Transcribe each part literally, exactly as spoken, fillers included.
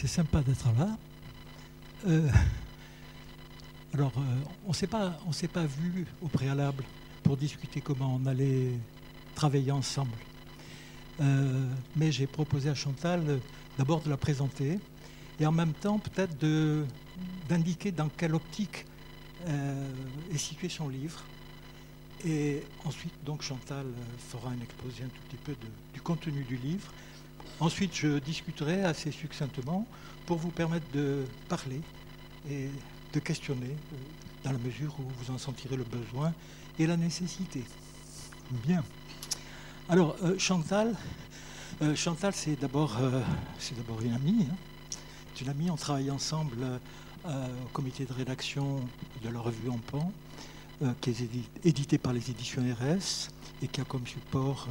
c'est sympa d'être là. Euh, alors, euh, on s'est pas, on s'est pas vu au préalable pour discuter comment on allait travailler ensemble. Euh, mais j'ai proposé à Chantal euh, d'abord de la présenter et en même temps peut-être de, d'indiquer dans quelle optique euh, est situé son livre. Et ensuite, donc, Chantal fera un exposé un tout petit peu de, du contenu du livre. Ensuite, je discuterai assez succinctement pour vous permettre de parler et de questionner dans la mesure où vous en sentirez le besoin et la nécessité. Bien. Alors, euh, Chantal, euh, Chantal, c'est d'abord euh, une amie. Hein. C'est une amie, on travaille ensemble euh, au comité de rédaction de la revue Empan, euh, qui est éditée par les éditions Érès et qui a comme support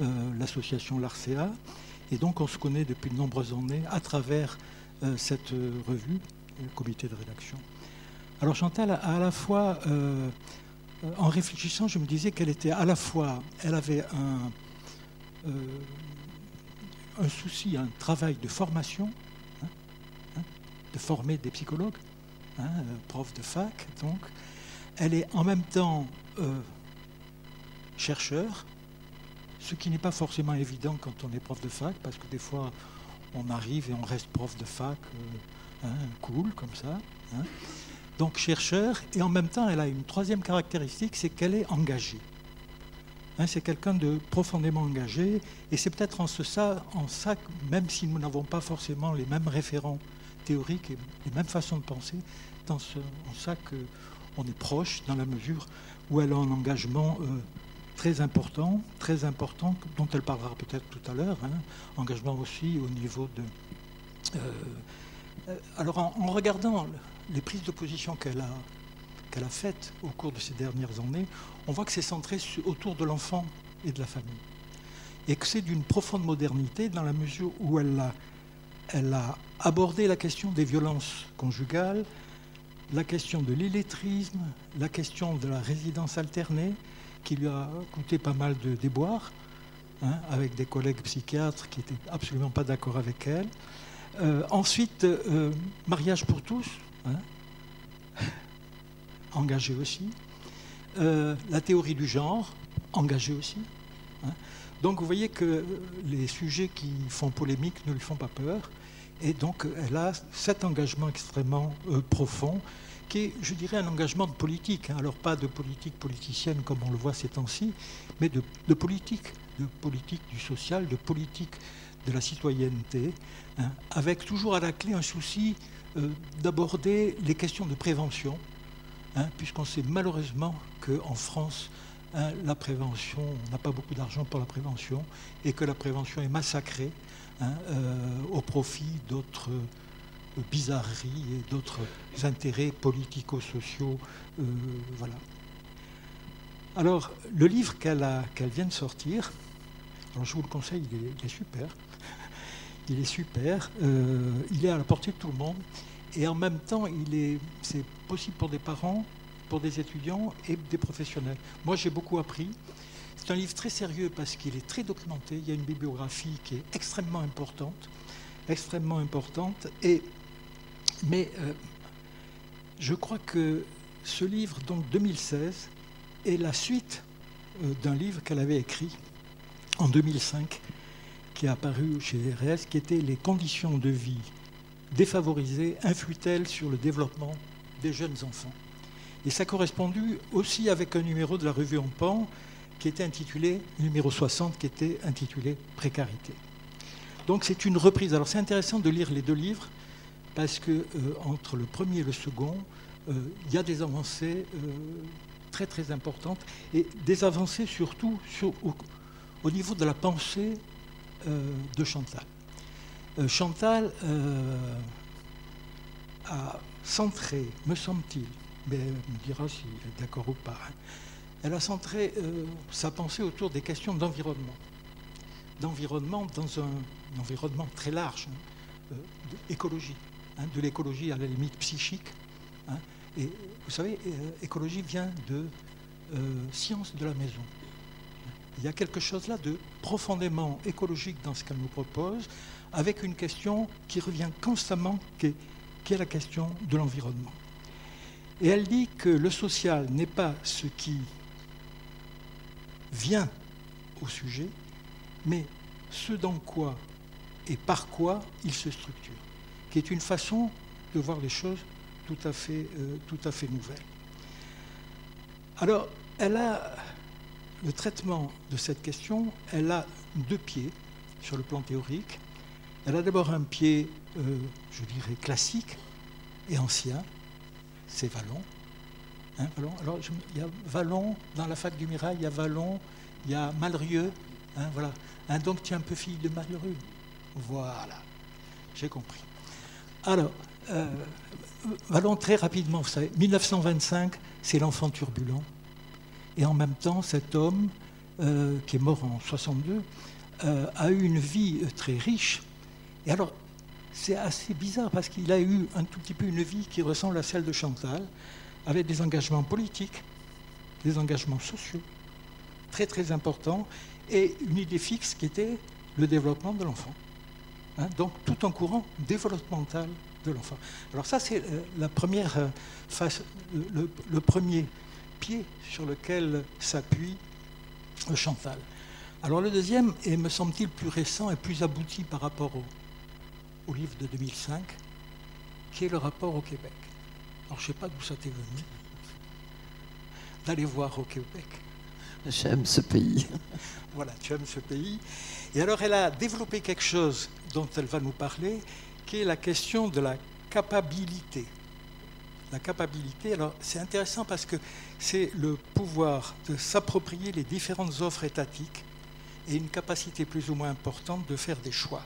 euh, euh, l'association Arcea. Et donc, on se connaît depuis de nombreuses années à travers euh, cette euh, revue, le comité de rédaction. Alors, Chantal, a à la fois, euh, en réfléchissant, je me disais qu'elle était à la fois, elle avait un, euh, un souci, un travail de formation, hein, hein, de former des psychologues, hein, prof de fac, donc. Elle est en même temps euh, chercheur, ce qui n'est pas forcément évident quand on est prof de fac, parce que des fois, on arrive et on reste prof de fac, euh, hein, cool, comme ça. Hein. Donc chercheur, et en même temps, elle a une troisième caractéristique, c'est qu'elle est engagée. Hein, c'est quelqu'un de profondément engagé, et c'est peut-être en, ce, en ça, même si nous n'avons pas forcément les mêmes référents théoriques et les mêmes façons de penser, dans ce, en ça qu'on est proche, dans la mesure où elle a un engagement euh, très important, très important, dont elle parlera peut-être tout à l'heure, hein, engagement aussi au niveau de... Euh, alors, en, en regardant les prises de position qu'elle a, qu'elle a faites au cours de ces dernières années, on voit que c'est centré sur, autour de l'enfant et de la famille. Et que c'est d'une profonde modernité, dans la mesure où elle a, elle a abordé la question des violences conjugales, la question de l'illettrisme, la question de la résidence alternée, qui lui a coûté pas mal de déboires, hein, avec des collègues psychiatres qui n'étaient absolument pas d'accord avec elle. Euh, ensuite, euh, mariage pour tous, hein, engagé aussi. Euh, la théorie du genre, engagée aussi. Hein. Donc vous voyez que les sujets qui font polémique ne lui font pas peur. Et donc elle a cet engagement extrêmement euh, profond, qui est, je dirais, un engagement de politique. Hein. Alors, pas de politique politicienne, comme on le voit ces temps-ci, mais de, de politique, de politique du social, de politique de la citoyenneté, hein, avec toujours à la clé un souci euh, d'aborder les questions de prévention, hein, puisqu'on sait malheureusement qu'en France, hein, la prévention, on n'a pas beaucoup d'argent pour la prévention, et que la prévention est massacrée, hein, euh, au profit d'autres... Euh, bizarreries et d'autres intérêts politico-sociaux. Euh, voilà. Alors, le livre qu'elle qu'elle vient de sortir, alors je vous le conseille, il est, il est super. Il est super. Euh, il est à la portée de tout le monde. Et en même temps, il est, c'est possible pour des parents, pour des étudiants et des professionnels. Moi, j'ai beaucoup appris. C'est un livre très sérieux parce qu'il est très documenté. Il y a une bibliographie qui est extrêmement importante. extrêmement importante, et, mais euh, je crois que ce livre, donc deux mille seize, est la suite euh, d'un livre qu'elle avait écrit en deux mille cinq, qui est apparu chez Érès, qui était « Les conditions de vie défavorisées influent-elles sur le développement des jeunes enfants ?» Et ça correspondait aussi avec un numéro de la revue Empan, qui était intitulé, numéro soixante, qui était intitulé « Précarité ». Donc c'est une reprise. Alors c'est intéressant de lire les deux livres parce que euh, entre le premier et le second, il euh, y a des avancées euh, très très importantes et des avancées surtout sur, au, au niveau de la pensée euh, de Chantal. Euh, Chantal euh, a centré, me semble-t-il, mais elle me dira si elle est d'accord ou pas, hein, elle a centré euh, sa pensée autour des questions d'environnement. d'environnement dans un, un environnement très large, hein, euh, écologie, hein, de l'écologie à la limite psychique. Hein, et vous savez, euh, écologie vient de euh, science de la maison. Il y a quelque chose là de profondément écologique dans ce qu'elle nous propose, avec une question qui revient constamment, qui est, qui est la question de l'environnement. Et elle dit que le social n'est pas ce qui vient au sujet, mais ce dans quoi et par quoi il se structure, qui est une façon de voir les choses tout à fait, euh, tout à fait nouvelle. Alors, elle a le traitement de cette question, elle a deux pieds sur le plan théorique. Elle a d'abord un pied, euh, je dirais, classique et ancien, c'est Wallon. Hein, Wallon. Alors, je, il y a Wallon dans la fac du Mirail, il y a Wallon, il y a Malrieu, hein, voilà. Hein, donc, tu es un peu fille de Malrieu. Voilà, j'ai compris. Alors, euh, Wallon, très rapidement, vous savez, mille neuf cent vingt-cinq, c'est l'enfant turbulent. Et en même temps, cet homme, euh, qui est mort en soixante-deux, euh, a eu une vie très riche. Et alors, c'est assez bizarre parce qu'il a eu un tout petit peu une vie qui ressemble à celle de Chantal, avec des engagements politiques, des engagements sociaux, très très importants, et une idée fixe qui était le développement de l'enfant. Hein, donc, tout un courant développemental de l'enfant. Alors ça, c'est la première face, le, le premier pied sur lequel s'appuie Chantal. Alors le deuxième est, me semble-t-il, plus récent et plus abouti par rapport au, au livre de deux mille cinq, qui est le rapport au Québec. Alors je ne sais pas d'où ça t'est venu, d'aller voir au Québec. J'aime ce pays. Voilà, tu aimes ce pays. Et alors elle a développé quelque chose dont elle va nous parler, qui est la question de la capacité. La capacité, alors c'est intéressant parce que c'est le pouvoir de s'approprier les différentes offres étatiques et une capacité plus ou moins importante de faire des choix,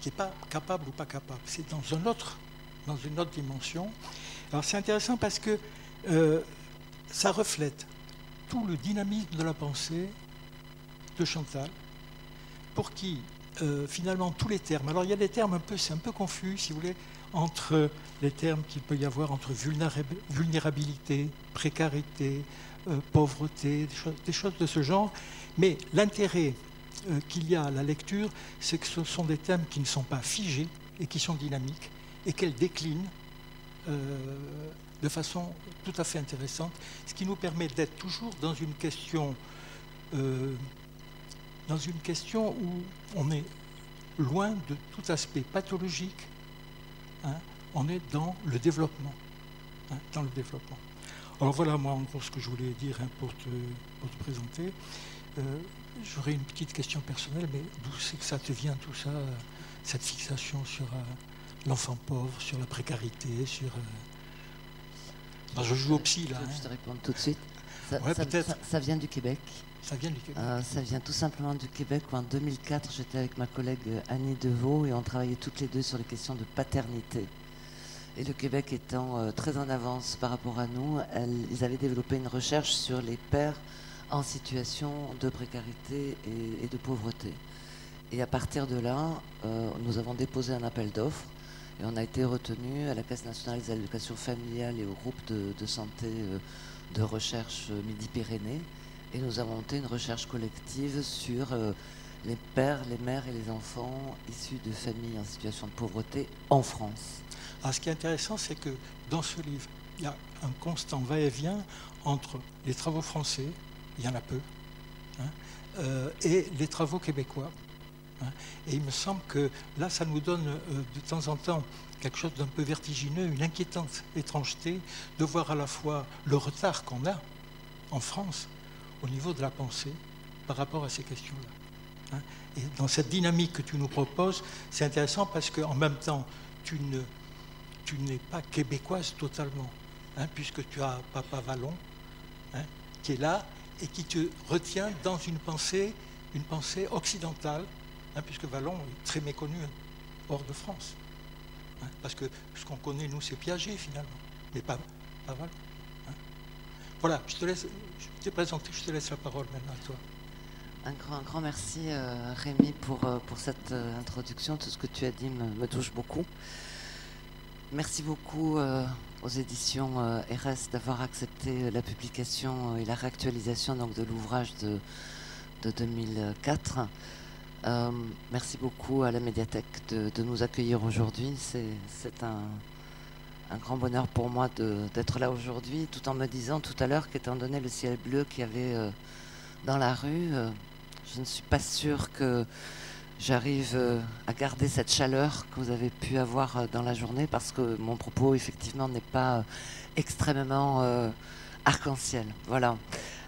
qui n'est pas capable ou pas capable, c'est dans un autre, dans une autre dimension. Alors c'est intéressant parce que euh, ça reflète tout le dynamisme de la pensée de Chantal, pour qui euh, finalement tous les termes, alors il y a des termes un peu, c'est un peu confus si vous voulez, entre les termes qu'il peut y avoir entre vulnérabilité, précarité, euh, pauvreté, des choses, des choses de ce genre. Mais l'intérêt euh, qu'il y a à la lecture, c'est que ce sont des thèmes qui ne sont pas figés et qui sont dynamiques et qu'elles déclinent euh, de façon tout à fait intéressante, ce qui nous permet d'être toujours dans une question, euh, dans une question où on est loin de tout aspect pathologique. Hein, on est dans le développement, hein, dans le développement. Alors voilà, moi, en gros, ce que je voulais dire hein, pour, te, pour te présenter. Euh, J'aurais une petite question personnelle, mais d'où c'est que ça te vient tout ça, euh, cette fixation sur euh, l'enfant pauvre, sur la précarité, sur... Euh... Ben, je joue au psy, là. Je, hein. je te réponds tout de suite. Ça, ouais, ça, ça, ça vient du Québec. Ça vient du Québec. Euh, ça vient tout simplement du Québec où en deux mille quatre, j'étais avec ma collègue Annie Devault et on travaillait toutes les deux sur les questions de paternité. Et le Québec étant euh, très en avance par rapport à nous, elle, ils avaient développé une recherche sur les pères en situation de précarité et, et de pauvreté. Et à partir de là, euh, nous avons déposé un appel d'offres et on a été retenu à la Caisse nationale de l'éducation familiale et au groupe de, de santé euh, de recherche euh, midi-pyrénées. Et nous avons monté une recherche collective sur euh, les pères, les mères et les enfants issus de familles en situation de pauvreté en France. Alors ce qui est intéressant, c'est que dans ce livre, il y a un constant va-et-vient entre les travaux français, il y en a peu, hein, euh, et les travaux québécois. Hein. Et il me semble que là, ça nous donne euh, de temps en temps quelque chose d'un peu vertigineux, une inquiétante étrangeté de voir à la fois le retard qu'on a en France, au niveau de la pensée par rapport à ces questions-là. Hein? Et dans cette dynamique que tu nous proposes, c'est intéressant parce qu'en même temps, tu ne, tu n'es pas québécoise totalement, hein? Puisque tu as Papa Wallon, hein, qui est là et qui te retient dans une pensée, une pensée occidentale, hein, puisque Wallon est très méconnu hors de France. Hein? Parce que ce qu'on connaît, nous, c'est Piaget, finalement, mais pas, pas Wallon. Voilà, je te laisse, je t'ai présenté, je te laisse la parole maintenant à toi. Un grand, un grand merci euh, Rémi pour, pour cette euh, introduction, tout ce que tu as dit me, me touche beaucoup. Merci beaucoup euh, aux éditions euh, Érès d'avoir accepté la publication et la réactualisation donc, de l'ouvrage de, de deux mille quatre. Euh, merci beaucoup à la médiathèque de, de nous accueillir aujourd'hui. C'est un, un grand bonheur pour moi d'être là aujourd'hui, tout en me disant tout à l'heure qu'étant donné le ciel bleu qu'il y avait euh, dans la rue, euh, je ne suis pas sûre que j'arrive euh, à garder cette chaleur que vous avez pu avoir euh, dans la journée, parce que mon propos effectivement n'est pas euh, extrêmement euh, arc-en-ciel. Voilà.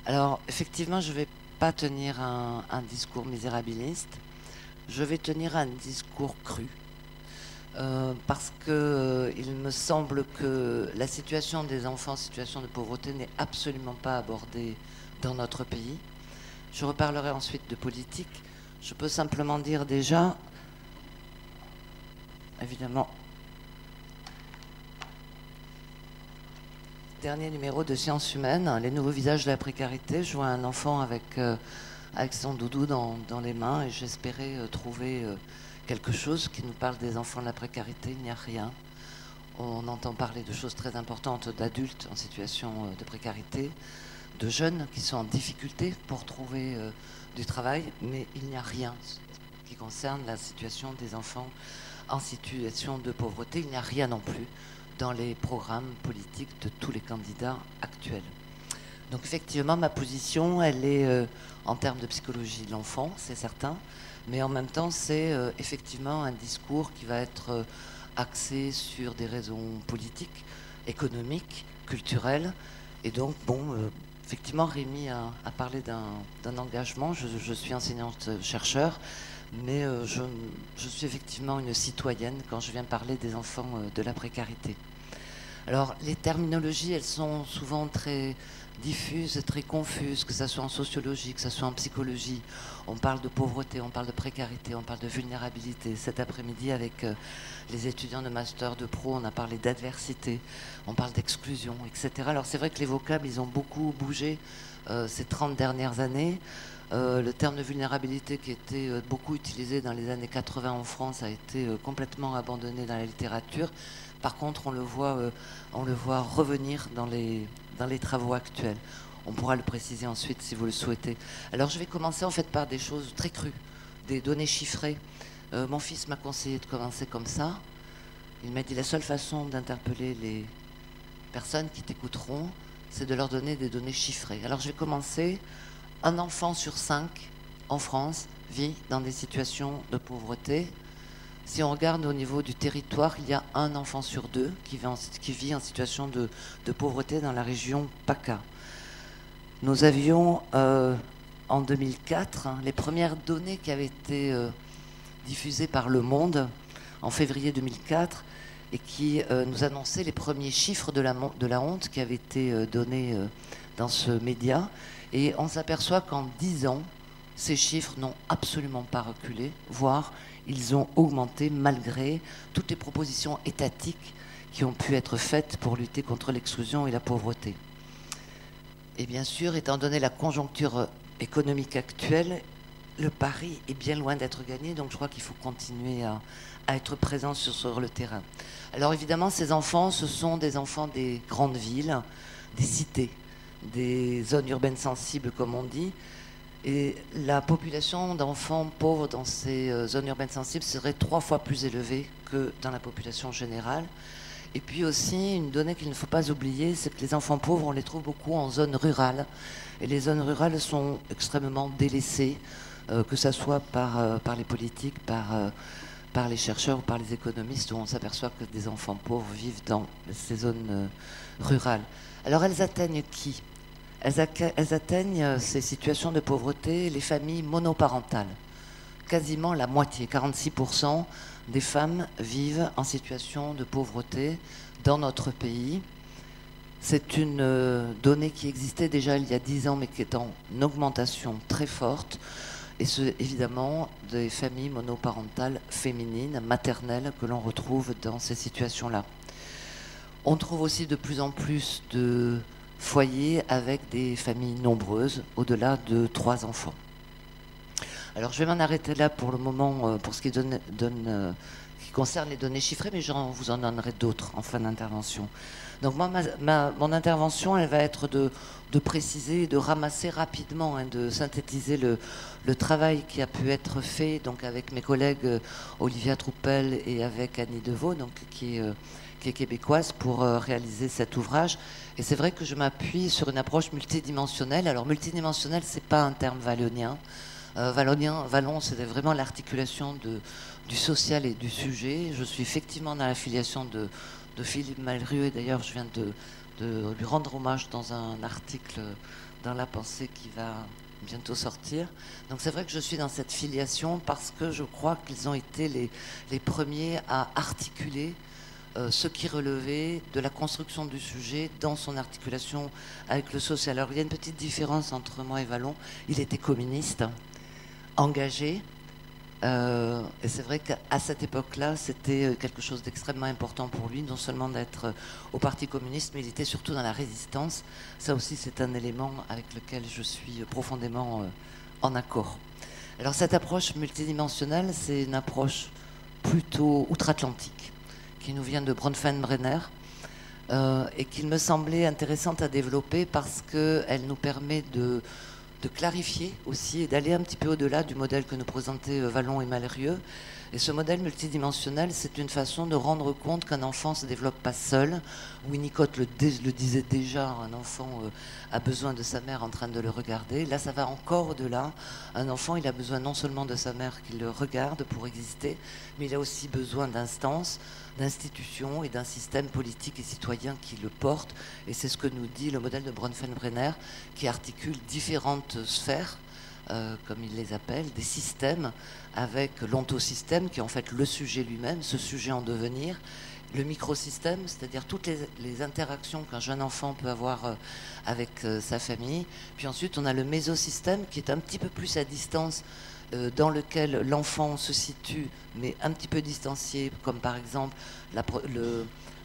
Alors effectivement, je ne vais pas tenir un, un discours misérabiliste, je vais tenir un discours cru, euh, parce que euh, il me semble que la situation des enfants en situation de pauvreté n'est absolument pas abordée dans notre pays. Je reparlerai ensuite de politique. Je peux simplement dire déjà, évidemment, dernier numéro de Sciences humaines, les nouveaux visages de la précarité. Je vois un enfant avec, euh, avec son doudou dans, dans les mains et j'espérais euh, trouver euh, quelque chose qui nous parle des enfants de la précarité. Il n'y a rien. On entend parler de choses très importantes, d'adultes en situation euh, de précarité, de jeunes qui sont en difficulté pour trouver euh, du travail, mais il n'y a rien qui concerne la situation des enfants en situation de pauvreté. Il n'y a rien non plus dans les programmes politiques de tous les candidats actuels. Donc effectivement, ma position, elle est euh, en termes de psychologie de l'enfant, c'est certain, mais en même temps, c'est euh, effectivement un discours qui va être euh, axé sur des raisons politiques, économiques, culturelles, et donc, bon... Euh, Effectivement, Rémi a, a parlé d'un engagement. Je, je suis enseignante-chercheur, mais euh, je, je suis effectivement une citoyenne quand je viens parler des enfants euh, de la précarité. Alors, les terminologies, elles sont souvent très diffuses, très confuses, que ce soit en sociologie, que ce soit en psychologie. On parle de pauvreté, on parle de précarité, on parle de vulnérabilité. Cet après-midi, avec euh, les étudiants de master de pro, on a parlé d'adversité, on parle d'exclusion, et cetera. Alors c'est vrai que les vocables, ils ont beaucoup bougé euh, ces trente dernières années. Euh, le terme de vulnérabilité qui était euh, beaucoup utilisé dans les années quatre-vingt en France a été euh, complètement abandonné dans la littérature. Par contre, on le voit, euh, on le voit revenir dans les, dans les travaux actuels. On pourra le préciser ensuite si vous le souhaitez. Alors je vais commencer en fait par des choses très crues, des données chiffrées. Euh, mon fils m'a conseillé de commencer comme ça. Il m'a dit la seule façon d'interpeller les personnes qui t'écouteront, c'est de leur donner des données chiffrées. Alors je vais commencer. Un enfant sur cinq en France vit dans des situations de pauvreté. Si on regarde au niveau du territoire, il y a un enfant sur deux qui vit en, qui vit en situation de, de pauvreté dans la région PACA. Nous avions euh, en deux mille quatre les premières données qui avaient été... Euh, diffusé par Le Monde en février deux mille quatre et qui euh, nous annonçait les premiers chiffres de la, de la honte qui avaient été euh, donnés euh, dans ce média. Et on s'aperçoit qu'en dix ans, ces chiffres n'ont absolument pas reculé, voire ils ont augmenté malgré toutes les propositions étatiques qui ont pu être faites pour lutter contre l'exclusion et la pauvreté. Et bien sûr, étant donné la conjoncture économique actuelle, le pari est bien loin d'être gagné, donc je crois qu'il faut continuer à, à être présent sur, sur le terrain. Alors évidemment, ces enfants, ce sont des enfants des grandes villes, des cités, des zones urbaines sensibles, comme on dit. Et la population d'enfants pauvres dans ces zones urbaines sensibles serait trois fois plus élevée que dans la population générale. Et puis aussi, une donnée qu'il ne faut pas oublier, c'est que les enfants pauvres, on les trouve beaucoup en zone rurale. Et les zones rurales sont extrêmement délaissées, Euh, que ce soit par, euh, par les politiques, par, euh, par les chercheurs ou par les économistes, où on s'aperçoit que des enfants pauvres vivent dans ces zones euh, rurales. Alors elles atteignent qui? elles, a, elles atteignent euh, ces situations de pauvreté, les familles monoparentales. Quasiment la moitié, quarante-six pour cent des femmes vivent en situation de pauvreté dans notre pays. C'est une euh, donnée qui existait déjà il y a dix ans, mais qui est en augmentation très forte. Et ce, évidemment, des familles monoparentales féminines, maternelles, que l'on retrouve dans ces situations-là. On trouve aussi de plus en plus de foyers avec des familles nombreuses, au-delà de trois enfants. Alors, je vais m'en arrêter là pour le moment, pour ce qui donne, donne qui concerne les données chiffrées, mais je vous en donnerai d'autres en fin d'intervention. Donc moi, ma, ma, mon intervention, elle va être de, de préciser, de ramasser rapidement, hein, de synthétiser le, le travail qui a pu être fait donc avec mes collègues Olivia Troupel et avec Annie Devault, donc, qui, euh, qui est québécoise, pour euh, réaliser cet ouvrage. Et c'est vrai que je m'appuie sur une approche multidimensionnelle. Alors multidimensionnelle, ce n'est pas un terme vallonien. Euh, vallonien, Wallon, c'était vraiment l'articulation de, du social et du sujet. Je suis effectivement dans l'affiliation de... de Philippe Malrieu, et d'ailleurs je viens de, de lui rendre hommage dans un article dans La Pensée qui va bientôt sortir. Donc c'est vrai que je suis dans cette filiation parce que je crois qu'ils ont été les, les premiers à articuler euh, ce qui relevait de la construction du sujet dans son articulation avec le social. Alors il y a une petite différence entre moi et Wallon. Il était communiste, engagé. Euh, et c'est vrai qu'à cette époque-là, c'était quelque chose d'extrêmement important pour lui, non seulement d'être au Parti communiste, mais il était surtout dans la résistance. Ça aussi, c'est un élément avec lequel je suis profondément en accord. Alors cette approche multidimensionnelle, c'est une approche plutôt outre-atlantique, qui nous vient de Bronfenbrenner, euh, et qu'il me semblait intéressante à développer parce qu'elle nous permet de... de clarifier aussi et d'aller un petit peu au-delà du modèle que nous présentaient Wallon et Malrieu. Et ce modèle multidimensionnel, c'est une façon de rendre compte qu'un enfant ne se développe pas seul. Winnicott le, le disait déjà, un enfant euh, a besoin de sa mère en train de le regarder. Là, ça va encore au-delà. Un enfant, il a besoin non seulement de sa mère qui le regarde pour exister, mais il a aussi besoin d'instances, d'institutions et d'un système politique et citoyen qui le porte. Et c'est ce que nous dit le modèle de Bronfenbrenner, qui articule différentes sphères, euh, comme il les appelle, des systèmes, avec l'ontosystème, qui est en fait le sujet lui-même, ce sujet en devenir, le microsystème, c'est-à-dire toutes les, les interactions qu'un jeune enfant peut avoir avec euh, sa famille. Puis ensuite, on a le mésosystème, qui est un petit peu plus à distance, dans lequel l'enfant se situe, mais un petit peu distancié, comme par exemple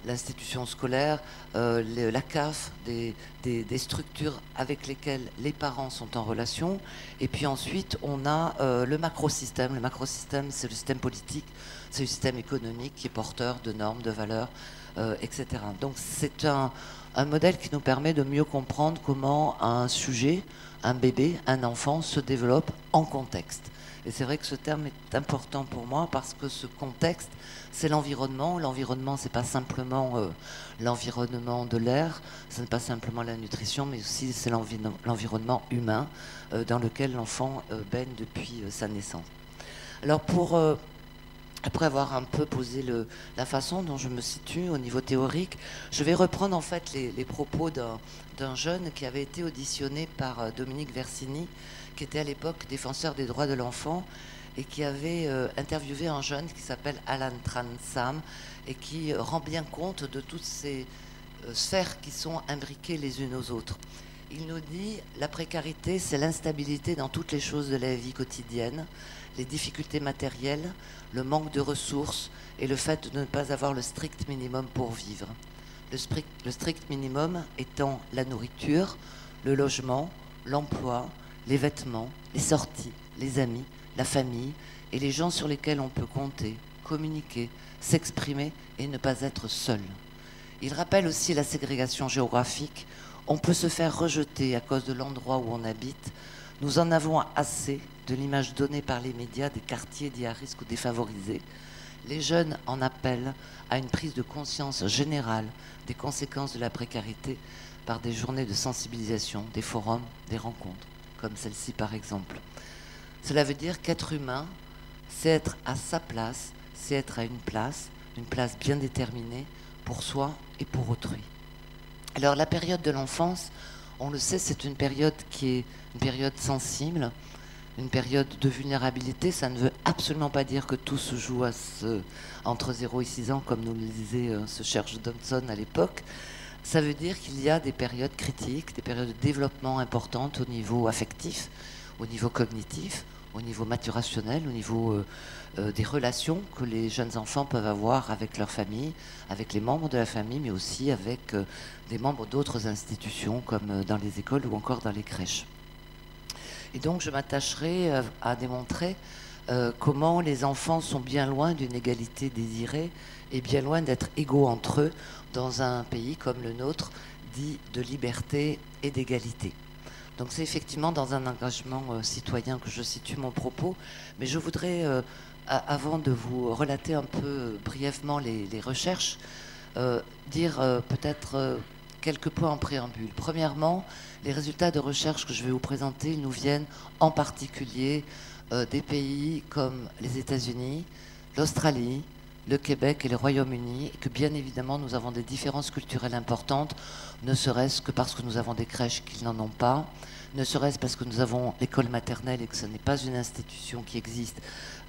l'institution scolaire, euh, les, la C A F, des, des, des structures avec lesquelles les parents sont en relation. Et puis ensuite, on a euh, le macrosystème. Le macrosystème, c'est le système politique, c'est le système économique qui est porteur de normes, de valeurs, euh, et cetera. Donc c'est un, un modèle qui nous permet de mieux comprendre comment un sujet, un bébé, un enfant se développe en contexte. Et c'est vrai que ce terme est important pour moi parce que ce contexte, c'est l'environnement. L'environnement, c'est pas simplement euh, l'environnement de l'air, ce n'est pas simplement la nutrition, mais aussi c'est l'environnement humain euh, dans lequel l'enfant euh, baigne depuis euh, sa naissance. Alors pour... Euh, Après avoir un peu posé le, la façon dont je me situe au niveau théorique, je vais reprendre en fait les, les propos d'un jeune qui avait été auditionné par Dominique Versini, qui était à l'époque défenseur des droits de l'enfant et qui avait euh, interviewé un jeune qui s'appelle Alan Transam et qui rend bien compte de toutes ces euh, sphères qui sont imbriquées les unes aux autres. Il nous dit « La précarité, c'est l'instabilité dans toutes les choses de la vie quotidienne, les difficultés matérielles, le manque de ressources et le fait de ne pas avoir le strict minimum pour vivre. Le strict, le strict minimum étant la nourriture, le logement, l'emploi, les vêtements, les sorties, les amis, la famille et les gens sur lesquels on peut compter, communiquer, s'exprimer et ne pas être seul. Il rappelle aussi la ségrégation géographique. On peut se faire rejeter à cause de l'endroit où on habite. Nous en avons assez de l'image donnée par les médias des quartiers dits à risque ou défavorisés. Les jeunes en appellent à une prise de conscience générale des conséquences de la précarité par des journées de sensibilisation, des forums, des rencontres, comme celle-ci par exemple. Cela veut dire qu'être humain, c'est être à sa place, c'est être à une place, une place bien déterminée pour soi et pour autrui. Alors la période de l'enfance, on le sait, c'est une période qui est une période sensible, une période de vulnérabilité. Ça ne veut absolument pas dire que tout se joue à ce, entre zéro et six ans, comme nous le disait euh, ce Serge Dobson à l'époque. Ça veut dire qu'il y a des périodes critiques, des périodes de développement importantes au niveau affectif, au niveau cognitif, au niveau maturationnel, au niveau euh, euh, des relations que les jeunes enfants peuvent avoir avec leur famille, avec les membres de la famille, mais aussi avec euh, des membres d'autres institutions, comme euh, dans les écoles ou encore dans les crèches. Et donc je m'attacherai à démontrer euh, comment les enfants sont bien loin d'une égalité désirée et bien loin d'être égaux entre eux dans un pays comme le nôtre, dit de liberté et d'égalité. Donc c'est effectivement dans un engagement euh, citoyen que je situe mon propos, mais je voudrais, euh, à, avant de vous relater un peu euh, brièvement les, les recherches, euh, dire euh, peut-être euh, quelques points en préambule. Premièrement, les résultats de recherche que je vais vous présenter nous viennent en particulier euh, des pays comme les États-Unis, l'Australie, le Québec et le Royaume-Uni, et que bien évidemment nous avons des différences culturelles importantes, ne serait-ce que parce que nous avons des crèches qu'ils n'en ont pas, ne serait-ce parce que nous avons l'école maternelle et que ce n'est pas une institution qui existe,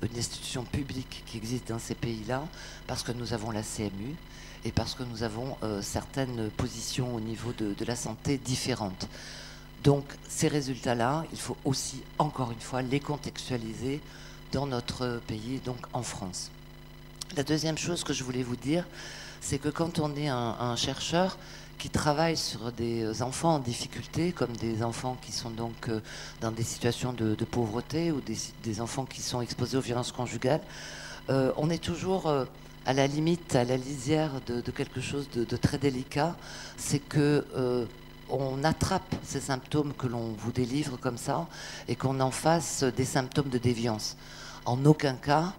une institution publique qui existe dans ces pays-là, parce que nous avons la C M U et parce que nous avons euh, certaines positions au niveau de, de la santé différentes. Donc ces résultats-là, il faut aussi, encore une fois, les contextualiser dans notre pays, donc en France. La deuxième chose que je voulais vous dire, c'est que quand on est un, un chercheur qui travaille sur des enfants en difficulté, comme des enfants qui sont donc dans des situations de, de pauvreté ou des, des enfants qui sont exposés aux violences conjugales, euh, on est toujours à la limite, à la lisière de, de quelque chose de, de très délicat. C'est que euh, on attrape ces symptômes que l'on vous délivre comme ça et qu'on en fasse des symptômes de déviance. En aucun cas,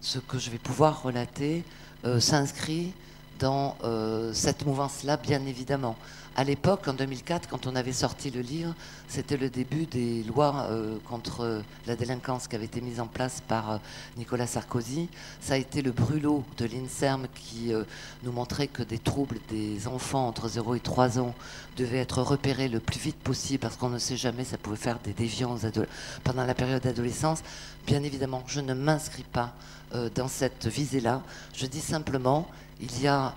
ce que je vais pouvoir relater euh, s'inscrit dans euh, cette mouvance-là, bien évidemment. À l'époque, en deux mille quatre, quand on avait sorti le livre, c'était le début des lois euh, contre la délinquance qui avaient été mises en place par euh, Nicolas Sarkozy. Ça a été le brûlot de l'INSERM qui euh, nous montrait que des troubles des enfants entre zéro et trois ans devaient être repérés le plus vite possible parce qu'on ne sait jamais, ça pouvait faire des déviances pendant la période d'adolescence. Bien évidemment, je ne m'inscris pas euh, dans cette visée-là. Je dis simplement, il y a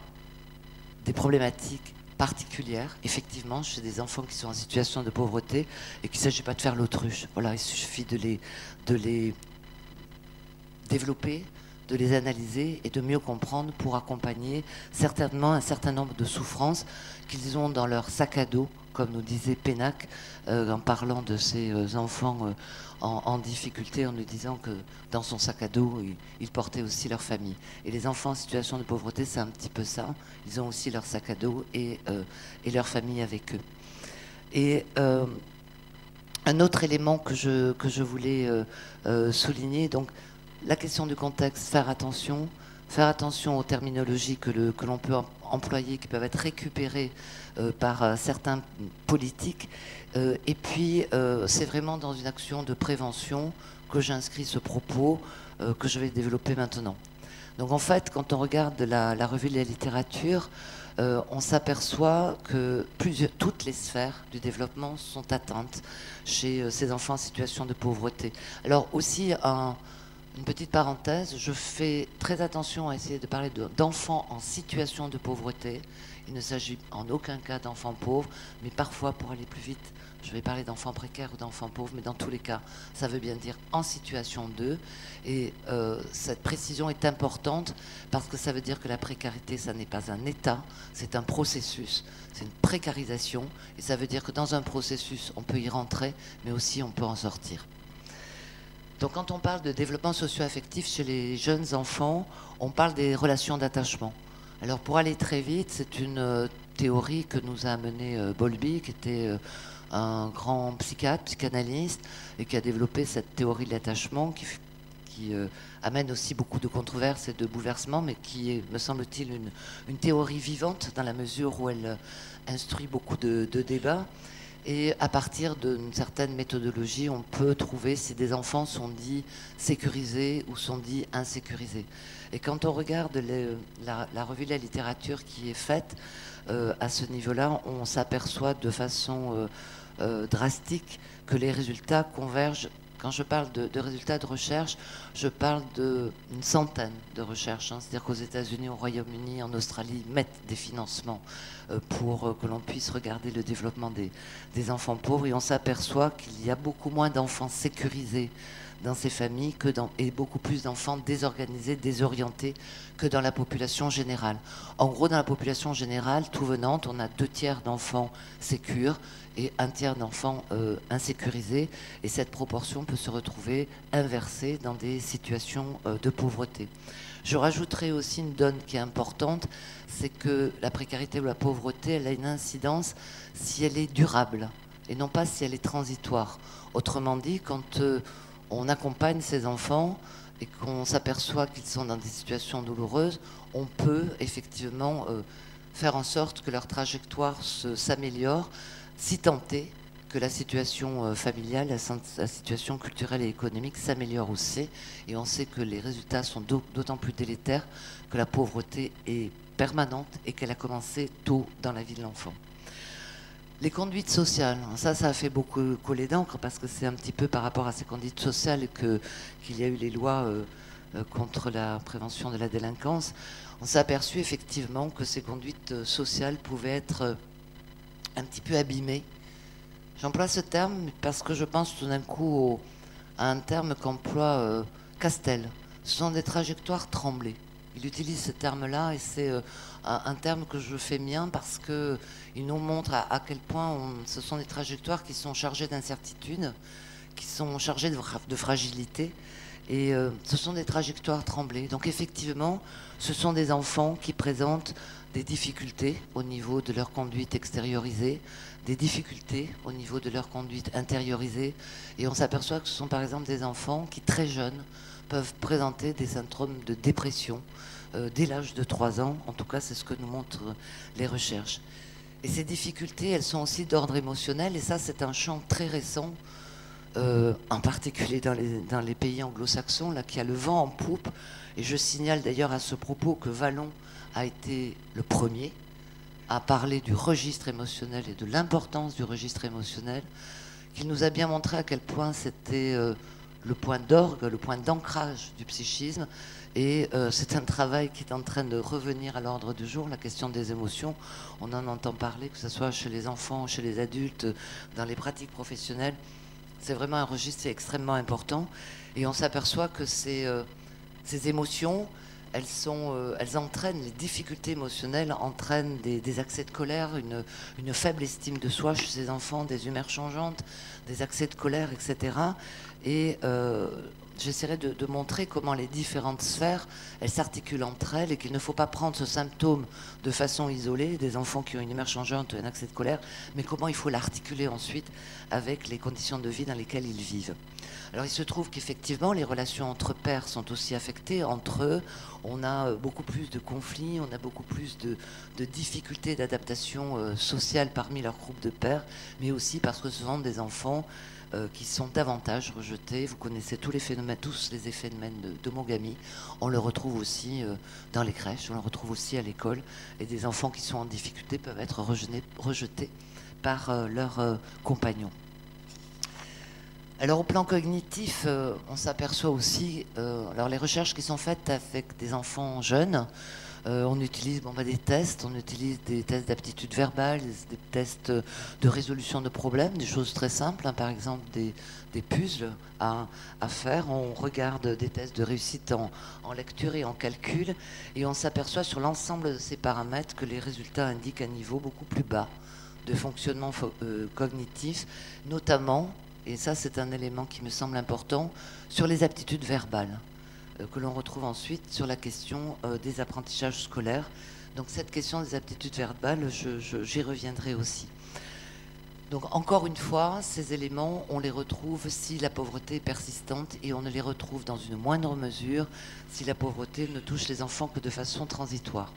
des problématiques particulière, effectivement, chez des enfants qui sont en situation de pauvreté et qu'il ne s'agit pas de faire l'autruche. Voilà, il suffit de les, de les développer, de les analyser et de mieux comprendre pour accompagner certainement un certain nombre de souffrances qu'ils ont dans leur sac à dos, comme nous disait Pénac euh, en parlant de ces euh, enfants euh, en, en difficulté, en nous disant que dans son sac à dos, ils, ils portaient aussi leur famille. Et les enfants en situation de pauvreté, c'est un petit peu ça. Ils ont aussi leur sac à dos et, euh, et leur famille avec eux. Et euh, un autre élément que je, que je voulais euh, euh, souligner, donc la question du contexte, faire attention, faire attention aux terminologies que, le, que l'on peut employer, qui peuvent être récupérées euh, par euh, certains politiques. Euh, et puis, euh, c'est vraiment dans une action de prévention que j'inscris ce propos euh, que je vais développer maintenant. Donc, en fait, quand on regarde la, la revue de la littérature, euh, on s'aperçoit que plusieurs, toutes les sphères du développement sont atteintes chez euh, ces enfants en situation de pauvreté. Alors, aussi, un... une petite parenthèse, je fais très attention à essayer de parler d'enfants en situation de pauvreté. Il ne s'agit en aucun cas d'enfants pauvres, mais parfois, pour aller plus vite, je vais parler d'enfants précaires ou d'enfants pauvres, mais dans tous les cas, ça veut bien dire en situation d'eux. Et euh, cette précision est importante parce que ça veut dire que la précarité, ça n'est pas un état, c'est un processus, c'est une précarisation. Et ça veut dire que dans un processus, on peut y rentrer, mais aussi on peut en sortir. Donc quand on parle de développement socio-affectif chez les jeunes enfants, on parle des relations d'attachement. Alors pour aller très vite, c'est une euh, théorie que nous a amenée euh, Bowlby, qui était euh, un grand psychiatre, psychanalyste, et qui a développé cette théorie de l'attachement qui, qui euh, amène aussi beaucoup de controverses et de bouleversements, mais qui est, me semble-t-il, une, une théorie vivante dans la mesure où elle euh, instruit beaucoup de, de débats. Et à partir d'une certaine méthodologie, on peut trouver si des enfants sont dits sécurisés ou sont dits insécurisés. Et quand on regarde les, la, la revue de la littérature qui est faite euh, à ce niveau-là, on s'aperçoit de façon euh, euh, drastique que les résultats convergent. Quand je parle de, de résultats de recherche, je parle d'une centaine de recherches. Hein. C'est-à-dire qu'aux États-Unis, au Royaume-Uni, en Australie, mettent des financements euh, pour euh, que l'on puisse regarder le développement des, des enfants pauvres. Et on s'aperçoit qu'il y a beaucoup moins d'enfants sécurisés dans ces familles que dans, et beaucoup plus d'enfants désorganisés, désorientés que dans la population générale. En gros, dans la population générale, tout venante, on a deux tiers d'enfants sécures et un tiers d'enfants euh, insécurisés. Et cette proportion peut se retrouver inversée dans des situations euh, de pauvreté. Je rajouterai aussi une donne qui est importante, c'est que la précarité ou la pauvreté, elle a une incidence si elle est durable et non pas si elle est transitoire. Autrement dit, quand euh, on accompagne ces enfants et qu'on s'aperçoit qu'ils sont dans des situations douloureuses, on peut effectivement euh, faire en sorte que leur trajectoire s'améliore, si tant est que la situation euh, familiale, la, la situation culturelle et économique s'améliore aussi. Et on sait que les résultats sont d'autant plus délétères que la pauvreté est permanente et qu'elle a commencé tôt dans la vie de l'enfant. Les conduites sociales, ça, ça a fait beaucoup coller d'encre parce que c'est un petit peu par rapport à ces conduites sociales que, qu'il y a eu les lois euh, contre la prévention de la délinquance. On s'est aperçu effectivement que ces conduites sociales pouvaient être un petit peu abîmées. J'emploie ce terme parce que je pense tout d'un coup au, à un terme qu'emploie euh, Castel. Ce sont des trajectoires tremblées. Il utilise ce terme-là et c'est euh, un terme que je fais mien parce qu'il nous montre à, à quel point on, ce sont des trajectoires qui sont chargées d'incertitudes, qui sont chargées de, de fragilité et euh, ce sont des trajectoires tremblées. Donc effectivement, ce sont des enfants qui présentent des difficultés au niveau de leur conduite extériorisée, des difficultés au niveau de leur conduite intériorisée et on s'aperçoit que ce sont par exemple des enfants qui très jeunes peuvent présenter des syndromes de dépression euh, dès l'âge de trois ans. En tout cas, c'est ce que nous montrent les recherches. Et ces difficultés, elles sont aussi d'ordre émotionnel. Et ça, c'est un champ très récent, euh, en particulier dans les, dans les pays anglo-saxons, là, qui a le vent en poupe. Et je signale d'ailleurs à ce propos que Wallon a été le premier à parler du registre émotionnel et de l'importance du registre émotionnel, qu'il nous a bien montré à quel point c'était... Euh, le point d'orgue, le point d'ancrage du psychisme. Et euh, c'est un travail qui est en train de revenir à l'ordre du jour, la question des émotions. On en entend parler, que ce soit chez les enfants, chez les adultes, dans les pratiques professionnelles. C'est vraiment un registre extrêmement important. Et on s'aperçoit que ces, euh, ces émotions, elles, sont, euh, elles entraînent, les difficultés émotionnelles entraînent des, des accès de colère, une, une faible estime de soi chez ces enfants, des humeurs changeantes, des accès de colère, et cetera. Et euh, j'essaierai de, de montrer comment les différentes sphères, elles s'articulent entre elles et qu'il ne faut pas prendre ce symptôme de façon isolée, des enfants qui ont une humeur changeante, un accès de colère, mais comment il faut l'articuler ensuite avec les conditions de vie dans lesquelles ils vivent. Alors il se trouve qu'effectivement, les relations entre pairs sont aussi affectées, entre eux, on a beaucoup plus de conflits, on a beaucoup plus de, de difficultés d'adaptation euh, sociale parmi leurs groupes de pairs, mais aussi parce que ce sont des enfants Euh, qui sont davantage rejetés. Vous connaissez tous les phénomènes, tous les phénomènes d'homogamie. On le retrouve aussi euh, dans les crèches, on le retrouve aussi à l'école. Et des enfants qui sont en difficulté peuvent être rejetés, rejetés par euh, leurs euh, compagnons. Alors au plan cognitif, euh, on s'aperçoit aussi, euh, alors les recherches qui sont faites avec des enfants jeunes, Euh, on utilise bon, bah, des tests, on utilise des tests d'aptitude verbale, des, des tests de résolution de problèmes, des choses très simples, hein, par exemple des, des puzzles à, à faire. On regarde des tests de réussite en, en lecture et en calcul, et on s'aperçoit sur l'ensemble de ces paramètres que les résultats indiquent un niveau beaucoup plus bas de fonctionnement euh, cognitif, notamment, et ça c'est un élément qui me semble important, sur les aptitudes verbales, que l'on retrouve ensuite sur la question euh, des apprentissages scolaires. Donc cette question des aptitudes verbales, je, je, j'y reviendrai aussi. Donc encore une fois, ces éléments, on les retrouve si la pauvreté est persistante et on ne les retrouve dans une moindre mesure si la pauvreté ne touche les enfants que de façon transitoire.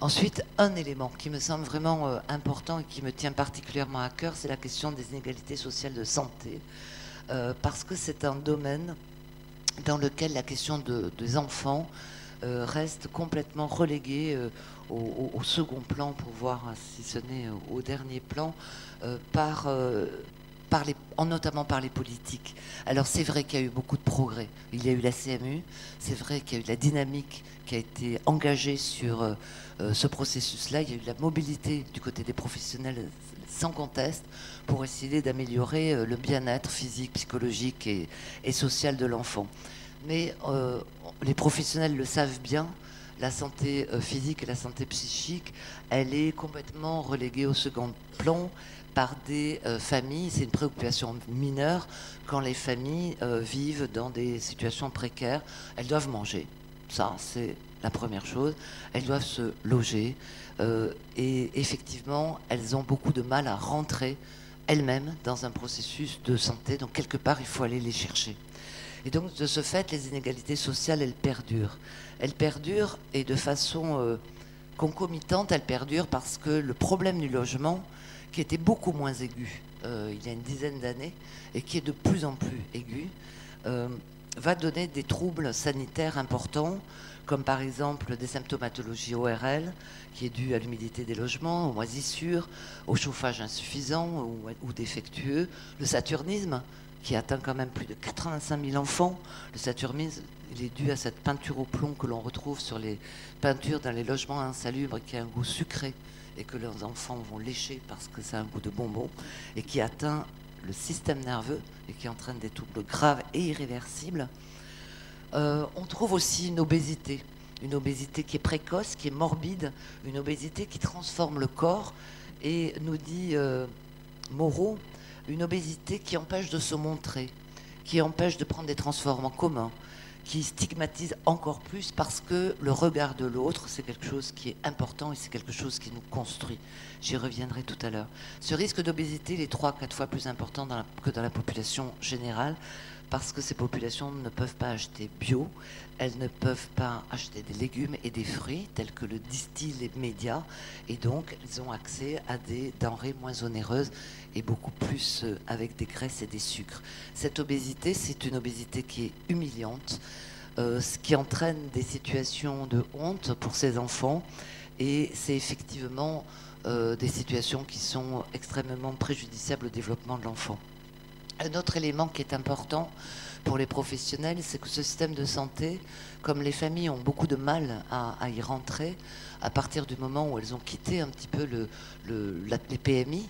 Ensuite, un élément qui me semble vraiment euh, important et qui me tient particulièrement à cœur, c'est la question des inégalités sociales de santé, euh, parce que c'est un domaine dans lequel la question de, des enfants euh, reste complètement reléguée euh, au, au second plan, pour voir, si ce n'est au dernier plan, euh, par euh, par les, notamment par les politiques. Alors c'est vrai qu'il y a eu beaucoup de progrès. Il y a eu la C M U, c'est vrai qu'il y a eu la dynamique qui a été engagée sur euh, ce processus-là. Il y a eu la mobilité du côté des professionnels sans conteste pour essayer d'améliorer euh, le bien-être physique, psychologique et, et social de l'enfant. Mais euh, les professionnels le savent bien, la santé physique et la santé psychique, elle est complètement reléguée au second plan par des euh, familles. C'est une préoccupation mineure quand les familles euh, vivent dans des situations précaires. Elles doivent manger, ça c'est la première chose. Elles doivent se loger euh, et effectivement, elles ont beaucoup de mal à rentrer elles-mêmes dans un processus de santé. Donc quelque part, il faut aller les chercher. Et donc, de ce fait, les inégalités sociales, elles perdurent. Elles perdurent et de façon euh, concomitante, elles perdurent parce que le problème du logement, qui était beaucoup moins aigu euh, il y a une dizaine d'années et qui est de plus en plus aigu, euh, va donner des troubles sanitaires importants, comme par exemple des symptomatologies O R L, qui est due à l'humidité des logements, aux moisissures, au chauffage insuffisant ou, ou défectueux, le saturnisme, qui atteint quand même plus de quatre-vingt-cinq mille enfants. Le saturnisme, il est dû à cette peinture au plomb que l'on retrouve sur les peintures dans les logements insalubres, qui a un goût sucré et que leurs enfants vont lécher parce que ça a un goût de bonbon, et qui atteint le système nerveux et qui entraîne des troubles graves et irréversibles. Euh, on trouve aussi une obésité, une obésité qui est précoce, qui est morbide, une obésité qui transforme le corps, et nous dit euh, Moreau, une obésité qui empêche de se montrer, qui empêche de prendre des transports en commun, qui stigmatise encore plus parce que le regard de l'autre, c'est quelque chose qui est important et c'est quelque chose qui nous construit. J'y reviendrai tout à l'heure. Ce risque d'obésité, il est trois à quatre fois plus important dans la, que dans la population générale, parce que ces populations ne peuvent pas acheter bio, elles ne peuvent pas acheter des légumes et des fruits, tels que le distillent les médias, et donc elles ont accès à des denrées moins onéreuses et beaucoup plus avec des graisses et des sucres. Cette obésité, c'est une obésité qui est humiliante, euh, ce qui entraîne des situations de honte pour ces enfants, et c'est effectivement euh, des situations qui sont extrêmement préjudiciables au développement de l'enfant. Un autre élément qui est important pour les professionnels, c'est que ce système de santé, comme les familles ont beaucoup de mal à, à y rentrer, à partir du moment où elles ont quitté un petit peu le, le, la, les P M I,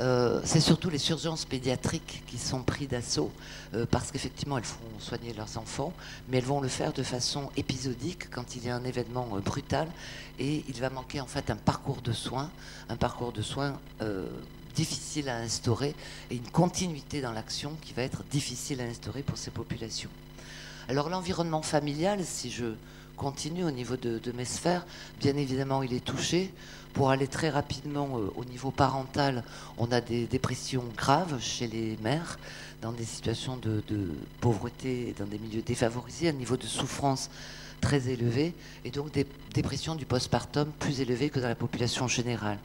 euh, c'est surtout les urgences pédiatriques qui sont prises d'assaut, euh, parce qu'effectivement elles font soigner leurs enfants, mais elles vont le faire de façon épisodique quand il y a un événement euh, brutal, et il va manquer en fait un parcours de soins, un parcours de soins euh, difficile à instaurer, et une continuité dans l'action qui va être difficile à instaurer pour ces populations. Alors l'environnement familial, si je continue au niveau de, de mes sphères, bien évidemment il est touché. Pour aller très rapidement euh, au niveau parental, on a des dépressions graves chez les mères, dans des situations de, de pauvreté et dans des milieux défavorisés, un niveau de souffrance très élevé, et donc des dépressions du postpartum plus élevées que dans la population générale.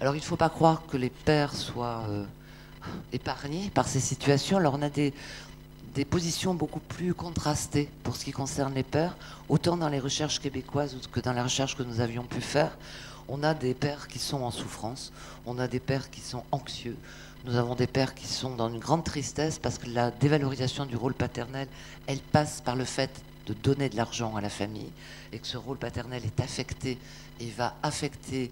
Alors il ne faut pas croire que les pères soient euh, épargnés par ces situations. Alors on a des, des positions beaucoup plus contrastées pour ce qui concerne les pères, autant dans les recherches québécoises que dans la recherche que nous avions pu faire. On a des pères qui sont en souffrance, on a des pères qui sont anxieux, nous avons des pères qui sont dans une grande tristesse parce que la dévalorisation du rôle paternel, elle passe par le fait de donner de l'argent à la famille, et que ce rôle paternel est affecté et va affecter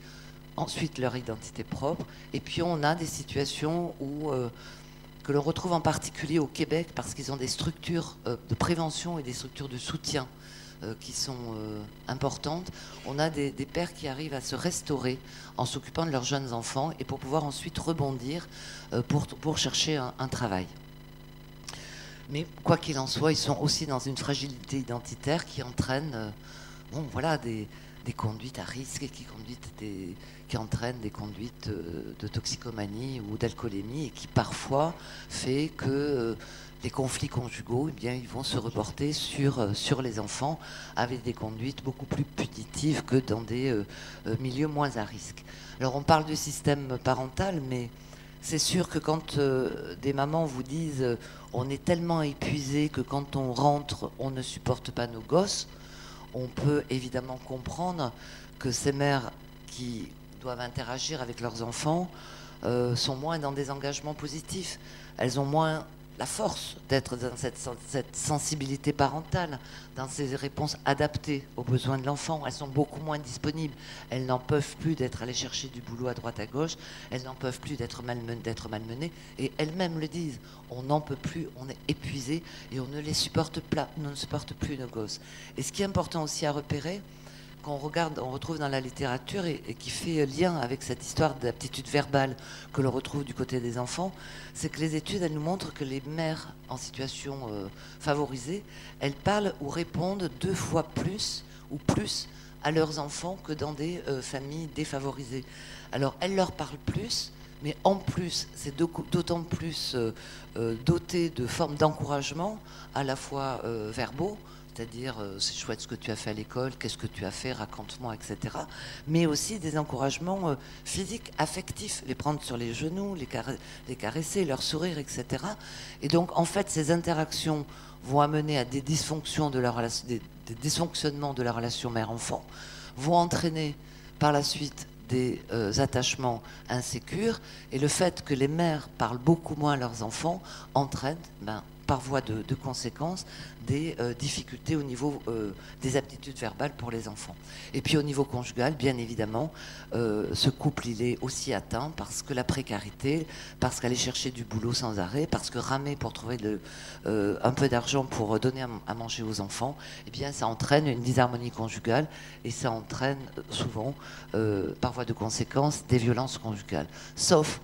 ensuite leur identité propre. Et puis on a des situations où, euh, que l'on retrouve en particulier au Québec, parce qu'ils ont des structures euh, de prévention et des structures de soutien euh, qui sont euh, importantes. On a des, des pères qui arrivent à se restaurer en s'occupant de leurs jeunes enfants, et pour pouvoir ensuite rebondir euh, pour, pour chercher un, un travail. Mais quoi qu'il en soit, ils sont aussi dans une fragilité identitaire qui entraîne euh, bon, voilà, des... des conduites à risque, et qui, conduites des, qui entraînent des conduites de toxicomanie ou d'alcoolémie, et qui parfois fait que les conflits conjugaux, eh bien, ils vont se reporter sur, sur les enfants, avec des conduites beaucoup plus punitives que dans des euh, milieux moins à risque. Alors on parle du système parental, mais c'est sûr que quand euh, des mamans vous disent euh, on est tellement épuisé que quand on rentre, on ne supporte pas nos gosses, on peut évidemment comprendre que ces mères qui doivent interagir avec leurs enfants euh, sont moins dans des engagements positifs. Elles ont moins la force d'être dans cette, cette sensibilité parentale, dans ces réponses adaptées aux besoins de l'enfant. Elles sont beaucoup moins disponibles. Elles n'en peuvent plus d'être allées chercher du boulot à droite à gauche. Elles n'en peuvent plus d'être malmenées. Et elles-mêmes le disent. On n'en peut plus, on est épuisé et on ne les supporte, pla on ne supporte plus nos gosses. Et ce qui est important aussi à repérer, qu'on regarde, on retrouve dans la littérature et, et qui fait lien avec cette histoire d'aptitude verbale que l'on retrouve du côté des enfants, c'est que les études, elles nous montrent que les mères en situation euh, favorisée, elles parlent ou répondent deux fois plus ou plus à leurs enfants que dans des euh, familles défavorisées. Alors, elles leur parlent plus, mais en plus, c'est d'autant plus euh, euh, doté de formes d'encouragement, à la fois euh, verbaux, c'est-à-dire euh, c'est chouette ce que tu as fait à l'école, qu'est-ce que tu as fait, raconte-moi, et cetera. Mais aussi des encouragements euh, physiques, affectifs, les prendre sur les genoux, les, car les caresser, leur sourire, et cetera. Et donc, en fait, ces interactions vont amener à des dysfonctions de la relation, des, des dysfonctionnements de la relation mère-enfant, vont entraîner par la suite des euh, attachements insécures, et le fait que les mères parlent beaucoup moins à leurs enfants entraîne, ben, par voie de, de conséquence, des euh, difficultés au niveau euh, des aptitudes verbales pour les enfants. Et puis au niveau conjugal, bien évidemment, euh, ce couple, il est aussi atteint parce que la précarité, parce qu'aller chercher du boulot sans arrêt, parce que ramer pour trouver le, euh, un peu d'argent pour donner à, à manger aux enfants, eh bien ça entraîne une disharmonie conjugale et ça entraîne souvent, euh, par voie de conséquence, des violences conjugales. Sauf...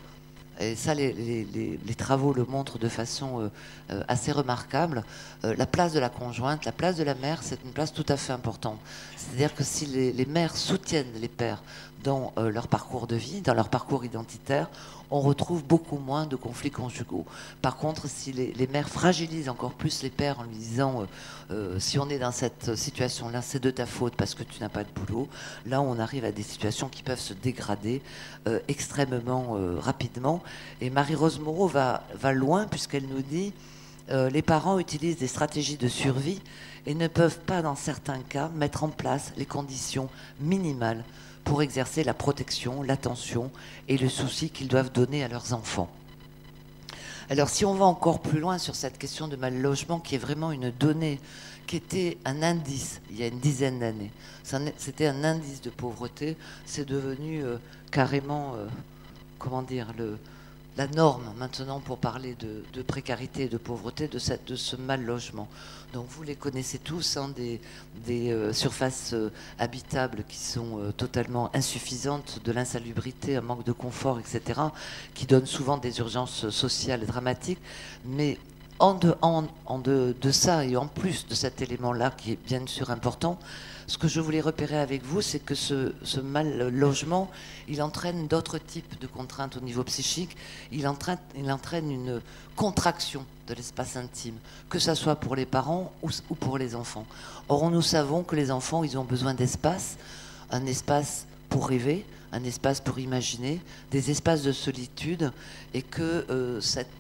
Et ça, les, les, les, les travaux le montrent de façon euh, euh, assez remarquable. Euh, la place de la conjointe, la place de la mère, c'est une place tout à fait importante. C'est-à-dire que si les, les mères soutiennent les pères dans euh, leur parcours de vie, dans leur parcours identitaire, on retrouve beaucoup moins de conflits conjugaux. Par contre, si les, les mères fragilisent encore plus les pères en lui disant euh, euh, si on est dans cette situation-là, c'est de ta faute parce que tu n'as pas de boulot, là on arrive à des situations qui peuvent se dégrader euh, extrêmement euh, rapidement. Et Marie-Rose Moreau va, va loin puisqu'elle nous dit euh, les parents utilisent des stratégies de survie et ne peuvent pas, dans certains cas, mettre en place les conditions minimales pour exercer la protection, l'attention et le souci qu'ils doivent donner à leurs enfants. Alors si on va encore plus loin sur cette question de mal logement, qui est vraiment une donnée, qui était un indice il y a une dizaine d'années, c'était un indice de pauvreté, c'est devenu euh, carrément, euh, comment dire, le... la norme maintenant pour parler de, de précarité et de pauvreté, de, cette, de ce mal logement. Donc vous les connaissez tous, hein, des, des euh, surfaces euh, habitables qui sont euh, totalement insuffisantes, de l'insalubrité, un manque de confort, et cetera, qui donnent souvent des urgences sociales dramatiques, mais en, de, en, en de, de ça et en plus de cet élément-là qui est bien sûr important, ce que je voulais repérer avec vous, c'est que ce, ce mal logement, il entraîne d'autres types de contraintes au niveau psychique. Il entraîne, il entraîne une contraction de l'espace intime, que ce soit pour les parents ou, ou pour les enfants. Or, nous savons que les enfants, ils ont besoin d'espace, un espace pour rêver, un espace pour imaginer, des espaces de solitude, et que euh, cette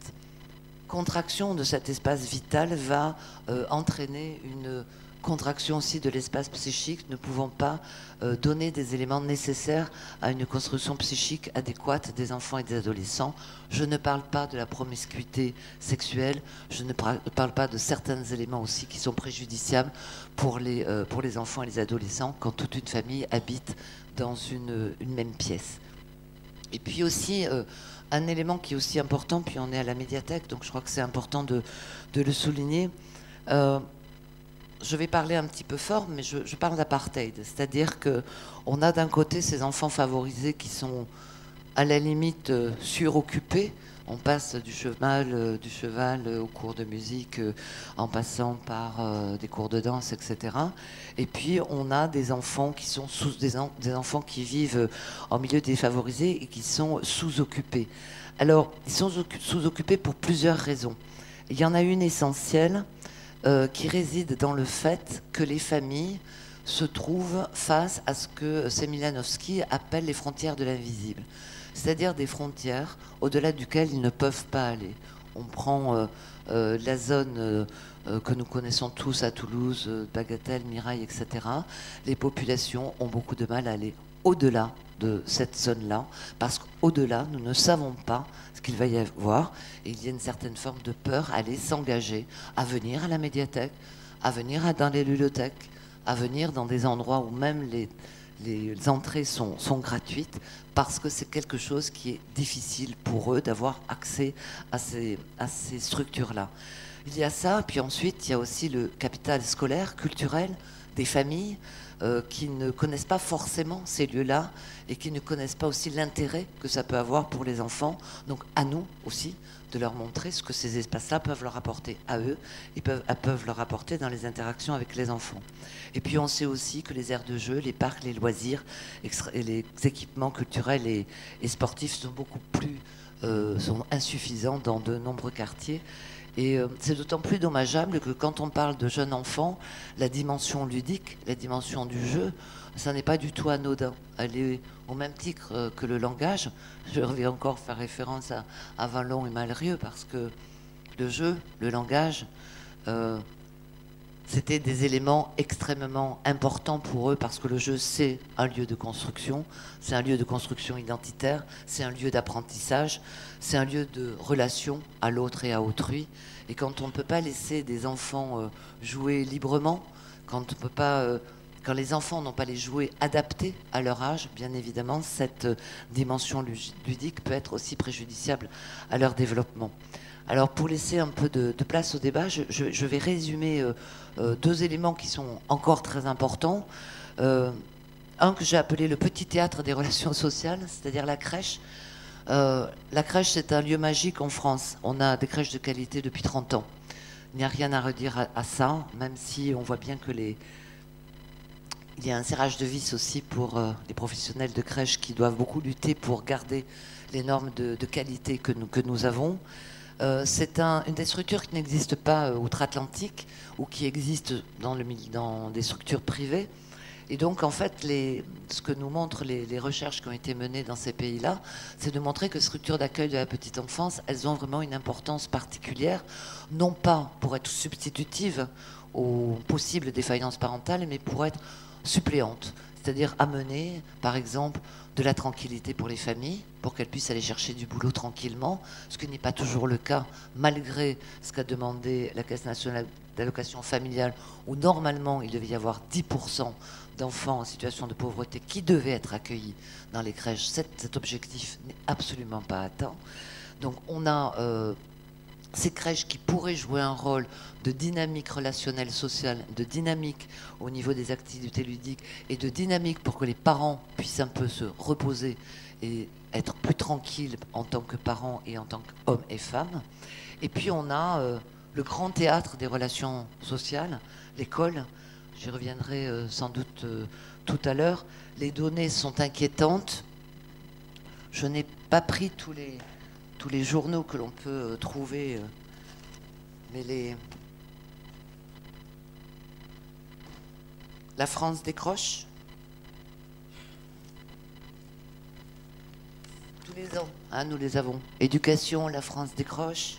contraction de cet espace vital va euh, entraîner une... contraction aussi de l'espace psychique, ne pouvant pas euh, donner des éléments nécessaires à une construction psychique adéquate des enfants et des adolescents. Je ne parle pas de la promiscuité sexuelle, je ne parle pas de certains éléments aussi qui sont préjudiciables pour les, euh, pour les enfants et les adolescents quand toute une famille habite dans une, une même pièce. Et puis aussi... Euh, un élément qui est aussi important, puis on est à la médiathèque, donc je crois que c'est important de, de le souligner. Euh, Je vais parler un petit peu fort, mais je, je parle d'apartheid. C'est-à-dire qu'on a d'un côté ces enfants favorisés qui sont à la limite euh, suroccupés. On passe du cheval, euh, du cheval euh, aux cours de musique, euh, en passant par euh, des cours de danse, et cetera. Et puis on a des enfants qui sont sous, des, en, des enfants qui vivent euh, en milieu défavorisé et qui sont sous-occupés. Alors, ils sont sous-occupés pour plusieurs raisons. Il y en a une essentielle. Euh, qui réside dans le fait que les familles se trouvent face à ce que Semilanovsky appelle les frontières de l'invisible, c'est-à-dire des frontières au-delà duquel ils ne peuvent pas aller. On prend euh, euh, la zone euh, euh, que nous connaissons tous à Toulouse, euh, Bagatelle, Mirail, et cetera. Les populations ont beaucoup de mal à aller au-delà de cette zone-là, parce qu'au-delà, nous ne savons pas ce qu'il va y avoir. Et il y a une certaine forme de peur à aller s'engager, à venir à la médiathèque, à venir dans les bibliothèques, à venir dans des endroits où même les, les entrées sont, sont gratuites, parce que c'est quelque chose qui est difficile pour eux d'avoir accès à ces, à ces structures-là. Il y a ça, puis ensuite, il y a aussi le capital scolaire, culturel, des familles euh, qui ne connaissent pas forcément ces lieux-là et qui ne connaissent pas aussi l'intérêt que ça peut avoir pour les enfants. Donc à nous aussi de leur montrer ce que ces espaces-là peuvent leur apporter à eux et peuvent, peuvent leur apporter dans les interactions avec les enfants. Et puis on sait aussi que les aires de jeu, les parcs, les loisirs, et les équipements culturels et, et sportifs sont beaucoup plus euh, sont insuffisants dans de nombreux quartiers. Et c'est d'autant plus dommageable que quand on parle de jeunes enfants, la dimension ludique, la dimension du jeu, ça n'est pas du tout anodin. Elle est au même titre que le langage. Je vais encore faire référence à, à Wallon et Malrieu, parce que le jeu, le langage, euh, c'était des éléments extrêmement importants pour eux, parce que le jeu, c'est un lieu de construction, c'est un lieu de construction identitaire, c'est un lieu d'apprentissage, c'est un lieu de relation à l'autre et à autrui. Et quand on ne peut pas laisser des enfants jouer librement, quand, on peut pas, quand les enfants n'ont pas les jouets adaptés à leur âge, bien évidemment, cette dimension ludique peut être aussi préjudiciable à leur développement. Alors, pour laisser un peu de, de place au débat, je, je, je vais résumer euh, euh, deux éléments qui sont encore très importants. Euh, un que j'ai appelé le petit théâtre des relations sociales, c'est-à-dire la crèche. Euh, la crèche, c'est un lieu magique en France. On a des crèches de qualité depuis trente ans. Il n'y a rien à redire à, à ça, même si on voit bien que les... Il y a un serrage de vis aussi pour euh, les professionnels de crèche qui doivent beaucoup lutter pour garder les normes de, de qualité que nous, que nous avons. Euh, c'est un, une des structures qui n'existe pas euh, outre-Atlantique ou qui existe dans, le, dans des structures privées. Et donc, en fait, les, ce que nous montrent les, les recherches qui ont été menées dans ces pays-là, c'est de montrer que les structures d'accueil de la petite enfance, elles ont vraiment une importance particulière, non pas pour être substitutives aux possibles défaillances parentales, mais pour être suppléantes. C'est-à-dire amener, par exemple, de la tranquillité pour les familles, pour qu'elles puissent aller chercher du boulot tranquillement, ce qui n'est pas toujours le cas, malgré ce qu'a demandé la Caisse nationale de l'éducation familiale, où normalement il devait y avoir dix pour cent d'enfants en situation de pauvreté qui devaient être accueillis dans les crèches. Cet, cet objectif n'est absolument pas atteint. Donc on a... Euh, ces crèches qui pourraient jouer un rôle de dynamique relationnelle sociale, de dynamique au niveau des activités ludiques et de dynamique pour que les parents puissent un peu se reposer et être plus tranquilles en tant que parents et en tant qu'hommes et femmes. Et puis on a euh, le grand théâtre des relations sociales, l'école. J'y reviendrai euh, sans doute euh, tout à l'heure. Les données sont inquiétantes. Je n'ai pas pris tous les... tous les journaux que l'on peut euh, trouver, euh, mais les... La France décroche. Tous les ans, hein, nous les avons. Éducation, la France décroche.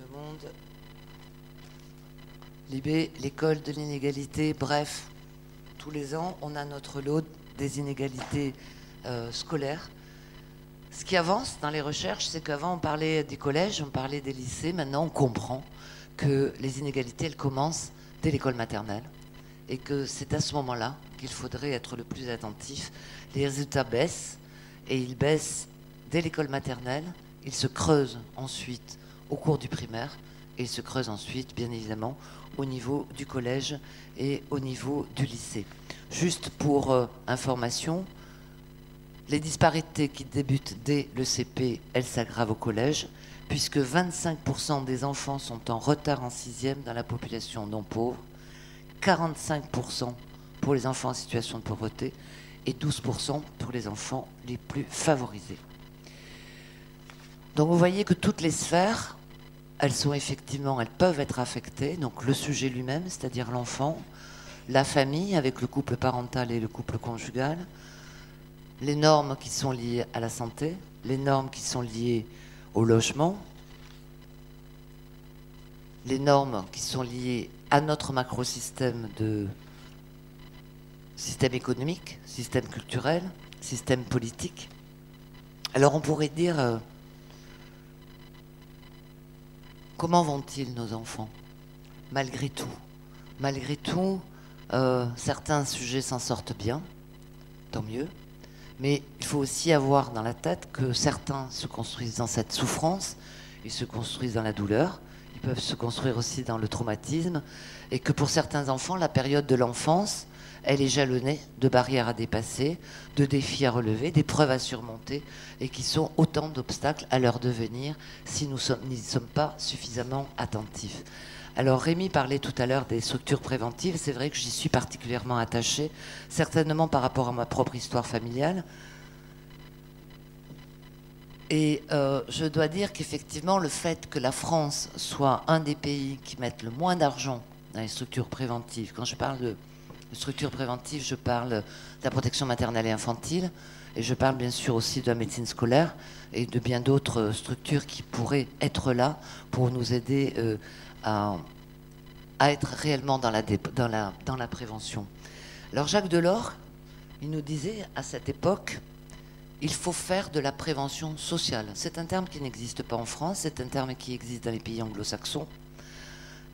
Le Monde, Libé, l'école de l'inégalité, bref. Tous les ans, on a notre lot des inégalités euh, scolaires. Ce qui avance dans les recherches, c'est qu'avant on parlait des collèges, on parlait des lycées. Maintenant, on comprend que les inégalités, elles commencent dès l'école maternelle et que c'est à ce moment-là qu'il faudrait être le plus attentif. Les résultats baissent et ils baissent dès l'école maternelle. Ils se creusent ensuite au cours du primaire et ils se creusent ensuite, bien évidemment, au niveau du collège et au niveau du lycée. Juste pour euh, information, les disparités qui débutent dès le C P, elles s'aggravent au collège, puisque vingt-cinq pour cent des enfants sont en retard en sixième dans la population non pauvre, quarante-cinq pour cent pour les enfants en situation de pauvreté et douze pour cent pour les enfants les plus favorisés. Donc vous voyez que toutes les sphères, elles sont effectivement, elles peuvent être affectées, donc le sujet lui-même, c'est-à-dire l'enfant, la famille avec le couple parental et le couple conjugal, les normes qui sont liées à la santé, les normes qui sont liées au logement, les normes qui sont liées à notre macro-système de système économique, système culturel, système politique. Alors on pourrait dire, euh, comment vont-ils nos enfants? Malgré tout, malgré tout, euh, certains sujets s'en sortent bien, tant mieux, mais il faut aussi avoir dans la tête que certains se construisent dans cette souffrance, ils se construisent dans la douleur, ils peuvent se construire aussi dans le traumatisme, et que pour certains enfants, la période de l'enfance, elle est jalonnée de barrières à dépasser, de défis à relever, d'épreuves à surmonter, et qui sont autant d'obstacles à leur devenir si nous n'y sommes pas suffisamment attentifs. Alors Rémi parlait tout à l'heure des structures préventives, c'est vrai que j'y suis particulièrement attachée, certainement par rapport à ma propre histoire familiale. Et euh, je dois dire qu'effectivement, le fait que la France soit un des pays qui mettent le moins d'argent dans les structures préventives, quand je parle de structures préventives, je parle de la protection maternelle et infantile, et je parle bien sûr aussi de la médecine scolaire et de bien d'autres structures qui pourraient être là pour nous aider euh, à, à être réellement dans la, dans, la, dans la prévention. Alors Jacques Delors, il nous disait à cette époque, il faut faire de la prévention sociale. C'est un terme qui n'existe pas en France, c'est un terme qui existe dans les pays anglo-saxons.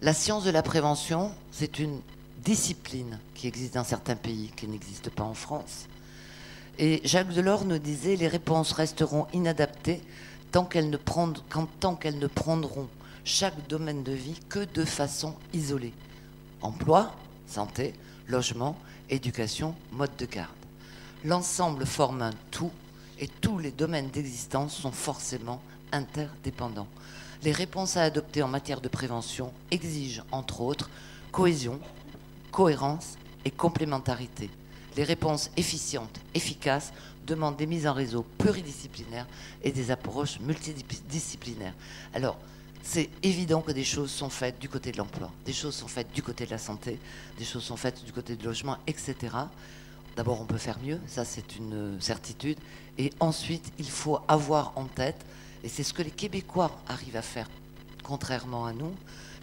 La science de la prévention, c'est une discipline qui existe dans certains pays, qui n'existe pas en France. Et Jacques Delors nous disait, les réponses resteront inadaptées tant qu'elles ne, tant qu'elles ne prendront chaque domaine de vie que de façon isolée. Emploi, santé, logement, éducation, mode de garde. L'ensemble forme un tout et tous les domaines d'existence sont forcément interdépendants. Les réponses à adopter en matière de prévention exigent, entre autres, cohésion, cohérence et complémentarité. Les réponses efficientes, efficaces, demandent des mises en réseau pluridisciplinaires et des approches multidisciplinaires. Alors, c'est évident que des choses sont faites du côté de l'emploi, des choses sont faites du côté de la santé, des choses sont faites du côté du logement, et cetera. D'abord, on peut faire mieux, ça c'est une certitude. Et ensuite, il faut avoir en tête, et c'est ce que les Québécois arrivent à faire, contrairement à nous,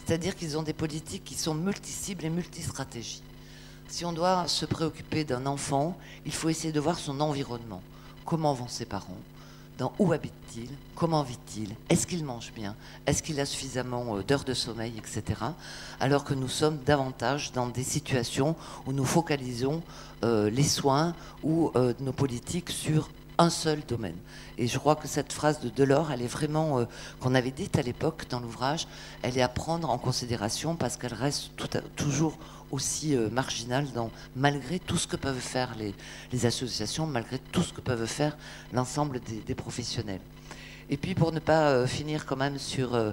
c'est-à-dire qu'ils ont des politiques qui sont multi-cibles et multi-stratégies. Si on doit se préoccuper d'un enfant, il faut essayer de voir son environnement. Comment vont ses parents? Dans où habite-t-il? Comment vit-il? Est-ce qu'il mange bien? Est-ce qu'il a suffisamment d'heures de sommeil, et cetera. Alors que nous sommes davantage dans des situations où nous focalisons euh, les soins ou euh, nos politiques sur un seul domaine. Et je crois que cette phrase de Delors, elle est vraiment, euh, qu'on avait dite à l'époque dans l'ouvrage, elle est à prendre en considération parce qu'elle reste tout à, toujours aussi euh, marginale dans, malgré tout ce que peuvent faire les, les associations, malgré tout ce que peuvent faire l'ensemble des, des professionnels. Et puis pour ne pas euh, finir quand même sur euh,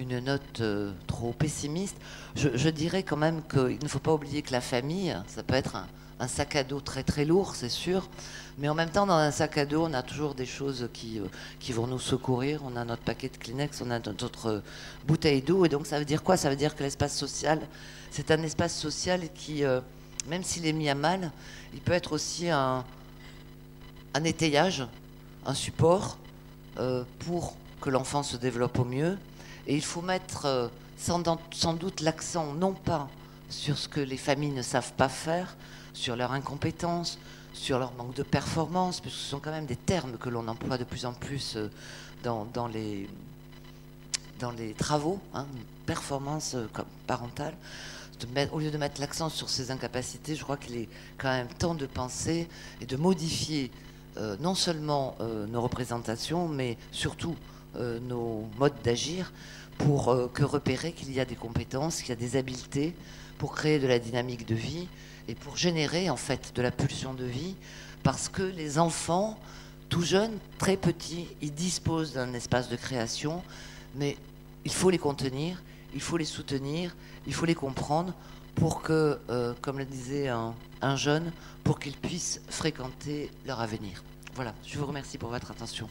une note euh, trop pessimiste, je, je dirais quand même qu'il ne faut pas oublier que la famille, ça peut être un un sac à dos très très lourd, c'est sûr, mais en même temps dans un sac à dos on a toujours des choses qui, qui vont nous secourir, on a notre paquet de Kleenex, on a notre bouteille d'eau, et donc ça veut dire quoi? Ça veut dire que l'espace social, c'est un espace social qui, euh, même s'il est mis à mal, il peut être aussi un, un étayage, un support euh, pour que l'enfant se développe au mieux, et il faut mettre euh, sans, sans doute l'accent non pas sur ce que les familles ne savent pas faire, sur leur incompétence, sur leur manque de performance, puisque ce sont quand même des termes que l'on emploie de plus en plus dans, dans, les, dans les travaux, hein, performance parentale. De mettre, au lieu de mettre l'accent sur ces incapacités, je crois qu'il est quand même temps de penser et de modifier euh, non seulement euh, nos représentations, mais surtout euh, nos modes d'agir pour euh, que repérer qu'il y a des compétences, qu'il y a des habiletés pour créer de la dynamique de vie, et pour générer en fait de la pulsion de vie, parce que les enfants, tout jeunes, très petits, ils disposent d'un espace de création, mais il faut les contenir, il faut les soutenir, il faut les comprendre pour que, euh, comme le disait un, un jeune, pour qu'ils puissent fréquenter leur avenir. Voilà, je vous remercie pour votre attention.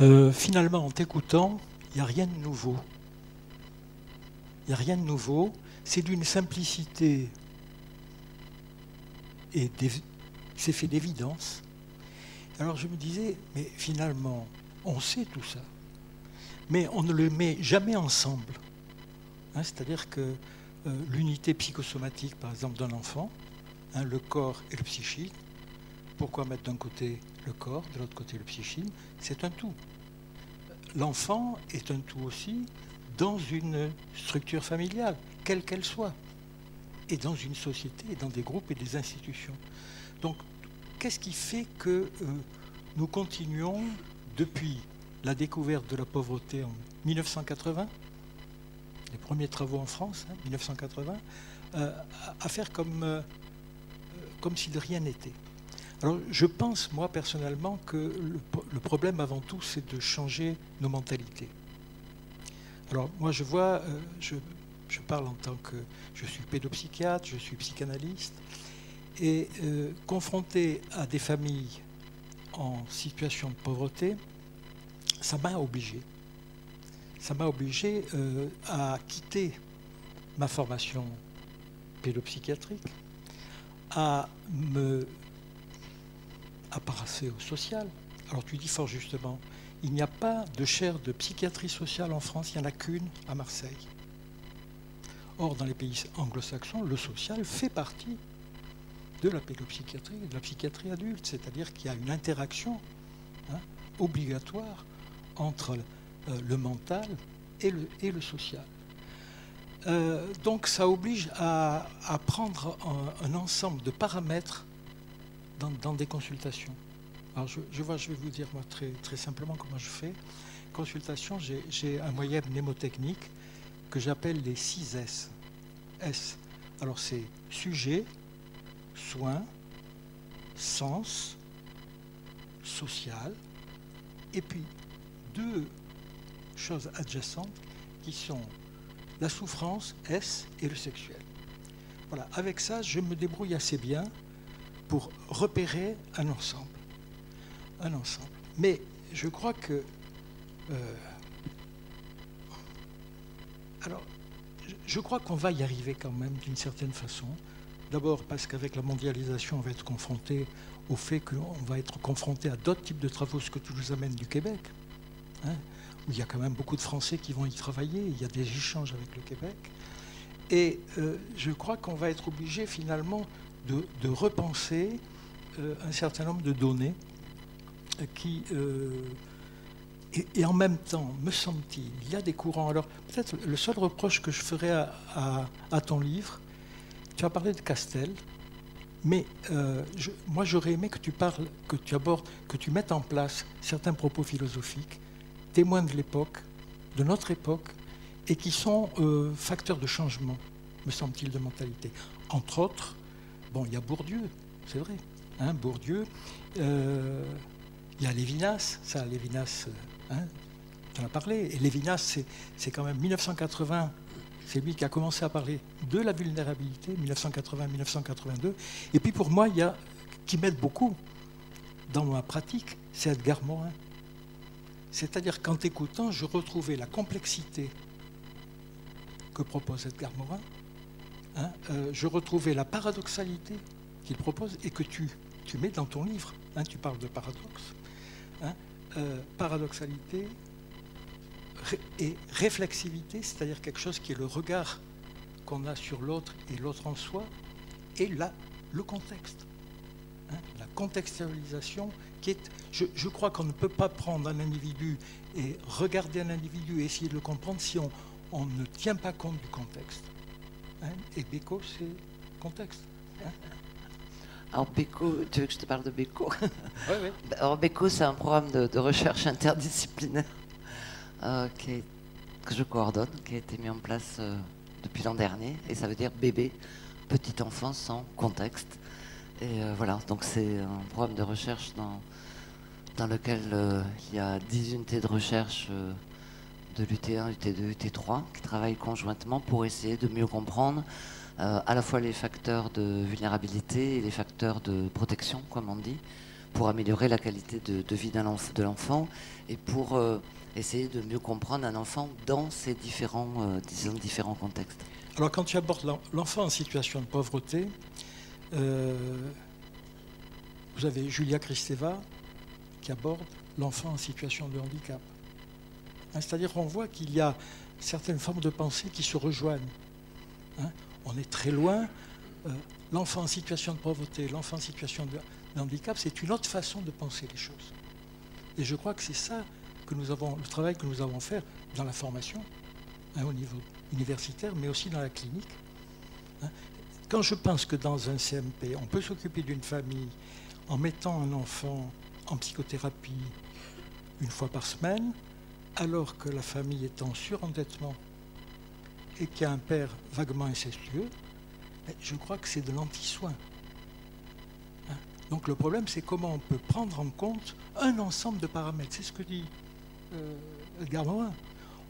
Euh, finalement, en t'écoutant, il n'y a rien de nouveau. Il n'y a rien de nouveau. C'est d'une simplicité et c'est fait d'évidence. Alors je me disais, mais finalement, on sait tout ça, mais on ne le met jamais ensemble. Hein, c'est-à-dire que euh, l'unité psychosomatique, par exemple, d'un enfant, hein, le corps et le psychisme, pourquoi mettre d'un côté le corps, de l'autre côté le psychisme? C'est un tout. L'enfant est un tout aussi dans une structure familiale, quelle qu'elle soit, et dans une société, et dans des groupes et des institutions. Donc, qu'est-ce qui fait que euh, nous continuons, depuis la découverte de la pauvreté en mille neuf cent quatre-vingts, les premiers travaux en France, hein, mille neuf cent quatre-vingts, euh, à faire comme, euh, comme si de rien n'était. Alors, je pense, moi, personnellement, que le, le problème, avant tout, c'est de changer nos mentalités. Alors, moi, je vois, euh, je, je parle en tant que... Je suis pédopsychiatre, je suis psychanalyste, et euh, confronté à des familles en situation de pauvreté, ça m'a obligé. Ça m'a obligé euh, à quitter ma formation pédopsychiatrique, à me à passer au social. Alors tu dis fort justement, il n'y a pas de chaire de psychiatrie sociale en France, il n'y en a qu'une à Marseille. Or, dans les pays anglo-saxons, le social fait partie de la pédopsychiatrie et de la psychiatrie adulte, c'est-à-dire qu'il y a une interaction hein, obligatoire entre Euh, le mental et le, et le social. Euh, donc ça oblige à, à prendre un, un ensemble de paramètres dans, dans des consultations. Alors je, je, vois, je vais vous dire moi très, très simplement comment je fais. Consultation, j'ai un moyen mnémotechnique que j'appelle les six S. S. Alors c'est sujet, soin, sens, social, et puis deux choses adjacentes qui sont la souffrance, S, et le sexuel. Voilà, avec ça, je me débrouille assez bien pour repérer un ensemble. Un ensemble. Mais je crois que... Euh, alors, je crois qu'on va y arriver quand même d'une certaine façon. D'abord parce qu'avec la mondialisation, on va être confronté au fait qu'on va être confronté à d'autres types de travaux, ce que tu nous amènes du Québec. Hein, où il y a quand même beaucoup de Français qui vont y travailler, il y a des échanges avec le Québec. Et euh, je crois qu'on va être obligé finalement de, de repenser euh, un certain nombre de données euh, qui... Euh, et, et en même temps, me semble-t-il, il y a des courants. Alors peut-être le seul reproche que je ferai à, à, à ton livre, tu as parlé de Castel, mais euh, je, moi j'aurais aimé que tu parles, que tu abordes, que tu mettes en place certains propos philosophiques témoins de l'époque, de notre époque, et qui sont euh, facteurs de changement, me semble-t-il, de mentalité. Entre autres, bon, il y a Bourdieu, c'est vrai, hein, Bourdieu, euh, il y a Lévinas, ça, Lévinas, hein, tu en as parlé, et Lévinas, c'est quand même mille neuf cent quatre-vingts, c'est lui qui a commencé à parler de la vulnérabilité, mille neuf cent quatre-vingts mille neuf cent quatre-vingt-deux, et puis pour moi, il y a, qui m'aide beaucoup dans ma pratique, c'est Edgar Morin. C'est-à-dire qu'en t'écoutant, je retrouvais la complexité que propose Edgar Morin, hein, euh, je retrouvais la paradoxalité qu'il propose et que tu, tu mets dans ton livre. Hein, tu parles de paradoxe. Hein, euh, paradoxalité ré et réflexivité, c'est-à-dire quelque chose qui est le regard qu'on a sur l'autre et l'autre en soi, et là, le contexte. Hein, la contextualisation qui est... Je, je crois qu'on ne peut pas prendre un individu et regarder un individu et essayer de le comprendre si on, on ne tient pas compte du contexte. Hein, et BECO, c'est contexte. Hein. Alors BECO, tu veux que je te parle de BECO? Oui, oui. Alors BECO, c'est un programme de, de recherche interdisciplinaire euh, qui est, que je coordonne, qui a été mis en place euh, depuis l'an dernier. Et ça veut dire bébé, petit enfant sans contexte. Et euh, voilà, donc c'est un programme de recherche dans, dans lequel euh, il y a dix unités de recherche euh, de l'U T un, U T deux, U T trois qui travaillent conjointement pour essayer de mieux comprendre euh, à la fois les facteurs de vulnérabilité et les facteurs de protection, comme on dit, pour améliorer la qualité de, de vie de l'enfant et pour euh, essayer de mieux comprendre un enfant dans ses différents, euh, disons, différents contextes. Alors quand tu abordes l'enfant en situation de pauvreté, Euh, vous avez Julia Kristeva qui aborde l'enfant en situation de handicap. Hein, c'est-à-dire qu'on voit qu'il y a certaines formes de pensée qui se rejoignent. Hein, on est très loin. Euh, l'enfant en situation de pauvreté, l'enfant en situation de handicap, c'est une autre façon de penser les choses. Et je crois que c'est ça que nous avons, le travail que nous avons à faire dans la formation, hein, au niveau universitaire, mais aussi dans la clinique. Hein. Quand je pense que dans un C M P, on peut s'occuper d'une famille en mettant un enfant en psychothérapie une fois par semaine, alors que la famille est en surendettement et qu'il y a un père vaguement incestueux, je crois que c'est de l'anti-soin. Hein? Donc le problème, c'est comment on peut prendre en compte un ensemble de paramètres. C'est ce que dit euh, Edgar Morin.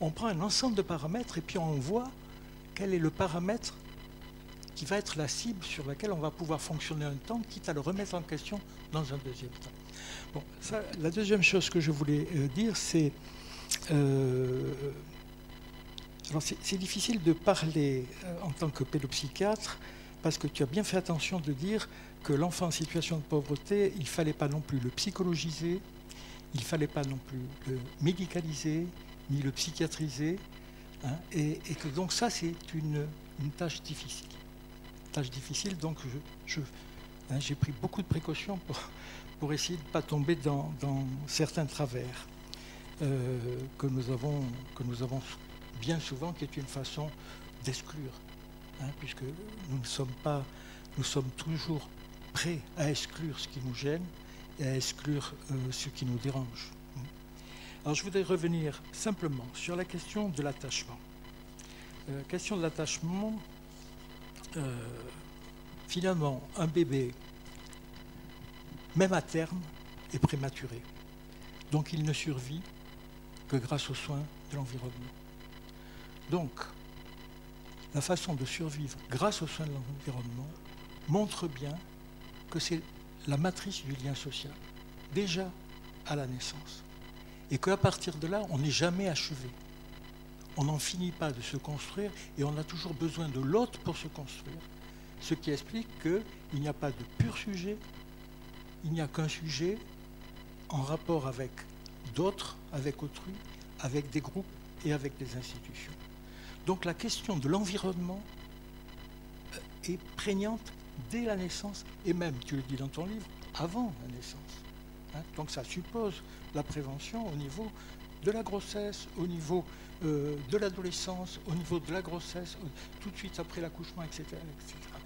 On prend un ensemble de paramètres et puis on voit quel est le paramètre qui va être la cible sur laquelle on va pouvoir fonctionner un temps, quitte à le remettre en question dans un deuxième temps. Bon, ça, la deuxième chose que je voulais euh, dire, c'est... Euh, alors c'est difficile de parler euh, en tant que pédopsychiatre, parce que tu as bien fait attention de dire que l'enfant en situation de pauvreté, il ne fallait pas non plus le psychologiser, il ne fallait pas non plus le médicaliser, ni le psychiatriser, hein, et, et que donc ça, c'est une, une tâche difficile. Tâche difficile, donc je, je, hein, j'ai pris beaucoup de précautions pour, pour essayer de ne pas tomber dans, dans certains travers. Euh, que, nous avons, que nous avons bien souvent, qui est une façon d'exclure, hein, puisque nous ne sommes pas, nous sommes toujours prêts à exclure ce qui nous gêne et à exclure euh, ce qui nous dérange. Alors je voudrais revenir simplement sur la question de l'attachement. La euh, question de l'attachement, euh, finalement, un bébé, même à terme, est prématuré. Donc il ne survit que grâce aux soins de l'environnement. Donc, la façon de survivre grâce aux soins de l'environnement montre bien que c'est la matrice du lien social, déjà à la naissance. Et qu'à partir de là, on n'est jamais achevé. On n'en finit pas de se construire et on a toujours besoin de l'autre pour se construire. Ce qui explique qu'il n'y a pas de pur sujet, il n'y a qu'un sujet en rapport avec d'autres, avec autrui, avec des groupes et avec des institutions. Donc la question de l'environnement est prégnante dès la naissance, et même, tu le dis dans ton livre, avant la naissance. Hein, donc ça suppose la prévention au niveau de la grossesse, au niveau euh, de l'adolescence, au niveau de la grossesse, tout de suite après l'accouchement, et cetera, et cetera.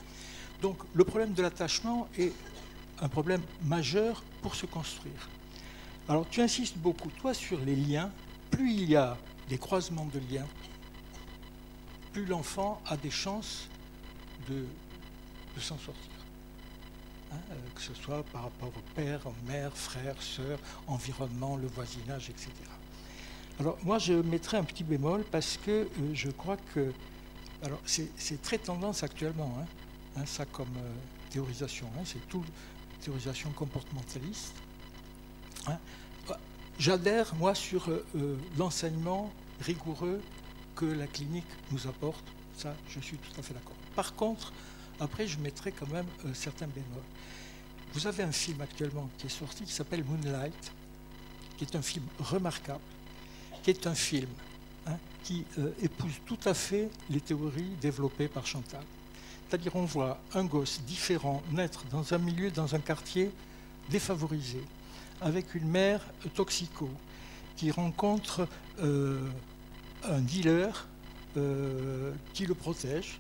Donc le problème de l'attachement est un problème majeur pour se construire. Alors tu insistes beaucoup, toi, sur les liens. Plus il y a des croisements de liens, plus l'enfant a des chances de, de s'en sortir. Hein, que ce soit par rapport au père, mère, frère, sœur, environnement, le voisinage, et cetera. Alors moi, je mettrais un petit bémol parce que euh, je crois que... Alors c'est très tendance actuellement, hein, hein, ça comme euh, théorisation, hein, c'est tout théorisation comportementaliste. Hein, j'adhère, moi, sur euh, l'enseignement rigoureux que la clinique nous apporte. Ça, je suis tout à fait d'accord. Par contre, après, je mettrai quand même euh, certains bémols. Vous avez un film actuellement qui est sorti, qui s'appelle Moonlight, qui est un film remarquable, qui est un film hein, qui euh, épouse tout à fait les théories développées par Chantal. C'est-à-dire, on voit un gosse différent naître dans un milieu, dans un quartier défavorisé, avec une mère toxico qui rencontre euh, un dealer euh, qui le protège.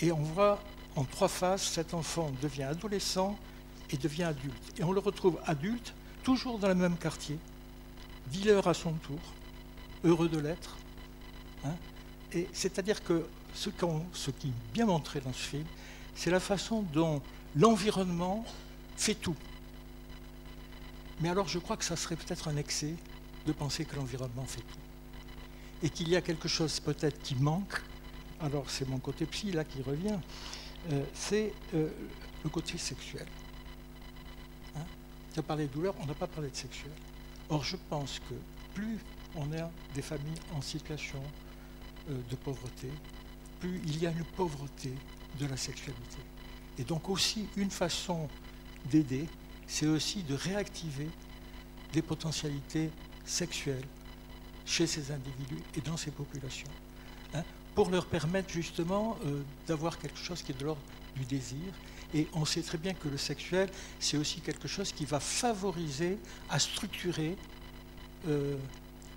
Et on voit en trois phases, cet enfant devient adolescent et devient adulte. Et on le retrouve adulte, toujours dans le même quartier, dealer à son tour, heureux de l'être. Hein, et c'est-à-dire que ce, qu ce qui est bien montré dans ce film, c'est la façon dont l'environnement fait tout. Mais alors je crois que ça serait peut-être un excès de penser que l'environnement fait tout. Et qu'il y a quelque chose peut-être qui manque, alors c'est mon côté psy là qui revient, euh, c'est euh, le côté sexuel. Hein, tu as parlé de douleur, on n'a pas parlé de sexuel. Or je pense que plus on a des familles en situation euh, de pauvreté, plus il y a une pauvreté de la sexualité. Et donc aussi une façon d'aider, c'est aussi de réactiver des potentialités sexuelles chez ces individus et dans ces populations, hein, pour leur permettre justement euh, d'avoir quelque chose qui est de l'ordre du désir. Et on sait très bien que le sexuel, c'est aussi quelque chose qui va favoriser à structurer euh,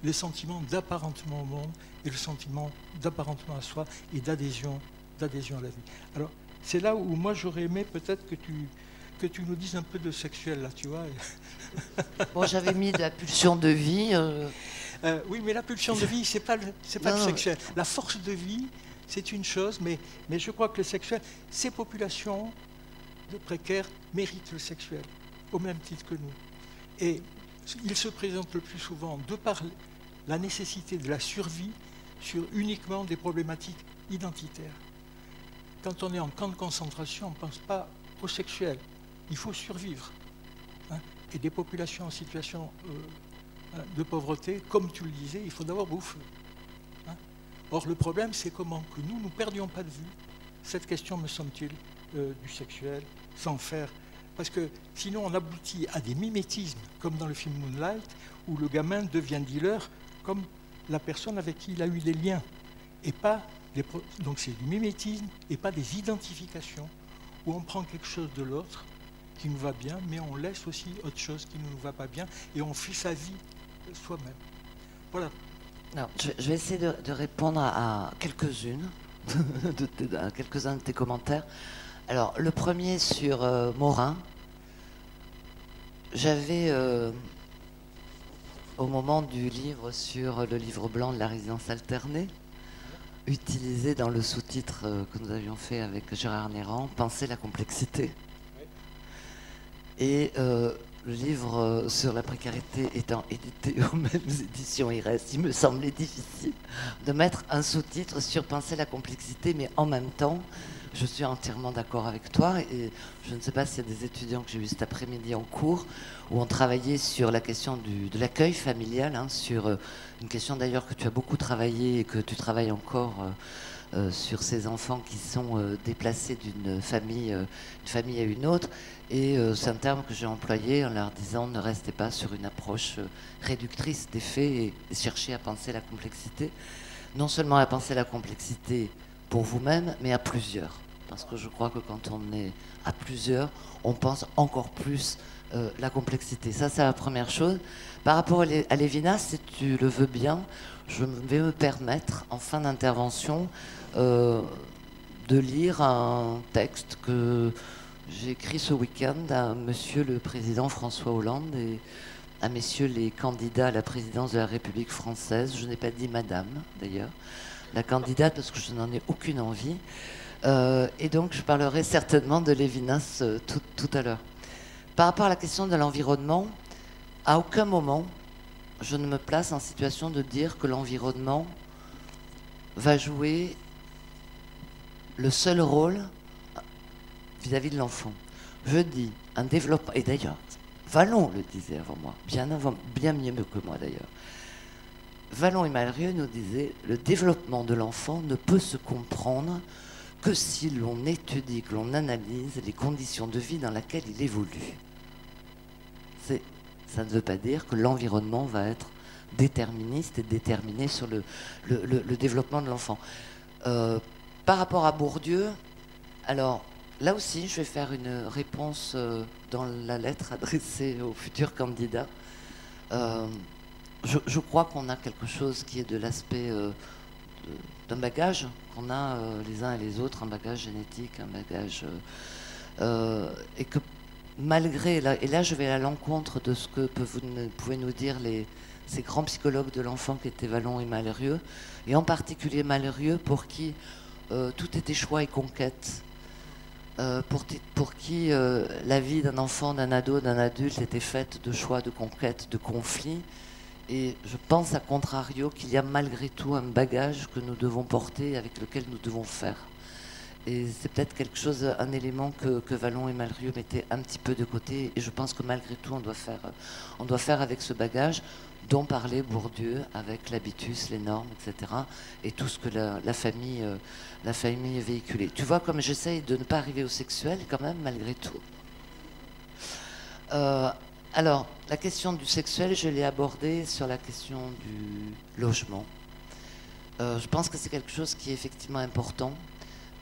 les sentiments d'apparentement au monde et le sentiment d'apparentement à soi et d'adhésion d'adhésion à la vie. Alors, c'est là où moi j'aurais aimé peut-être que tu, que tu nous dises un peu de sexuel, là, tu vois. Bon, j'avais mis de la pulsion de vie. Euh... Euh, oui, mais la pulsion de vie, c'est pas le, c'est pas le sexuel. La force de vie, c'est une chose, mais, mais je crois que le sexuel, ces populations de précaires méritent le sexuel, au même titre que nous. Et il se présente le plus souvent de par la nécessité de la survie sur uniquement des problématiques identitaires. Quand on est en camp de concentration, on ne pense pas au sexuel. Il faut survivre. Hein? Et des populations en situation euh, de pauvreté, comme tu le disais, il faut d'abord bouffer. Hein? Or, le problème, c'est comment que nous, nous perdions pas de vue cette question, me semble-t-il, euh, du sexuel, sans faire... Parce que sinon, on aboutit à des mimétismes, comme dans le film Moonlight, où le gamin devient dealer comme la personne avec qui il a eu des liens. Et pas des pro... Donc c'est du mimétisme et pas des identifications, où on prend quelque chose de l'autre qui nous va bien, mais on laisse aussi autre chose qui ne nous va pas bien, et on fuit sa vie soi-même. Voilà. Alors, je, je vais essayer de, de répondre à, à quelques-unes, de, de, à quelques-uns de tes commentaires. Alors, le premier sur euh, Morin, j'avais, euh, au moment du livre sur le livre blanc de la résidence alternée, utilisé dans le sous-titre euh, que nous avions fait avec Gérard Nérand, « Penser la complexité ». Et euh, le livre euh, sur la précarité étant édité aux mêmes éditions Érès, il me semblait difficile de mettre un sous-titre sur « Penser la complexité », mais en même temps, je suis entièrement d'accord avec toi et je ne sais pas s'il y a des étudiants que j'ai eu cet après-midi en cours où on travaillait sur la question du, de l'accueil familial, hein, sur euh, une question d'ailleurs que tu as beaucoup travaillé et que tu travailles encore euh, euh, sur ces enfants qui sont euh, déplacés d'une famille, euh, une famille à une autre. Et euh, c'est un terme que j'ai employé en leur disant ne restez pas sur une approche euh, réductrice des faits et, et cherchez à penser la complexité. Non seulement à penser la complexité pour vous-même, mais à plusieurs. Parce que je crois que quand on est à plusieurs, on pense encore plus euh, la complexité. Ça, c'est la première chose. Par rapport à Lévinas, si tu le veux bien, je vais me permettre, en fin d'intervention, euh, de lire un texte que j'ai écrit ce week-end à Monsieur le Président François Hollande et à messieurs les candidats à la présidence de la République française. Je n'ai pas dit Madame, d'ailleurs. La candidate, parce que je n'en ai aucune envie. Euh, et donc, je parlerai certainement de Lévinas euh, tout, tout à l'heure. Par rapport à la question de l'environnement, à aucun moment, je ne me place en situation de dire que l'environnement va jouer le seul rôle vis-à-vis de l'enfant. Je dis un développement, et d'ailleurs, Wallon le disait avant moi, bien, avant, bien mieux que moi d'ailleurs, Wallon et Malrieu nous disaient « Le développement de l'enfant ne peut se comprendre que si l'on étudie, que l'on analyse les conditions de vie dans lesquelles il évolue. » Ça ne veut pas dire que l'environnement va être déterministe et déterminé sur le, le, le, le développement de l'enfant. Euh, par rapport à Bourdieu, alors là aussi je vais faire une réponse euh, dans la lettre adressée aux futurs candidats. Euh, Je, je crois qu'on a quelque chose qui est de l'aspect euh, d'un bagage, qu'on a euh, les uns et les autres, un bagage génétique, un bagage... Euh, euh, et que malgré... La, et là, je vais à l'encontre de ce que vous pouvez nous dire les, ces grands psychologues de l'enfant qui étaient Wallon et Malrieu, et en particulier Malrieu, pour qui euh, tout était choix et conquête, euh, pour, pour qui euh, la vie d'un enfant, d'un ado, d'un adulte était faite de choix, de conquête, de conflits. Et je pense, à contrario, qu'il y a malgré tout un bagage que nous devons porter, avec lequel nous devons faire. Et c'est peut-être quelque chose, un élément que, que Wallon et Malrieu mettaient un petit peu de côté. Et je pense que malgré tout, on doit faire, on doit faire avec ce bagage dont parlait Bourdieu, avec l'habitus, les normes, et cetera. Et tout ce que la, la, famille, la famille véhiculait. Tu vois, comme j'essaye de ne pas arriver au sexuel, quand même, malgré tout. Euh, Alors, la question du sexuel, je l'ai abordée sur la question du logement. Euh, je pense que c'est quelque chose qui est effectivement important.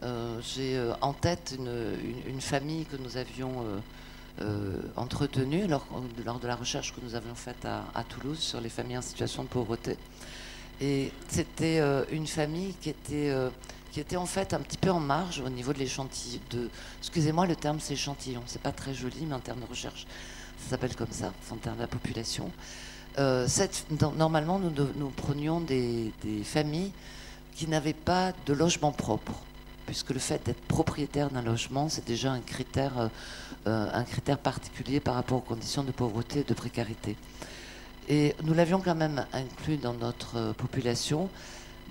Euh, j'ai euh, en tête une, une, une famille que nous avions euh, euh, entretenue lors, lors de la recherche que nous avions faite à, à Toulouse sur les familles en situation de pauvreté. Et c'était euh, une famille qui était, euh, qui était en fait un petit peu en marge au niveau de l'échantillon. Excusez-moi, le terme c'est échantillon, c'est pas très joli, mais en termes de recherche, ça s'appelle comme ça, en termes de la population. Euh, cette, dans, normalement, nous, nous prenions des, des familles qui n'avaient pas de logement propre, puisque le fait d'être propriétaire d'un logement, c'est déjà un critère, euh, un critère particulier par rapport aux conditions de pauvreté et de précarité. Et nous l'avions quand même inclus dans notre population,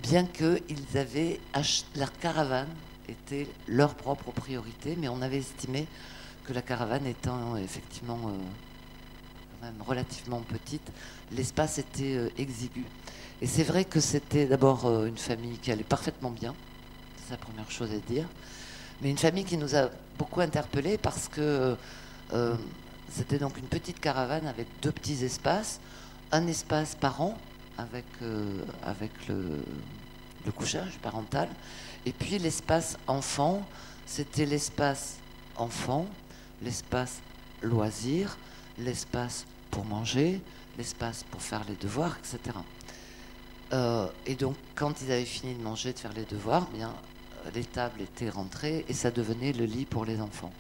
bien qu'ils avaient acheté, leur caravane était leur propre priorité, mais on avait estimé que la caravane étant effectivement euh, quand même relativement petite, l'espace était euh, exigu. Et c'est vrai que c'était d'abord euh, une famille qui allait parfaitement bien, c'est la première chose à dire, mais une famille qui nous a beaucoup interpellés parce que euh, c'était donc une petite caravane avec deux petits espaces, un espace par an avec, euh, avec le, le couchage parental, et puis l'espace enfant, c'était l'espace enfant, l'espace loisir, l'espace pour manger, l'espace pour faire les devoirs, et cetera. Euh, et donc, quand ils avaient fini de manger, de faire les devoirs, bien, les tables étaient rentrées et ça devenait le lit pour les enfants.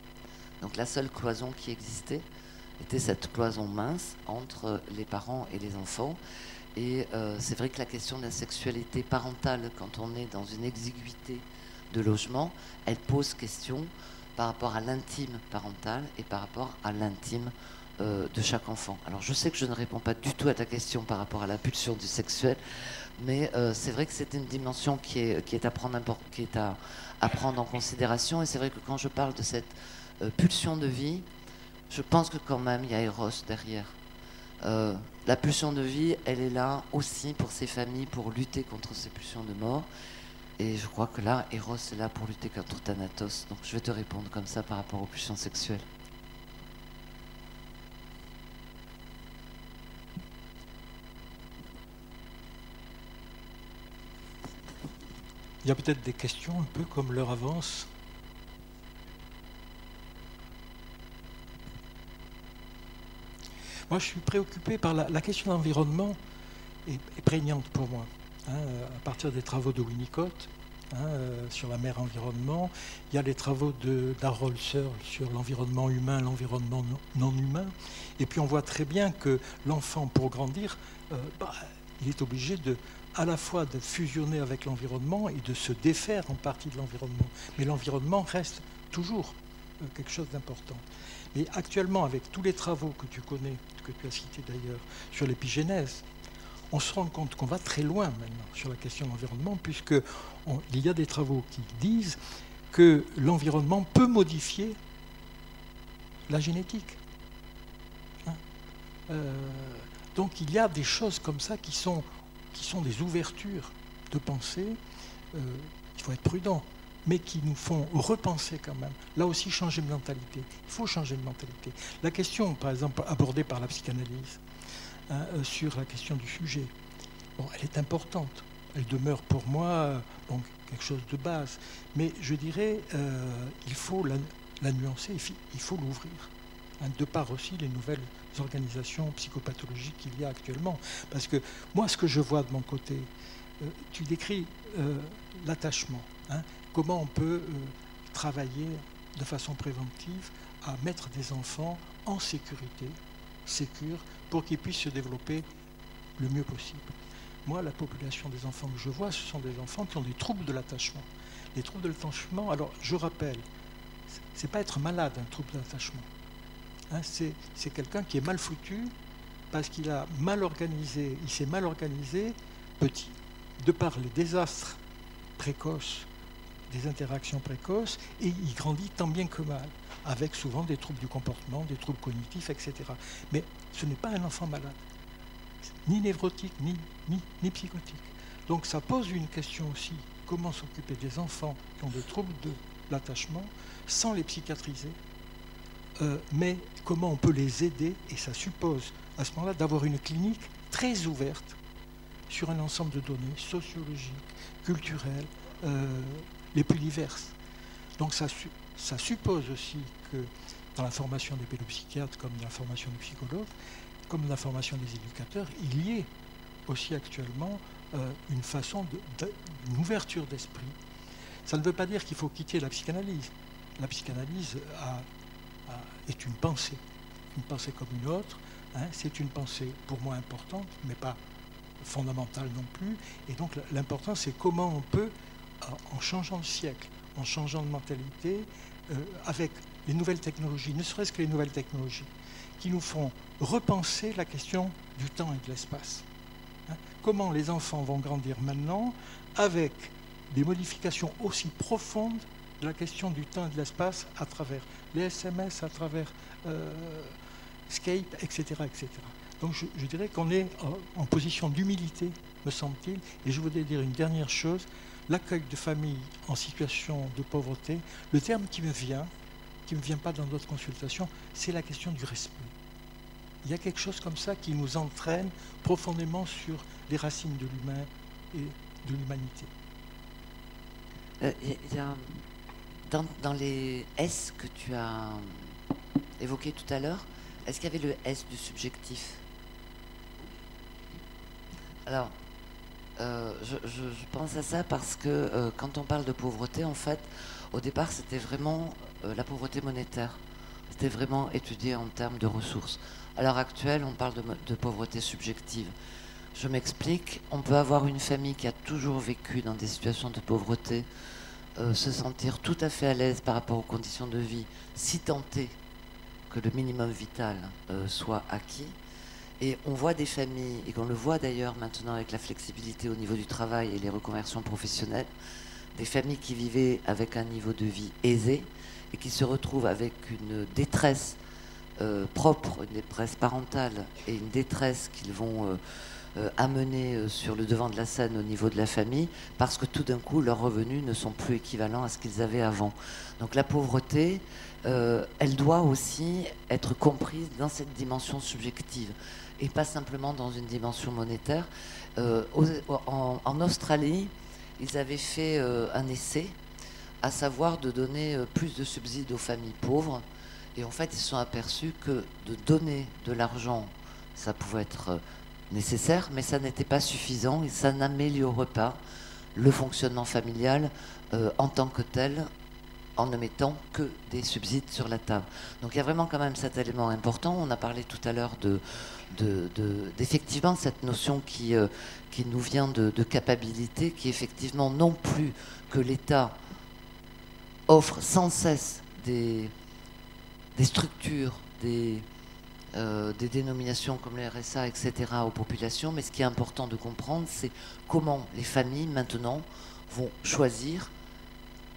Donc la seule cloison qui existait était cette cloison mince entre les parents et les enfants. Et euh, c'est vrai que la question de la sexualité parentale, quand on est dans une exiguïté de logement, elle pose question par rapport à l'intime parental et par rapport à l'intime euh, de chaque enfant. Alors je sais que je ne réponds pas du tout à ta question par rapport à l'impulsion du sexuel, mais euh, c'est vrai que c'est une dimension qui est, qui est, à, prendre, qui est à, à prendre en considération. Et c'est vrai que quand je parle de cette Euh, pulsion de vie, je pense que quand même il y a Eros derrière. Euh, la pulsion de vie, elle est là aussi pour ces familles, pour lutter contre ces pulsions de mort. Et je crois que là, Eros est là pour lutter contre Thanatos. Donc je vais te répondre comme ça par rapport aux pulsions sexuelles. Il y a peut-être des questions un peu comme l'heure avance. Moi, je suis préoccupé par la, la question de l'environnement est, est prégnante pour moi. Hein, à partir des travaux de Winnicott hein, euh, sur la mer-environnement, il y a les travaux d'Harold Searle sur l'environnement humain, l'environnement non, non humain. Et puis, on voit très bien que l'enfant, pour grandir, euh, bah, il est obligé de, à la fois de fusionner avec l'environnement et de se défaire en partie de l'environnement. Mais l'environnement reste toujours euh, quelque chose d'important. Et actuellement, avec tous les travaux que tu connais, que tu as cités d'ailleurs, sur l'épigénèse, on se rend compte qu'on va très loin maintenant sur la question de l'environnement, puisqu'il y a des travaux qui disent que l'environnement peut modifier la génétique. Hein euh, donc il y a des choses comme ça qui sont, qui sont des ouvertures de pensée, euh, il faut être prudent, mais qui nous font repenser quand même. Là aussi, changer de mentalité. Il faut changer de mentalité. La question, par exemple, abordée par la psychanalyse, hein, sur la question du sujet, bon, elle est importante. Elle demeure pour moi bon, quelque chose de base. Mais je dirais, euh, il faut la, la nuancer, il faut l'ouvrir. Hein, de par aussi les nouvelles organisations psychopathologiques qu'il y a actuellement. Parce que moi, ce que je vois de mon côté, euh, tu décris euh, l'attachement. Hein, comment on peut euh, travailler de façon préventive à mettre des enfants en sécurité, sécure, pour qu'ils puissent se développer le mieux possible. Moi, la population des enfants que je vois, ce sont des enfants qui ont des troubles de l'attachement. Les troubles de l'attachement, alors je rappelle, c'est pas être malade un trouble de l'attachement. Hein, c'est quelqu'un qui est mal foutu parce qu'il a mal organisé, il s'est mal organisé petit, de par les désastres précoces, des interactions précoces, et il grandit tant bien que mal, avec souvent des troubles du comportement, des troubles cognitifs, et cetera. Mais ce n'est pas un enfant malade, ni névrotique, ni, ni, ni psychotique. Donc ça pose une question aussi, comment s'occuper des enfants qui ont des troubles de l'attachement, sans les psychiatriser, euh, mais comment on peut les aider, et ça suppose à ce moment-là d'avoir une clinique très ouverte sur un ensemble de données sociologiques, culturelles, euh, les plus diverses. Donc ça, ça suppose aussi que dans la formation des pédopsychiatres, comme dans la formation des psychologues, comme dans la formation des éducateurs, il y ait aussi actuellement euh, une façon, de, de, une ouverture d'esprit. Ça ne veut pas dire qu'il faut quitter la psychanalyse. La psychanalyse a, a, est une pensée, une pensée comme une autre. Hein, c'est une pensée pour moi importante, mais pas fondamentale non plus. Et donc l'important, c'est comment on peut, en changeant de siècle, en changeant de mentalité, euh, avec les nouvelles technologies, ne serait-ce que les nouvelles technologies, qui nous font repenser la question du temps et de l'espace. Hein, comment les enfants vont grandir maintenant avec des modifications aussi profondes de la question du temps et de l'espace à travers les S M S, à travers euh, Skype, et cetera, et cetera. Donc je, je dirais qu'on est en, en position d'humilité, me semble-t-il. Et je voudrais dire une dernière chose. L'accueil de familles en situation de pauvreté, le terme qui me vient, qui ne me vient pas dans d'autres consultations, c'est la question du respect. Il y a quelque chose comme ça qui nous entraîne profondément sur les racines de l'humain et de l'humanité. Euh, y a, dans, dans les S que tu as évoqué tout à l'heure, est-ce qu'il y avait le S du subjectif? Alors, euh, je, je, je pense à ça parce que euh, quand on parle de pauvreté, en fait, au départ, c'était vraiment euh, la pauvreté monétaire. C'était vraiment étudié en termes de ressources. À l'heure actuelle, on parle de, de pauvreté subjective. Je m'explique, on peut avoir une famille qui a toujours vécu dans des situations de pauvreté, euh, se sentir tout à fait à l'aise par rapport aux conditions de vie, si tentée que le minimum vital euh, soit acquis. Et on voit des familles, et on le voit d'ailleurs maintenant avec la flexibilité au niveau du travail et les reconversions professionnelles, des familles qui vivaient avec un niveau de vie aisé et qui se retrouvent avec une détresse euh, propre, une détresse parentale et une détresse qu'ils vont euh, euh, amener sur le devant de la scène au niveau de la famille parce que tout d'un coup leurs revenus ne sont plus équivalents à ce qu'ils avaient avant. Donc la pauvreté, euh, elle doit aussi être comprise dans cette dimension subjective et pas simplement dans une dimension monétaire. Euh, aux, en, en Australie, ils avaient fait euh, un essai, à savoir de donner euh, plus de subsides aux familles pauvres. Et en fait, ils se sont aperçus que de donner de l'argent, ça pouvait être euh, nécessaire, mais ça n'était pas suffisant et ça n'améliorait pas le fonctionnement familial euh, en tant que tel, en ne mettant que des subsides sur la table. Donc il y a vraiment quand même cet élément important. On a parlé tout à l'heure de, de, de, d'effectivement cette notion qui, euh, qui nous vient de, de capacité, qui effectivement non plus que l'État offre sans cesse des, des structures, des, euh, des dénominations comme le R S A, et cetera aux populations, mais ce qui est important de comprendre, c'est comment les familles maintenant vont choisir,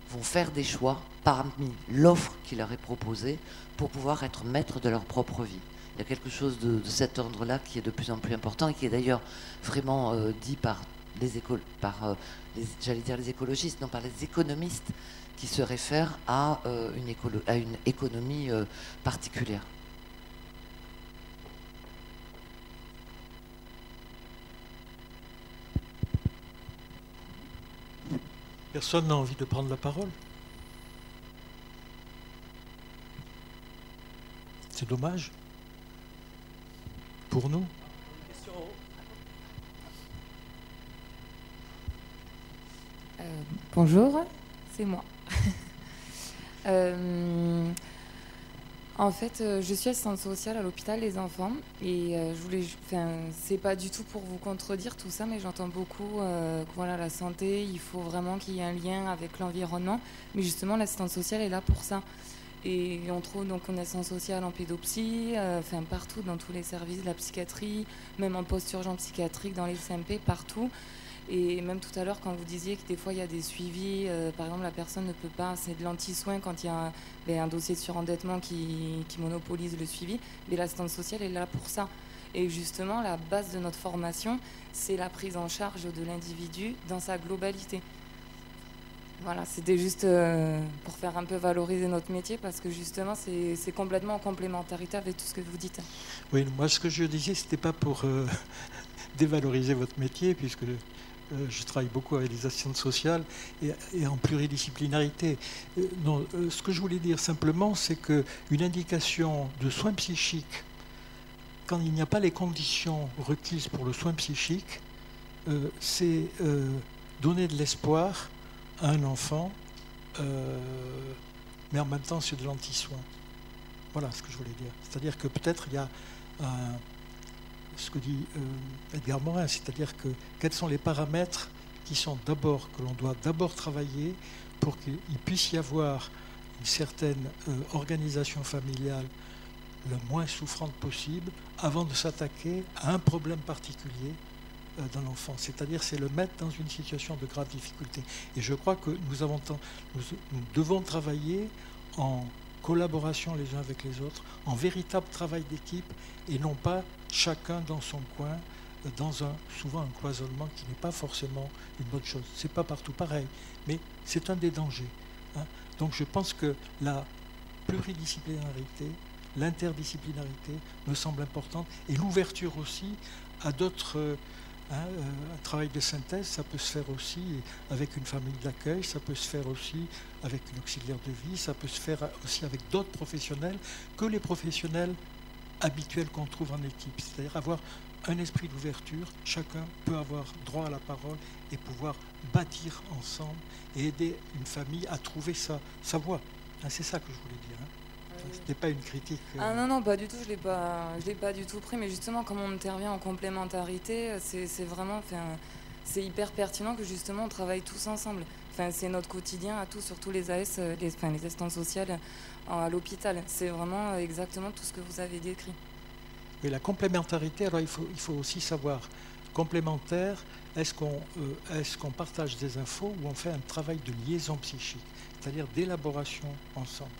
vont faire des choix parmi l'offre qui leur est proposée pour pouvoir être maître de leur propre vie. Il y a quelque chose de, de cet ordre-là qui est de plus en plus important et qui est d'ailleurs vraiment euh, dit par les éco- par euh, les, j'allais dire les écologistes, non par les économistes, qui se réfèrent à, euh, une, écolo- à une économie euh, particulière. Personne n'a envie de prendre la parole. C'est dommage. Pour nous. Euh, bonjour, c'est moi. euh, en fait, je suis assistante sociale à l'hôpital des enfants et je voulais, enfin, c'est pas du tout pour vous contredire tout ça, mais j'entends beaucoup euh, que voilà, la santé, il faut vraiment qu'il y ait un lien avec l'environnement, mais justement l'assistante sociale est là pour ça. Et on trouve donc une assistance sociale en pédopsie, euh, enfin partout dans tous les services de la psychiatrie, même en post-urgence psychiatrique, dans les C M P, partout. Et même tout à l'heure, quand vous disiez que des fois il y a des suivis, euh, par exemple la personne ne peut pas, c'est de l'anti-soin quand il y a ben, un dossier de surendettement qui, qui monopolise le suivi, mais l'assistance sociale est là pour ça. Et justement, la base de notre formation, c'est la prise en charge de l'individu dans sa globalité. Voilà, c'était juste euh, pour faire un peu valoriser notre métier, parce que justement, c'est complètement en complémentarité avec tout ce que vous dites. Oui, moi, ce que je disais, c'était pas pour euh, dévaloriser votre métier, puisque euh, je travaille beaucoup avec les assistantes sociales et, et en pluridisciplinarité. Euh, non, euh, ce que je voulais dire simplement, c'est qu'une indication de soins psychiques, quand il n'y a pas les conditions requises pour le soin psychique, euh, c'est euh, donner de l'espoir à un enfant, euh, mais en même temps c'est de l'anti-soin. Voilà ce que je voulais dire. C'est-à-dire que peut-être il y a un, ce que dit euh, Edgar Morin, c'est-à-dire que quels sont les paramètres qui sont d'abord, que l'on doit d'abord travailler pour qu'il puisse y avoir une certaine euh, organisation familiale le moins souffrante possible, avant de s'attaquer à un problème particulier euh, dans l'enfant. C'est-à-dire, c'est le mettre dans une situation de grave difficulté. Et je crois que nous, avons nous, nous devons travailler en collaboration les uns avec les autres, en véritable travail d'équipe, et non pas chacun dans son coin, euh, dans un, souvent un cloisonnement qui n'est pas forcément une bonne chose. C'est pas partout pareil, mais c'est un des dangers. Hein. Donc je pense que la pluridisciplinarité, l'interdisciplinarité me semble importante, et l'ouverture aussi à d'autres. Hein, un travail de synthèse, ça peut se faire aussi avec une famille d'accueil, ça peut se faire aussi avec une auxiliaire de vie, ça peut se faire aussi avec d'autres professionnels que les professionnels habituels qu'on trouve en équipe. C'est-à-dire avoir un esprit d'ouverture, chacun peut avoir droit à la parole et pouvoir bâtir ensemble et aider une famille à trouver sa, sa voie. Hein, c'est ça que je voulais dire. Hein. C'était pas une critique. Euh... Ah non, non, pas du tout, je l'ai pas, je l'ai pas du tout pris, mais justement, comme on intervient en complémentarité, c'est vraiment, enfin, c'est hyper pertinent que justement on travaille tous ensemble. Enfin, c'est notre quotidien à tous, surtout les A S, les, enfin, les assistantes sociales à l'hôpital. C'est vraiment exactement tout ce que vous avez décrit. Mais la complémentarité, alors il faut, il faut aussi savoir, complémentaire, est-ce qu'on euh, est-ce qu'on partage des infos ou on fait un travail de liaison psychique, c'est-à-dire d'élaboration ensemble.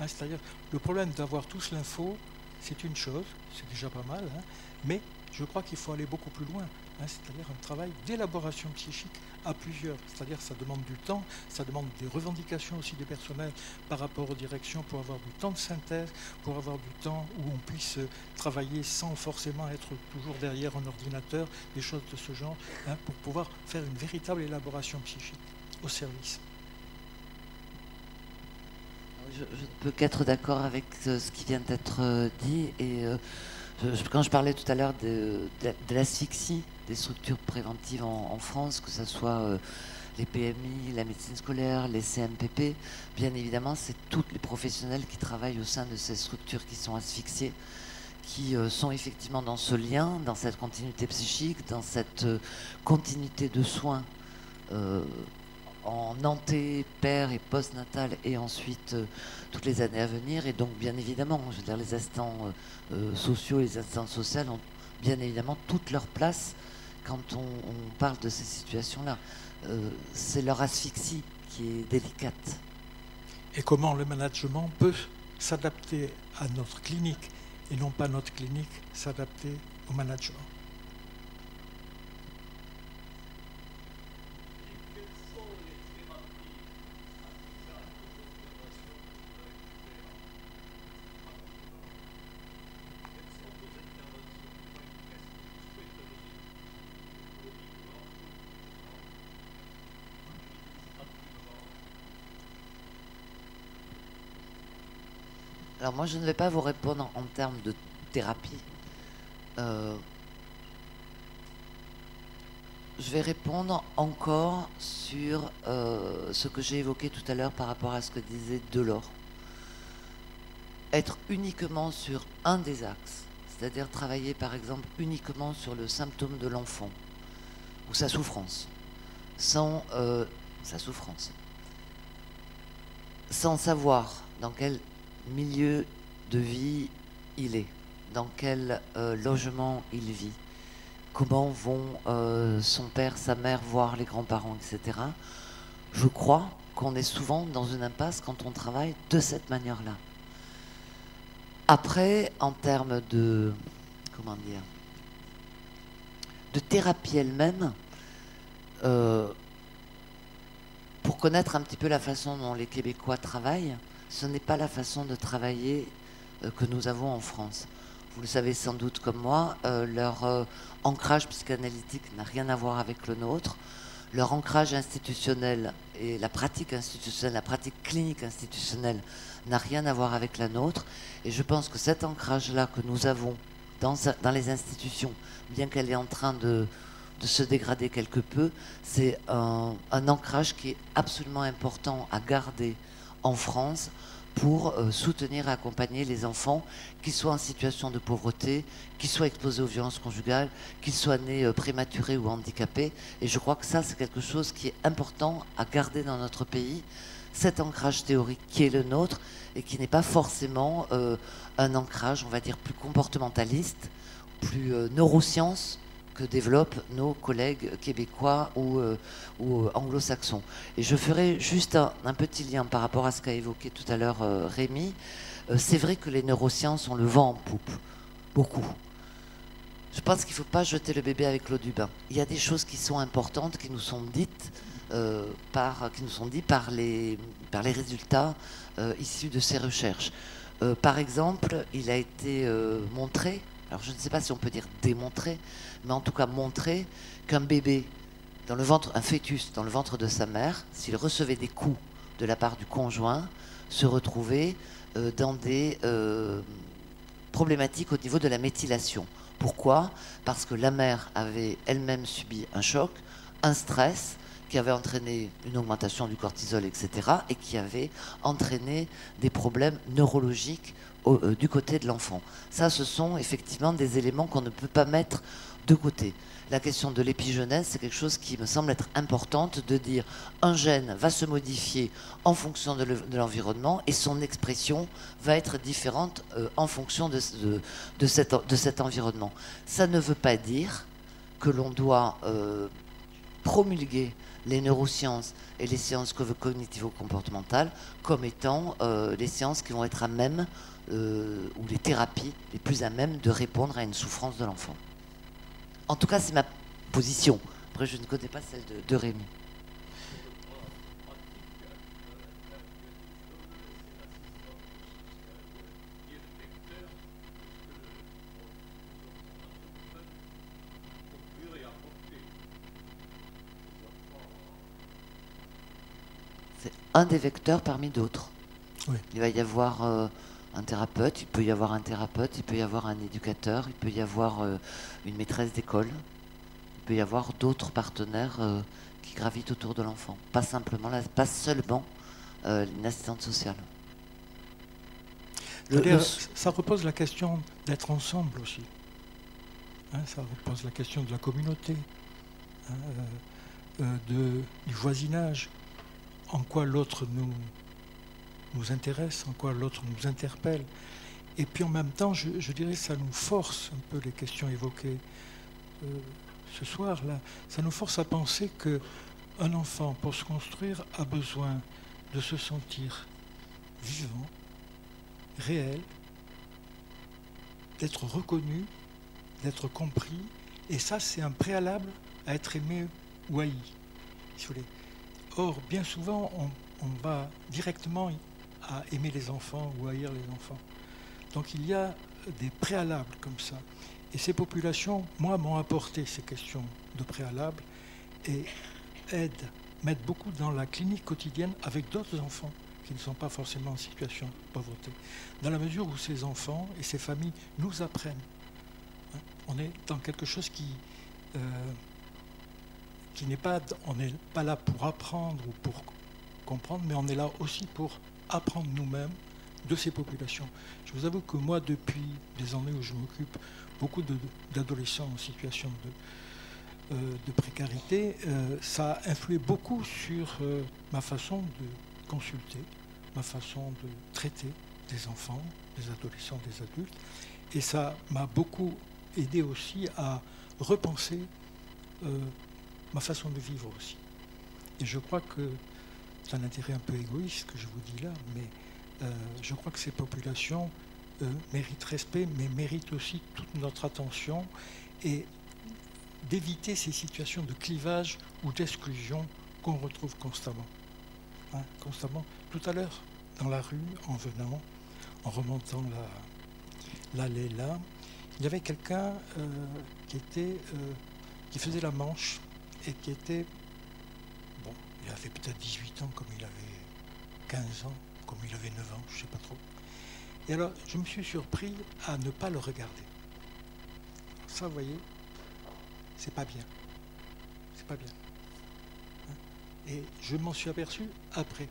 Hein, c'est-à-dire, le problème d'avoir tous l'info, c'est une chose, c'est déjà pas mal, hein, mais je crois qu'il faut aller beaucoup plus loin, hein, c'est-à-dire un travail d'élaboration psychique à plusieurs, c'est-à-dire ça demande du temps, ça demande des revendications aussi des personnels par rapport aux directions pour avoir du temps de synthèse, pour avoir du temps où on puisse travailler sans forcément être toujours derrière un ordinateur, des choses de ce genre, hein, pour pouvoir faire une véritable élaboration psychique au service. Je ne peux qu'être d'accord avec ce qui vient d'être dit. Et je, quand je parlais tout à l'heure de, de, de l'asphyxie des structures préventives en, en France, que ce soit les P M I, la médecine scolaire, les C M P P, bien évidemment, c'est tous les professionnels qui travaillent au sein de ces structures qui sont asphyxiées, qui sont effectivement dans ce lien, dans cette continuité psychique, dans cette continuité de soins euh, en anté, père et postnatal, et ensuite euh, toutes les années à venir. Et donc, bien évidemment, je veux dire, les assistants euh, sociaux et les assistantes sociales ont bien évidemment toute leur place quand on, on parle de ces situations-là. Euh, c'est leur asphyxie qui est délicate. Et comment le management peut s'adapter à notre clinique, et non pas notre clinique s'adapter au management. Alors moi, je ne vais pas vous répondre en termes de thérapie. Euh, je vais répondre encore sur euh, ce que j'ai évoqué tout à l'heure par rapport à ce que disait Delors. Être uniquement sur un des axes, c'est-à-dire travailler par exemple uniquement sur le symptôme de l'enfant ou sa souffrance, sans euh, sa souffrance, sans savoir dans quel milieu de vie il est, dans quel euh, logement il vit, comment vont euh, son père, sa mère, voir les grands-parents, et cetera. Je crois qu'on est souvent dans une impasse quand on travaille de cette manière-là. Après, en termes de, comment dire, de thérapie elle-même, euh, pour connaître un petit peu la façon dont les Québécois travaillent, ce n'est pas la façon de travailler euh, que nous avons en France. Vous le savez sans doute comme moi, euh, leur euh, ancrage psychanalytique n'a rien à voir avec le nôtre. Leur ancrage institutionnel et la pratique institutionnelle, la pratique clinique institutionnelle n'a rien à voir avec la nôtre. Et je pense que cet ancrage-là que nous avons dans, dans les institutions, bien qu'elle est en train de, de se dégrader quelque peu, c'est un, un ancrage qui est absolument important à garder en France pour euh, soutenir et accompagner les enfants, qu'ils soient en situation de pauvreté, qu'ils soient exposés aux violences conjugales, qu'ils soient nés euh, prématurés ou handicapés. Et je crois que ça, c'est quelque chose qui est important à garder dans notre pays, cet ancrage théorique qui est le nôtre et qui n'est pas forcément euh, un ancrage, on va dire, plus comportementaliste, plus euh, neurosciences que développent nos collègues québécois ou, euh, ou anglo-saxons. Et je ferai juste un, un petit lien par rapport à ce qu'a évoqué tout à l'heure euh, Rémi. Euh, c'est vrai que les neurosciences, on le vend en poupe, beaucoup. Je pense qu'il ne faut pas jeter le bébé avec l'eau du bain. Il y a des choses qui sont importantes, qui nous sont dites euh, par, qui nous sont dites par les, par les résultats euh, issus de ces recherches. Euh, par exemple, il a été euh, montré, alors je ne sais pas si on peut dire démontrer, mais en tout cas montrer qu'un bébé, dans le ventre, un fœtus dans le ventre de sa mère, s'il recevait des coups de la part du conjoint, se retrouvait euh, dans des euh, problématiques au niveau de la méthylation. Pourquoi? Parce que la mère avait elle-même subi un choc, un stress, qui avait entraîné une augmentation du cortisol, et cetera, et qui avait entraîné des problèmes neurologiques au, euh, du côté de l'enfant. Ça, ce sont effectivement des éléments qu'on ne peut pas mettre de côté. La question de l'épigenèse, c'est quelque chose qui me semble être importante, de dire un gène va se modifier en fonction de l'environnement et son expression va être différente euh, en fonction de, de, de, cet, de cet environnement. Ça ne veut pas dire que l'on doit euh, promulguer les neurosciences et les sciences cognitivo-comportementales comme étant euh, les sciences qui vont être à même, euh, ou les thérapies les plus à même de répondre à une souffrance de l'enfant. En tout cas, c'est ma position. Après, je ne connais pas celle de, de Rémi. C'est un des vecteurs parmi d'autres. Oui. Il va y avoir euh, un thérapeute, il peut y avoir un thérapeute, il peut y avoir un éducateur, il peut y avoir euh, une maîtresse d'école, il peut y avoir d'autres partenaires euh, qui gravitent autour de l'enfant. Pas simplement, la, pas seulement euh, une assistante sociale. Le, le, ça repose la question d'être ensemble aussi. Hein, ça repose la question de la communauté, hein, euh, de, du voisinage, en quoi l'autre nous... nous intéresse, en quoi l'autre nous interpelle. Et puis en même temps, je, je dirais, ça nous force un peu les questions évoquées euh, ce soir, là. Ça nous force à penser qu'un enfant, pour se construire, a besoin de se sentir vivant, réel, d'être reconnu, d'être compris. Et ça, c'est un préalable à être aimé ou haï, si vous voulez. Or, bien souvent, on, on va directement à aimer les enfants ou à haïr les enfants. Donc il y a des préalables comme ça. Et ces populations, moi, m'ont apporté ces questions de préalables et aident, m'aident beaucoup dans la clinique quotidienne avec d'autres enfants qui ne sont pas forcément en situation de pauvreté. Dans la mesure où ces enfants et ces familles nous apprennent. Hein, on est dans quelque chose qui... Euh, qui n'est pas... On n'est pas là pour apprendre ou pour comprendre, mais on est là aussi pour... apprendre nous-mêmes de ces populations. Je vous avoue que moi, depuis des années où je m'occupe beaucoup d'adolescents en situation de, euh, de précarité, euh, ça a influé beaucoup sur euh, ma façon de consulter, ma façon de traiter des enfants, des adolescents, des adultes. Et ça m'a beaucoup aidé aussi à repenser euh, ma façon de vivre aussi. Et je crois que c'est un intérêt un peu égoïste que je vous dis là, mais euh, je crois que ces populations euh, méritent respect, mais méritent aussi toute notre attention et d'éviter ces situations de clivage ou d'exclusion qu'on retrouve constamment. hein, constamment. Tout à l'heure, dans la rue, en venant, en remontant l'allée la, là, il y avait quelqu'un euh, qui était, euh, qui faisait la manche et qui était, bon, il avait peut-être dix-huit ans, comme il avait quinze ans, comme il avait neuf ans, je ne sais pas trop. Et alors, je me suis surpris à ne pas le regarder. Ça, vous voyez, c'est pas bien. C'est pas bien. Et je m'en suis aperçu après.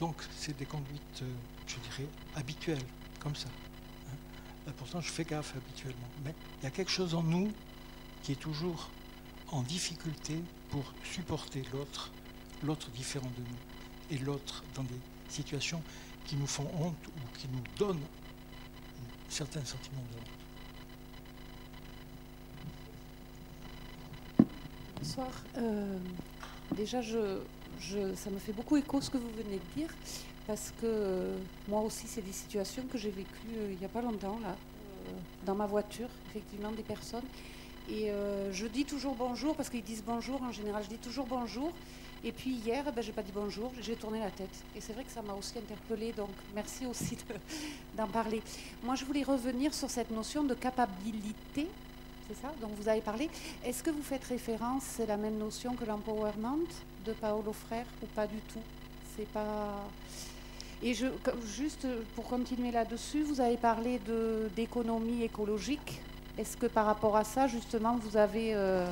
Donc, c'est des conduites, je dirais, habituelles, comme ça. Pourtant, je fais gaffe habituellement. Mais il y a quelque chose en nous qui est toujours en difficulté pour supporter l'autre, l'autre différent de nous, et l'autre dans des situations qui nous font honte ou qui nous donnent certains sentiments de honte. Bonsoir. Euh, déjà, je, je, ça me fait beaucoup écho ce que vous venez de dire, parce que euh, moi aussi, c'est des situations que j'ai vécues euh, il n'y a pas longtemps, là, euh, dans ma voiture, effectivement, des personnes. Et euh, je dis toujours bonjour, parce qu'ils disent bonjour en général, je dis toujours bonjour. Et puis hier, ben, je n'ai pas dit bonjour, j'ai tourné la tête. Et c'est vrai que ça m'a aussi interpellée, donc merci aussi d'en de, parler. Moi, je voulais revenir sur cette notion de capabilité, c'est ça, dont vous avez parlé. Est-ce que vous faites référence, c'est la même notion que l'empowerment de Paolo Frère, ou pas du tout? C'est pas... Et je, juste pour continuer là-dessus, vous avez parlé d'économie écologique. Est-ce que par rapport à ça, justement, vous avez... Euh,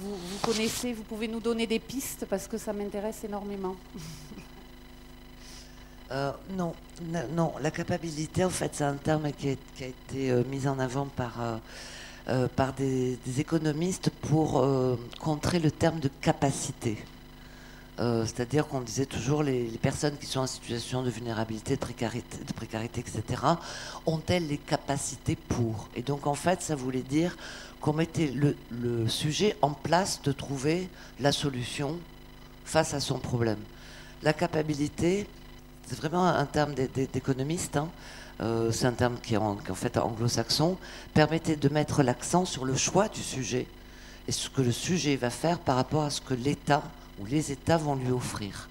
Vous, vous connaissez, vous pouvez nous donner des pistes parce que ça m'intéresse énormément. euh, non, non, la capacité, en fait, c'est un terme qui a, qui a été euh, mis en avant par, euh, par des, des économistes pour euh, contrer le terme de capacité. Euh, C'est-à-dire qu'on disait toujours les, les personnes qui sont en situation de vulnérabilité, de précarité, de précarité et cetera, ont-elles les capacités pour? Et donc, en fait, ça voulait dire qu'on mettait le, le sujet en place de trouver la solution face à son problème. La capacité, c'est vraiment un terme d'économiste, hein, euh, c'est un terme qui est en, qui en fait anglo-saxon, permettait de mettre l'accent sur le choix du sujet et ce que le sujet va faire par rapport à ce que l'État... où les États vont lui offrir.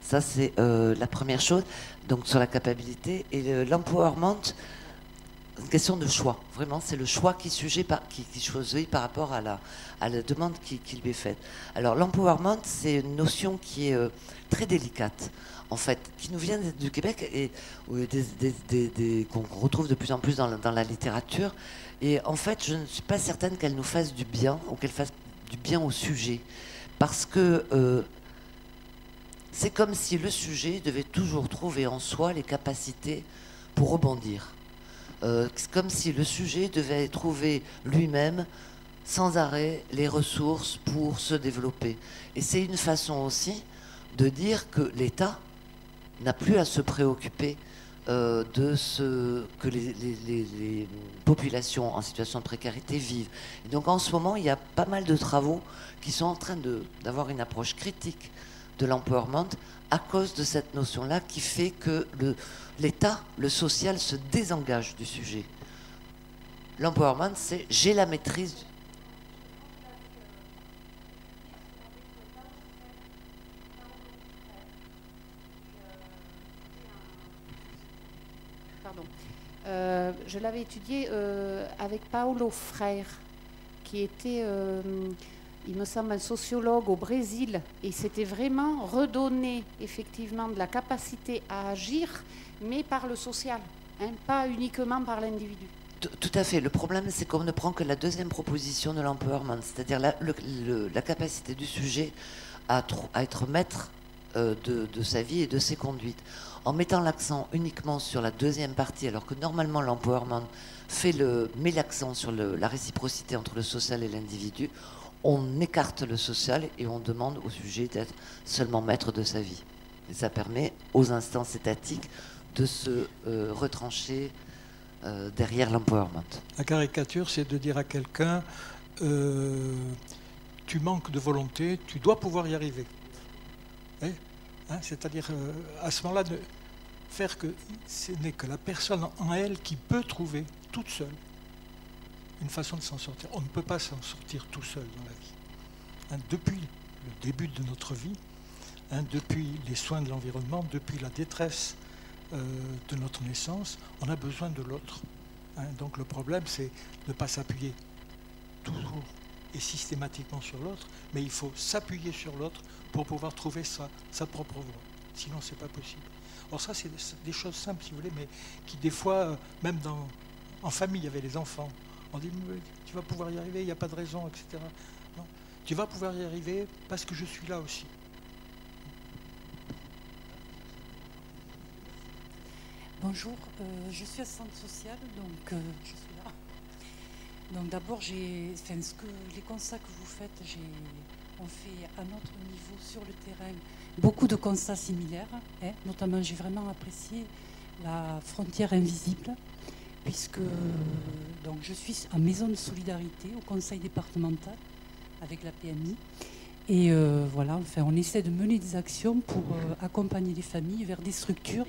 Ça, c'est euh, la première chose, donc sur la capacité. Et l'empowerment, une question de choix. Vraiment, c'est le choix qui, sujet par, qui, qui choisit par rapport à la, à la demande qui, qui lui est faite. Alors, l'empowerment, c'est une notion qui est euh, très délicate, en fait, qui nous vient du Québec et qu'on retrouve de plus en plus dans la, dans la littérature. Et en fait, je ne suis pas certaine qu'elle nous fasse du bien ou qu'elle fasse du bien au sujet. Parce que euh, c'est comme si le sujet devait toujours trouver en soi les capacités pour rebondir. Euh, c'est comme si le sujet devait trouver lui-même sans arrêt les ressources pour se développer. Et c'est une façon aussi de dire que l'État n'a plus à se préoccuper euh, de ce que les, les, les, les populations en situation de précarité vivent. Et donc en ce moment, il y a pas mal de travaux qui sont en train d'avoir une approche critique de l'empowerment à cause de cette notion-là qui fait que l'État, le, le social, se désengage du sujet. L'empowerment, c'est j'ai la maîtrise. Pardon. Euh, je l'avais étudié euh, avec Paolo Frère, qui était... Euh, il me semble un sociologue au Brésil, et c'était vraiment redonner effectivement de la capacité à agir, mais par le social, hein, pas uniquement par l'individu. Tout à fait. Le problème, c'est qu'on ne prend que la deuxième proposition de l'empowerment, c'est-à-dire la, la capacité du sujet à, à être maître euh, de, de sa vie et de ses conduites. En mettant l'accent uniquement sur la deuxième partie, alors que normalement l'empowerment fait le, met l'accent sur le, la réciprocité entre le social et l'individu, on écarte le social et on demande au sujet d'être seulement maître de sa vie. Et ça permet aux instances étatiques de se euh, retrancher euh, derrière l'empowerment. La caricature, c'est de dire à quelqu'un euh, « tu manques de volonté, tu dois pouvoir y arriver eh ». Hein, c'est-à-dire, euh, à ce moment-là, de faire que ce n'est que la personne en elle qui peut trouver, toute seule, une façon de s'en sortir. On ne peut pas s'en sortir tout seul dans la vie. Hein, depuis le début de notre vie, hein, depuis les soins de l'environnement, depuis la détresse euh, de notre naissance, on a besoin de l'autre. Hein. Donc le problème, c'est de ne pas s'appuyer toujours et systématiquement sur l'autre, mais il faut s'appuyer sur l'autre pour pouvoir trouver sa, sa propre voie. Sinon, ce n'est pas possible. Or ça, c'est des choses simples, si vous voulez, mais qui des fois, même dans, en famille, il y avait les enfants. On dit, tu vas pouvoir y arriver, il n'y a pas de raison, et cetera. Non. Tu vas pouvoir y arriver parce que je suis là aussi. Bonjour, euh, je suis assistante sociale, donc euh, je suis là. Donc d'abord, enfin, les constats que vous faites, on fait à notre niveau, sur le terrain, beaucoup de constats similaires. Hein, notamment, j'ai vraiment apprécié la frontière invisible, puisque euh, donc, je suis en maison de solidarité au conseil départemental avec la P M I. Et euh, voilà, enfin, on essaie de mener des actions pour euh, accompagner les familles vers des structures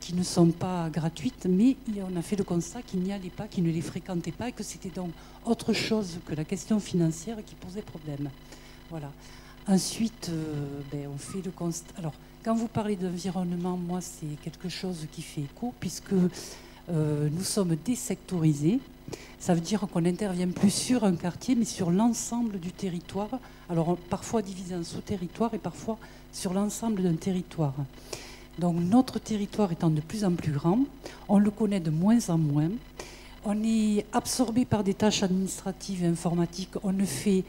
qui ne sont pas gratuites, mais on a fait le constat qu'ils n'y allaient pas, qu'ils ne les fréquentaient pas, et que c'était donc autre chose que la question financière qui posait problème. Voilà. Ensuite, euh, ben, on fait le constat... Alors, quand vous parlez d'environnement, moi, c'est quelque chose qui fait écho, puisque euh, nous sommes désectorisés. Ça veut dire qu'on n'intervient plus sur un quartier, mais sur l'ensemble du territoire. Alors, on, parfois divisé en sous-territoires et parfois sur l'ensemble d'un territoire. Donc notre territoire étant de plus en plus grand, on le connaît de moins en moins, on est absorbé par des tâches administratives et informatiques, on ne fait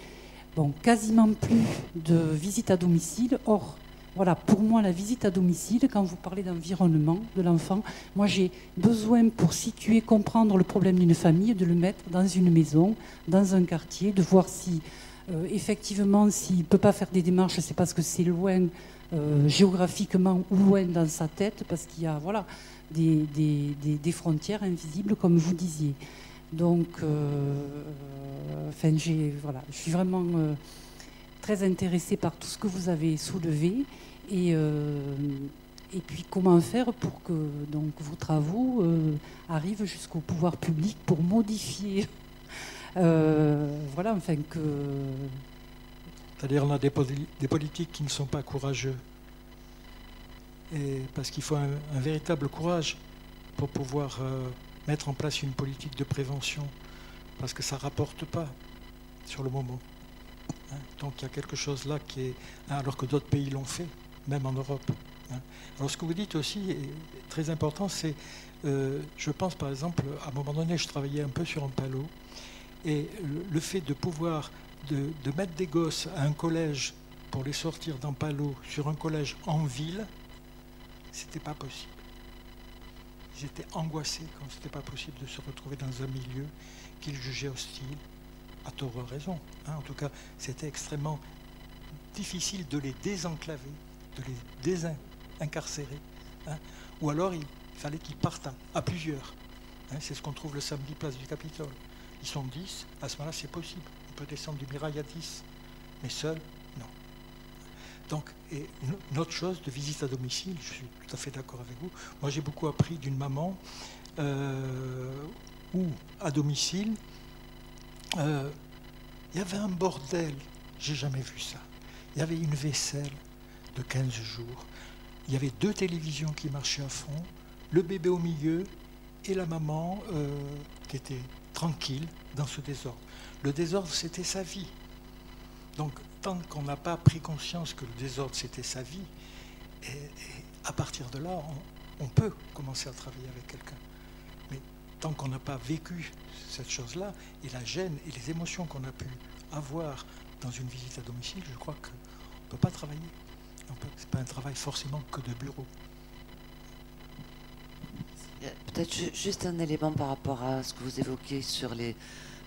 bon, quasiment plus de visite à domicile. Or, voilà, pour moi, la visite à domicile, quand vous parlez d'environnement, de l'enfant, moi j'ai besoin pour situer, comprendre le problème d'une famille, de le mettre dans une maison, dans un quartier, de voir si, euh, effectivement, s'il ne peut pas faire des démarches, c'est parce que c'est loin... Euh, géographiquement ou loin dans sa tête, parce qu'il y a voilà, des, des, des, des frontières invisibles, comme vous disiez. Donc, euh, enfin, j'ai, voilà, je suis vraiment euh, très intéressée par tout ce que vous avez soulevé, et, euh, et puis comment faire pour que donc, vos travaux euh, arrivent jusqu'au pouvoir public pour modifier. euh, voilà, enfin que... C'est-à-dire on a des, des politiques qui ne sont pas courageux. Et parce qu'il faut un, un véritable courage pour pouvoir euh, mettre en place une politique de prévention. Parce que ça ne rapporte pas sur le moment. Hein, donc il y a quelque chose là qui est... Hein, alors que d'autres pays l'ont fait, même en Europe. Hein. Alors ce que vous dites aussi, est très important, c'est... Euh, je pense par exemple, à un moment donné, je travaillais un peu sur un palo. Et le, le fait de pouvoir... De, de mettre des gosses à un collège pour les sortir d'un palo sur un collège en ville, c'était pas possible. Ils étaient angoissés quand c'était pas possible de se retrouver dans un milieu qu'ils jugeaient hostile, à tort ou à raison. Hein, en tout cas, c'était extrêmement difficile de les désenclaver, de les désincarcérer. Hein, ou alors, il fallait qu'ils partent à plusieurs. Hein, c'est ce qu'on trouve le samedi place du Capitole. Ils sont dix, à ce moment-là, c'est possible. On peut descendre du Mirail à dix, mais seul, non. Donc, et une autre chose de visite à domicile, je suis tout à fait d'accord avec vous. Moi, j'ai beaucoup appris d'une maman euh, où, à domicile, euh, il y avait un bordel. J'ai jamais vu ça. Il y avait une vaisselle de quinze jours. Il y avait deux télévisions qui marchaient à fond, le bébé au milieu et la maman euh, qui était tranquille dans ce désordre. Le désordre, c'était sa vie. Donc, tant qu'on n'a pas pris conscience que le désordre, c'était sa vie, et, et à partir de là, on, on peut commencer à travailler avec quelqu'un. Mais tant qu'on n'a pas vécu cette chose-là, et la gêne et les émotions qu'on a pu avoir dans une visite à domicile, je crois qu'on ne peut pas travailler. Ce n'est pas un travail forcément que de bureau. Peut-être juste un élément par rapport à ce que vous évoquez sur les...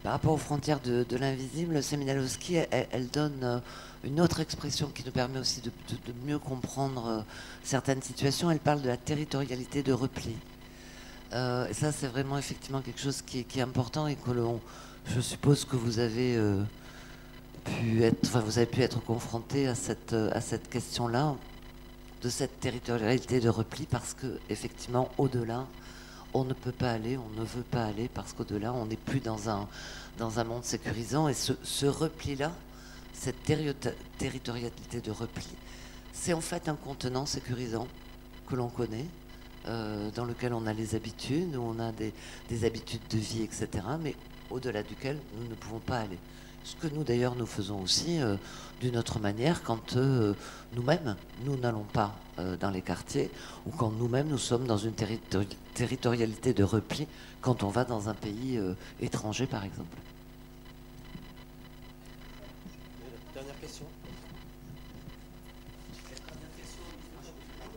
Par rapport aux frontières de, de l'invisible, Seminalowski, elle, elle donne une autre expression qui nous permet aussi de, de, de mieux comprendre certaines situations. Elle parle de la territorialité de repli. Euh, et ça, c'est vraiment effectivement quelque chose qui, qui est important et que l'on, je suppose que vous avez euh, pu être, enfin, vous avez pu être confronté à cette, à cette question-là, de cette territorialité de repli, parce que effectivement, au-delà, on ne peut pas aller, on ne veut pas aller, parce qu'au-delà, on n'est plus dans un, dans un monde sécurisant. Et ce, ce repli-là, cette terri- territorialité de repli, c'est en fait un contenant sécurisant que l'on connaît, euh, dans lequel on a les habitudes, où on a des, des habitudes de vie, et cetera, mais au-delà duquel nous ne pouvons pas aller. Ce que nous, d'ailleurs, nous faisons aussi euh, d'une autre manière quand euh, nous-mêmes, nous n'allons pas euh, dans les quartiers ou quand nous-mêmes, nous sommes dans une territori territorialité de repli quand on va dans un pays euh, étranger, par exemple. Dernière question.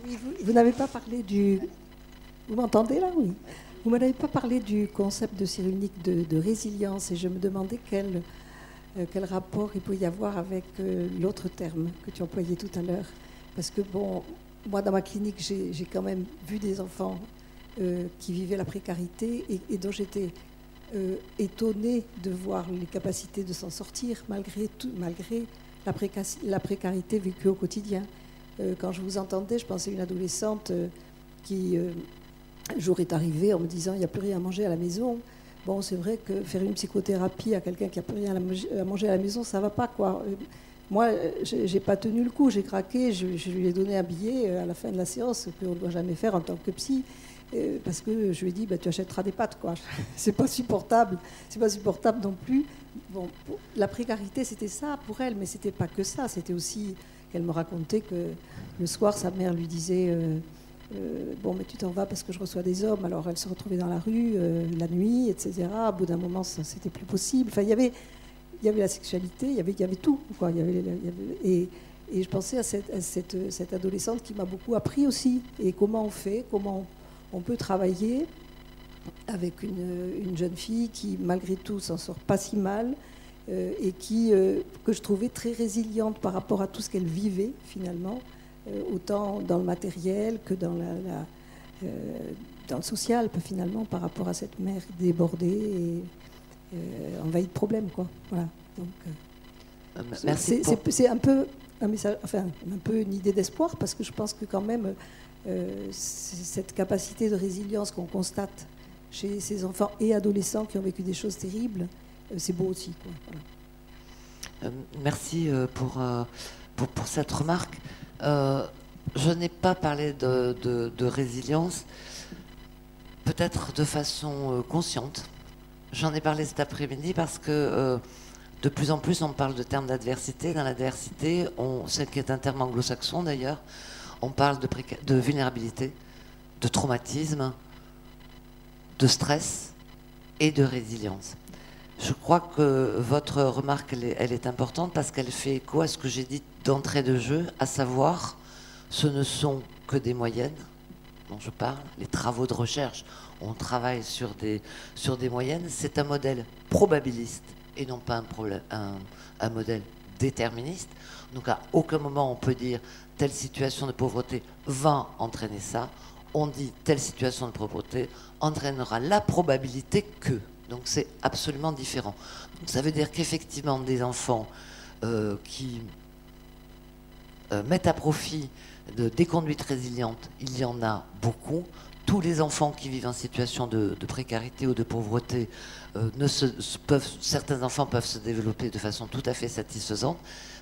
Oui, vous vous n'avez pas parlé du... Vous m'entendez, là? Oui. Vous m'avez pas parlé du concept de Cyrulnik de, de résilience et je me demandais quel... Euh, quel rapport il peut y avoir avec euh, l'autre terme que tu employais tout à l'heure? Parce que, bon, moi, dans ma clinique, j'ai quand même vu des enfants euh, qui vivaient la précarité et, et dont j'étais euh, étonnée de voir les capacités de s'en sortir malgré tout, malgré la, préca la précarité vécue au quotidien. Euh, quand je vous entendais, je pensais à une adolescente euh, qui, euh, un jour, est arrivée en me disant « il n'y a plus rien à manger à la maison ». Bon, c'est vrai que faire une psychothérapie à quelqu'un qui n'a plus rien à manger à la maison, ça ne va pas, quoi. Moi, je n'ai pas tenu le coup, j'ai craqué, je, je lui ai donné un billet à la fin de la séance, ce qu'on ne doit jamais faire en tant que psy, parce que je lui ai dit, bah, tu achèteras des pâtes, quoi. C'est pas supportable, c'est pas supportable non plus. Bon, la précarité, c'était ça pour elle, mais ce n'était pas que ça, c'était aussi qu'elle me racontait que le soir, sa mère lui disait... Euh, Euh, bon, mais tu t'en vas parce que je reçois des hommes. Alors, elle se retrouvait dans la rue, euh, la nuit, et cetera. Au bout d'un moment, c'était plus possible. Enfin, il y avait, il y avait la sexualité, il y avait, il y avait tout, quoi. Il y avait, il y avait, et, et je pensais à cette, à cette, cette adolescente qui m'a beaucoup appris aussi. Et comment on fait, comment on peut travailler avec une, une jeune fille qui, malgré tout, s'en sort pas si mal euh, et qui, euh, que je trouvais très résiliente par rapport à tout ce qu'elle vivait, finalement. Autant dans le matériel que dans, la, la, euh, dans le social, finalement, par rapport à cette mère débordée et euh, envahie de problèmes, quoi. Voilà. Donc, euh, merci. C'est pour... un peu un message, enfin, un peu une idée d'espoir, parce que je pense que quand même, euh, cette capacité de résilience qu'on constate chez ces enfants et adolescents qui ont vécu des choses terribles, euh, c'est beau aussi, quoi. Voilà. Euh, merci euh, pour, euh, pour, pour cette remarque. Euh, je n'ai pas parlé de, de, de résilience, peut-être de façon euh, consciente. J'en ai parlé cet après-midi parce que euh, de plus en plus on parle de termes d'adversité. Dans l'adversité, celle qui est un terme anglo-saxon d'ailleurs, on parle de, de vulnérabilité, de traumatisme, de stress et de résilience. Je crois que votre remarque, elle est, elle est importante parce qu'elle fait écho à ce que j'ai dit d'entrée de jeu, à savoir, ce ne sont que des moyennes dont je parle, les travaux de recherche, on travaille sur des, sur des moyennes, c'est un modèle probabiliste et non pas un, problème, un, un modèle déterministe. Donc à aucun moment on peut dire telle situation de pauvreté va entraîner ça, on dit telle situation de pauvreté entraînera la probabilité que... Donc c'est absolument différent. Donc, ça veut dire qu'effectivement des enfants euh, qui euh, mettent à profit de, des conduites résilientes, il y en a beaucoup. Tous les enfants qui vivent en situation de, de précarité ou de pauvreté, euh, ne se, peuvent, certains enfants peuvent se développer de façon tout à fait satisfaisante,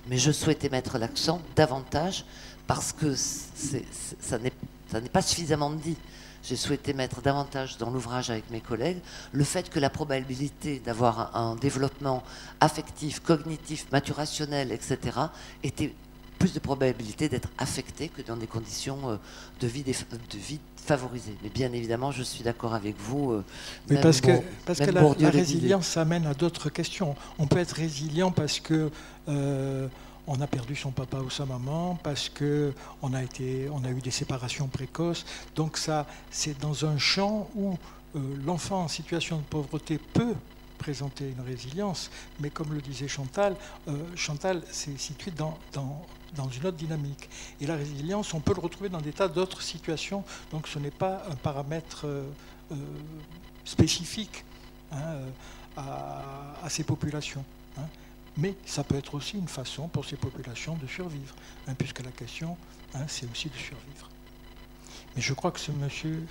mais je souhaitais mettre l'accent davantage parce que c'est, c'est, ça n'est, ça n'est pas suffisamment dit. J'ai souhaité mettre davantage dans l'ouvrage avec mes collègues le fait que la probabilité d'avoir un développement affectif, cognitif, maturationnel, et cetera était plus de probabilité d'être affecté que dans des conditions de vie, de vie favorisées. Mais bien évidemment, je suis d'accord avec vous. Mais parce bon, que, parce que la, la résilience amène à d'autres questions. On peut être résilient parce que... Euh, on a perdu son papa ou sa maman parce que on a été, on a eu des séparations précoces. Donc ça, c'est dans un champ où euh, l'enfant en situation de pauvreté peut présenter une résilience, mais comme le disait Chantal, euh, Chantal s'est située dans, dans, dans une autre dynamique. Et la résilience, on peut le retrouver dans des tas d'autres situations. Donc ce n'est pas un paramètre euh, euh, spécifique hein, à, à ces populations. Hein. Mais ça peut être aussi une façon pour ces populations de survivre, hein, puisque la question, hein, c'est aussi de survivre. Mais je crois que ce monsieur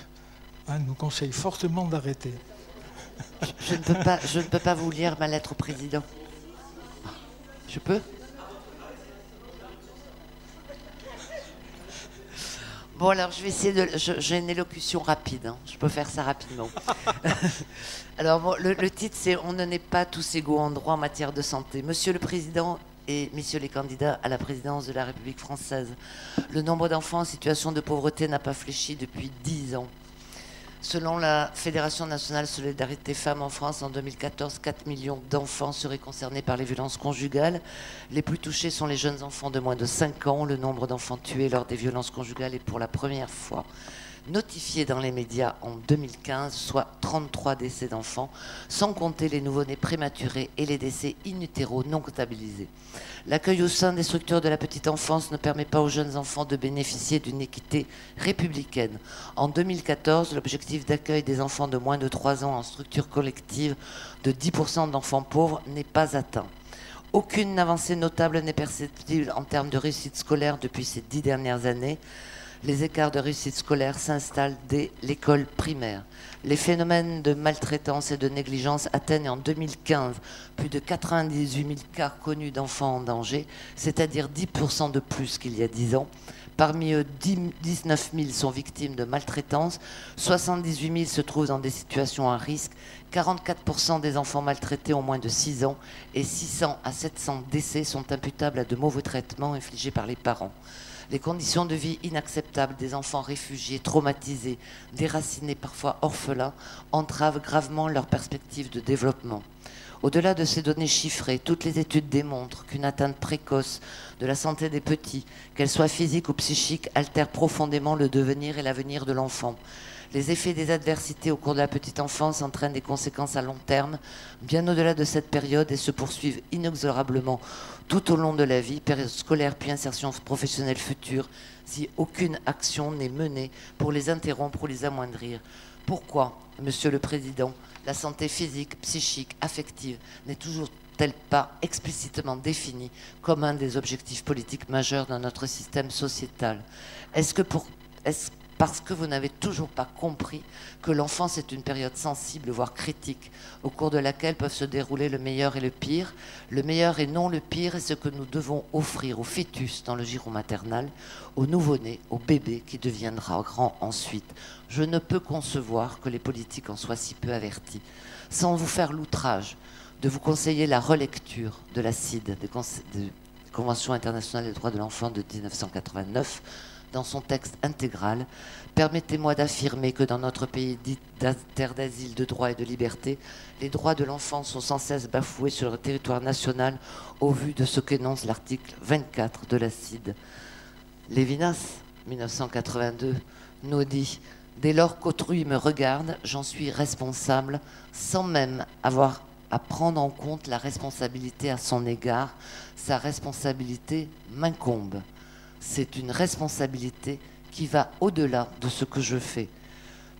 hein, nous conseille fortement d'arrêter. Je ne peux pas, je ne peux pas vous lire ma lettre au président. Je peux ? Bon, alors je vais essayer de... J'ai une élocution rapide, hein. Je peux faire ça rapidement. Alors, bon, le, le titre, c'est « On ne n'est pas tous égaux en droit en matière de santé ». Monsieur le Président et messieurs les candidats à la présidence de la République française, le nombre d'enfants en situation de pauvreté n'a pas fléchi depuis dix ans. Selon la Fédération nationale Solidarité Femmes en France, en deux mille quatorze, quatre millions d'enfants seraient concernés par les violences conjugales. Les plus touchés sont les jeunes enfants de moins de cinq ans. Le nombre d'enfants tués lors des violences conjugales est pour la première fois notifié dans les médias en deux mille quinze, soit trente-trois décès d'enfants, sans compter les nouveau-nés prématurés et les décès in utero non comptabilisés. L'accueil au sein des structures de la petite enfance ne permet pas aux jeunes enfants de bénéficier d'une équité républicaine. En deux mille quatorze, l'objectif d'accueil des enfants de moins de trois ans en structure collective de dix pour cent d'enfants pauvres n'est pas atteint. Aucune avancée notable n'est perceptible en termes de réussite scolaire depuis ces dix dernières années. Les écarts de réussite scolaire s'installent dès l'école primaire. Les phénomènes de maltraitance et de négligence atteignent en deux mille quinze plus de quatre-vingt-dix-huit mille cas connus d'enfants en danger, c'est-à-dire dix pour cent de plus qu'il y a dix ans. Parmi eux, dix-neuf mille sont victimes de maltraitance, soixante-dix-huit mille se trouvent dans des situations à risque, quarante-quatre pour cent des enfants maltraités ont moins de six ans et six cents à sept cents décès sont imputables à de mauvais traitements infligés par les parents. Les conditions de vie inacceptables des enfants réfugiés, traumatisés, déracinés, parfois orphelins, entravent gravement leurs perspectives de développement. Au-delà de ces données chiffrées, toutes les études démontrent qu'une atteinte précoce de la santé des petits, qu'elle soit physique ou psychique, altère profondément le devenir et l'avenir de l'enfant. Les effets des adversités au cours de la petite enfance entraînent des conséquences à long terme, bien au-delà de cette période, et se poursuivent inexorablement tout au long de la vie, période scolaire puis insertion professionnelle future, si aucune action n'est menée pour les interrompre ou les amoindrir. Pourquoi, Monsieur le Président, la santé physique, psychique, affective n'est toujours-elle pas explicitement définie comme un des objectifs politiques majeurs dans notre système sociétal? Est-ce que pour... Est-ce parce que vous n'avez toujours pas compris que l'enfance est une période sensible, voire critique, au cours de laquelle peuvent se dérouler le meilleur et le pire. Le meilleur et non le pire est ce que nous devons offrir au fœtus dans le giron maternel, au nouveau-né, au bébé qui deviendra grand ensuite. Je ne peux concevoir que les politiques en soient si peu avertis, sans vous faire l'outrage de vous conseiller la relecture de la C I D E, des, des Convention internationale des droits de l'enfant de mille neuf cent quatre-vingt-neuf, dans son texte intégral. Permettez-moi d'affirmer que dans notre pays dit terre d'asile, de droit et de liberté, les droits de l'enfant sont sans cesse bafoués sur le territoire national au vu de ce qu'énonce l'article vingt-quatre de la C I D E. Lévinas, mille neuf cent quatre-vingt-deux, nous dit « Dès lors qu'autrui me regarde, j'en suis responsable, sans même avoir à prendre en compte la responsabilité à son égard. Sa responsabilité m'incombe. » C'est une responsabilité qui va au-delà de ce que je fais.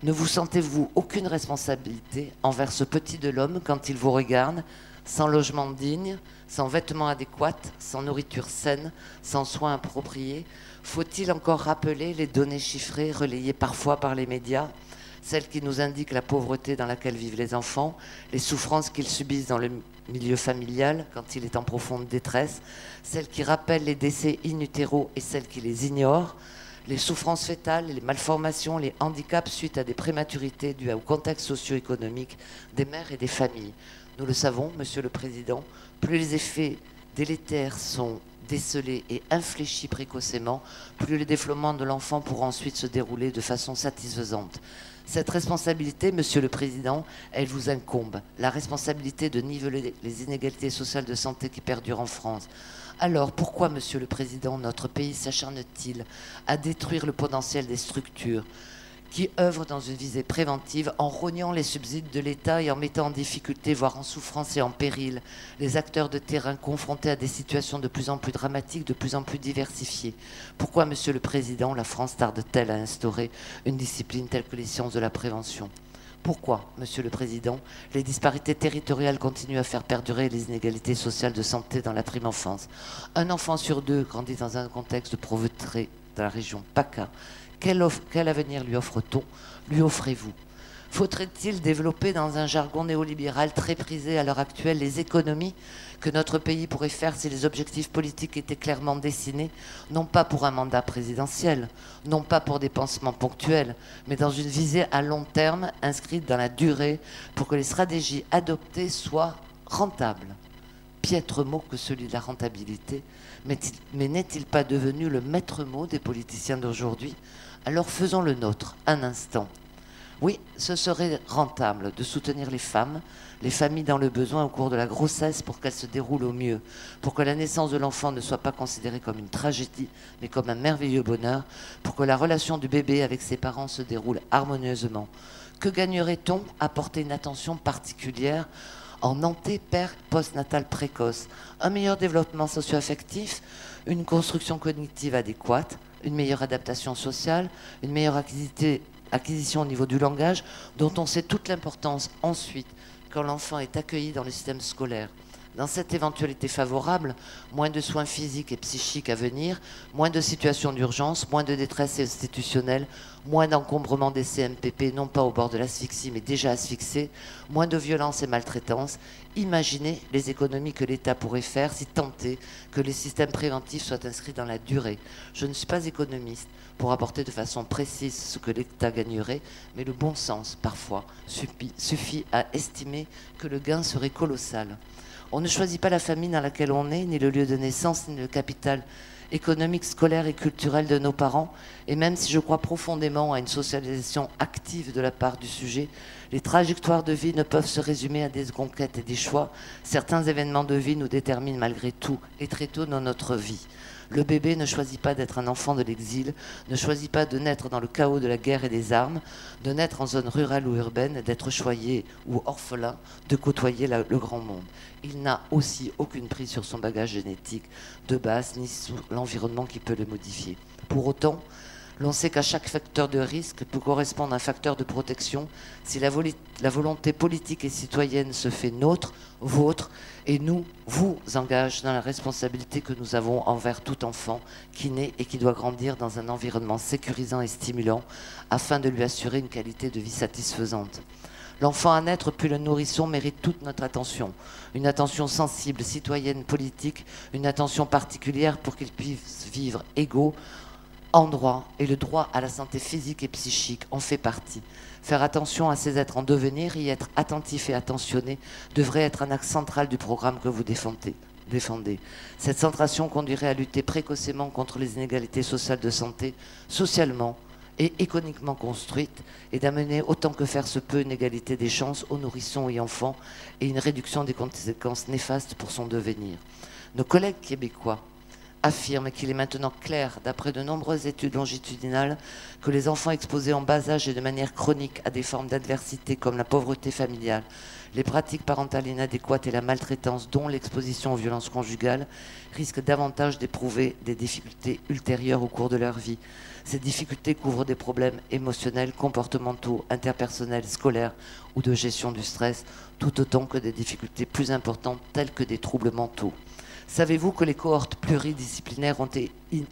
Ne vous sentez-vous aucune responsabilité envers ce petit de l'homme quand il vous regarde, sans logement digne, sans vêtements adéquats, sans nourriture saine, sans soins appropriés? Faut-il encore rappeler les données chiffrées relayées parfois par les médias, celles qui nous indiquent la pauvreté dans laquelle vivent les enfants, les souffrances qu'ils subissent dans le milieu familial quand il est en profonde détresse, celles qui rappellent les décès in utero et celles qui les ignorent, les souffrances fœtales, les malformations, les handicaps suite à des prématurités dues au contexte socio-économique des mères et des familles. Nous le savons, Monsieur le Président, plus les effets délétères sont décelés et infléchis précocement, plus le développement de l'enfant pourra ensuite se dérouler de façon satisfaisante. Cette responsabilité, Monsieur le Président, elle vous incombe. La responsabilité de niveler les inégalités sociales de santé qui perdurent en France. Alors, pourquoi, Monsieur le Président, notre pays s'acharne-t-il à détruire le potentiel des structures qui œuvrent dans une visée préventive en rognant les subsides de l'État et en mettant en difficulté, voire en souffrance et en péril, les acteurs de terrain confrontés à des situations de plus en plus dramatiques, de plus en plus diversifiées? Pourquoi, Monsieur le Président, la France tarde-t-elle à instaurer une discipline telle que les sciences de la prévention? Pourquoi, Monsieur le Président, les disparités territoriales continuent à faire perdurer les inégalités sociales de santé dans la prime enfance? Un enfant sur deux grandit dans un contexte de pauvreté dans la région PACA. Quel, offre, quel avenir lui offre-t-on? Lui offrez-vous? Faudrait-il développer dans un jargon néolibéral très prisé à l'heure actuelle les économies que notre pays pourrait faire si les objectifs politiques étaient clairement dessinés, non pas pour un mandat présidentiel, non pas pour des pansements ponctuels, mais dans une visée à long terme inscrite dans la durée pour que les stratégies adoptées soient rentables. Piètre mot que celui de la rentabilité, mais n'est-il pas devenu le maître mot des politiciens d'aujourd'hui? Alors faisons le nôtre, un instant. Oui, ce serait rentable de soutenir les femmes, les familles dans le besoin au cours de la grossesse pour qu'elle se déroule au mieux, pour que la naissance de l'enfant ne soit pas considérée comme une tragédie, mais comme un merveilleux bonheur, pour que la relation du bébé avec ses parents se déroule harmonieusement. Que gagnerait-on à porter une attention particulière en antépère postnatale précoce? Un meilleur développement socio-affectif, une construction cognitive adéquate, une meilleure adaptation sociale, une meilleure activité acquisition au niveau du langage, dont on sait toute l'importance ensuite quand l'enfant est accueilli dans le système scolaire. Dans cette éventualité favorable, moins de soins physiques et psychiques à venir, moins de situations d'urgence, moins de détresse institutionnelle, moins d'encombrement des C M P P, non pas au bord de l'asphyxie, mais déjà asphyxiés, moins de violence et maltraitance. Imaginez les économies que l'État pourrait faire si tenté que les systèmes préventifs soient inscrits dans la durée. Je ne suis pas économiste pour apporter de façon précise ce que l'État gagnerait, mais le bon sens, parfois, suffit à estimer que le gain serait colossal. On ne choisit pas la famille dans laquelle on est, ni le lieu de naissance, ni le capital économique, scolaire et culturel de nos parents. Et même si je crois profondément à une socialisation active de la part du sujet, les trajectoires de vie ne peuvent se résumer à des conquêtes et des choix. Certains événements de vie nous déterminent malgré tout et très tôt dans notre vie. Le bébé ne choisit pas d'être un enfant de l'exil, ne choisit pas de naître dans le chaos de la guerre et des armes, de naître en zone rurale ou urbaine, d'être choyé ou orphelin, de côtoyer la, le grand monde. Il n'a aussi aucune prise sur son bagage génétique de base, ni sur l'environnement qui peut le modifier. Pour autant, l'on sait qu'à chaque facteur de risque peut correspondre un facteur de protection si la, la volonté politique et citoyenne se fait nôtre, vôtre, et nous, vous engage dans la responsabilité que nous avons envers tout enfant qui naît et qui doit grandir dans un environnement sécurisant et stimulant afin de lui assurer une qualité de vie satisfaisante. L'enfant à naître, puis le nourrisson, mérite toute notre attention. Une attention sensible, citoyenne, politique, une attention particulière pour qu'ils puissent vivre égaux, en droit, et le droit à la santé physique et psychique en fait partie. Faire attention à ces êtres en devenir, y être attentif et attentionné, devrait être un axe central du programme que vous défendez. Cette centration conduirait à lutter précocement contre les inégalités sociales de santé, socialement et économiquement construites, et d'amener autant que faire se peut une égalité des chances aux nourrissons et enfants, et une réduction des conséquences néfastes pour son devenir. Nos collègues québécois affirme qu'il est maintenant clair, d'après de nombreuses études longitudinales, que les enfants exposés en bas âge et de manière chronique à des formes d'adversité comme la pauvreté familiale, les pratiques parentales inadéquates et la maltraitance, dont l'exposition aux violences conjugales, risquent davantage d'éprouver des difficultés ultérieures au cours de leur vie. Ces difficultés couvrent des problèmes émotionnels, comportementaux, interpersonnels, scolaires ou de gestion du stress, tout autant que des difficultés plus importantes telles que des troubles mentaux. Savez-vous que les cohortes pluridisciplinaires ont,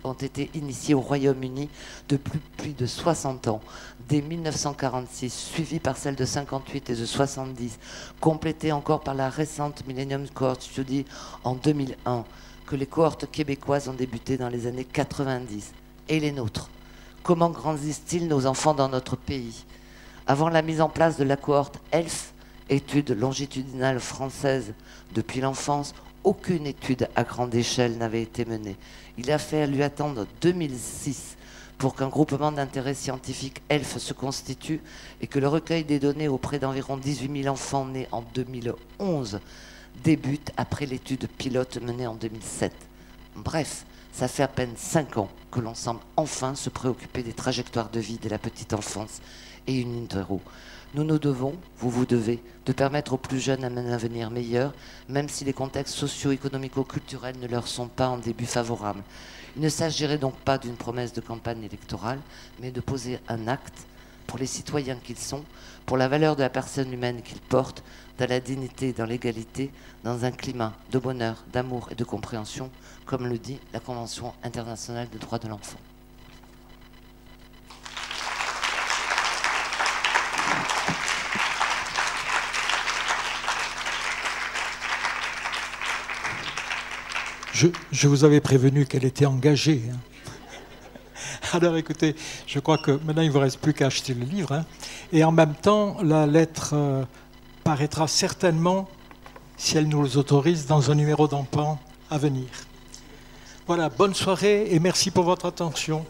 ont été initiées au Royaume-Uni depuis plus de soixante ans, dès mille neuf cent quarante-six, suivies par celles de cinquante-huit et de soixante-dix, complétées encore par la récente Millennium Cohort Study en deux mille un, que les cohortes québécoises ont débuté dans les années quatre-vingt-dix, et les nôtres? Comment grandissent-ils nos enfants dans notre pays? Avant la mise en place de la cohorte E L F, étude longitudinale française depuis l'enfance, aucune étude à grande échelle n'avait été menée. Il a fallu attendre deux mille six pour qu'un groupement d'intérêt scientifique E L F se constitue et que le recueil des données auprès d'environ dix-huit mille enfants nés en deux mille onze débute après l'étude pilote menée en deux mille sept. Bref, ça fait à peine cinq ans que l'on semble enfin se préoccuper des trajectoires de vie dès la petite enfance et une interro. Nous nous devons, vous vous devez, de permettre aux plus jeunes un avenir meilleur, même si les contextes socio-économico-culturels ne leur sont pas en début favorables. Il ne s'agirait donc pas d'une promesse de campagne électorale, mais de poser un acte pour les citoyens qu'ils sont, pour la valeur de la personne humaine qu'ils portent, dans la dignité et dans l'égalité, dans un climat de bonheur, d'amour et de compréhension, comme le dit la Convention internationale des droits de l'enfant. Je, je vous avais prévenu qu'elle était engagée. Hein. Alors écoutez, je crois que maintenant il ne vous reste plus qu'à acheter le livre. Hein. Et en même temps, la lettre euh, paraîtra certainement, si elle nous l'autorise, dans un numéro d'Empan à venir. Voilà, bonne soirée et merci pour votre attention.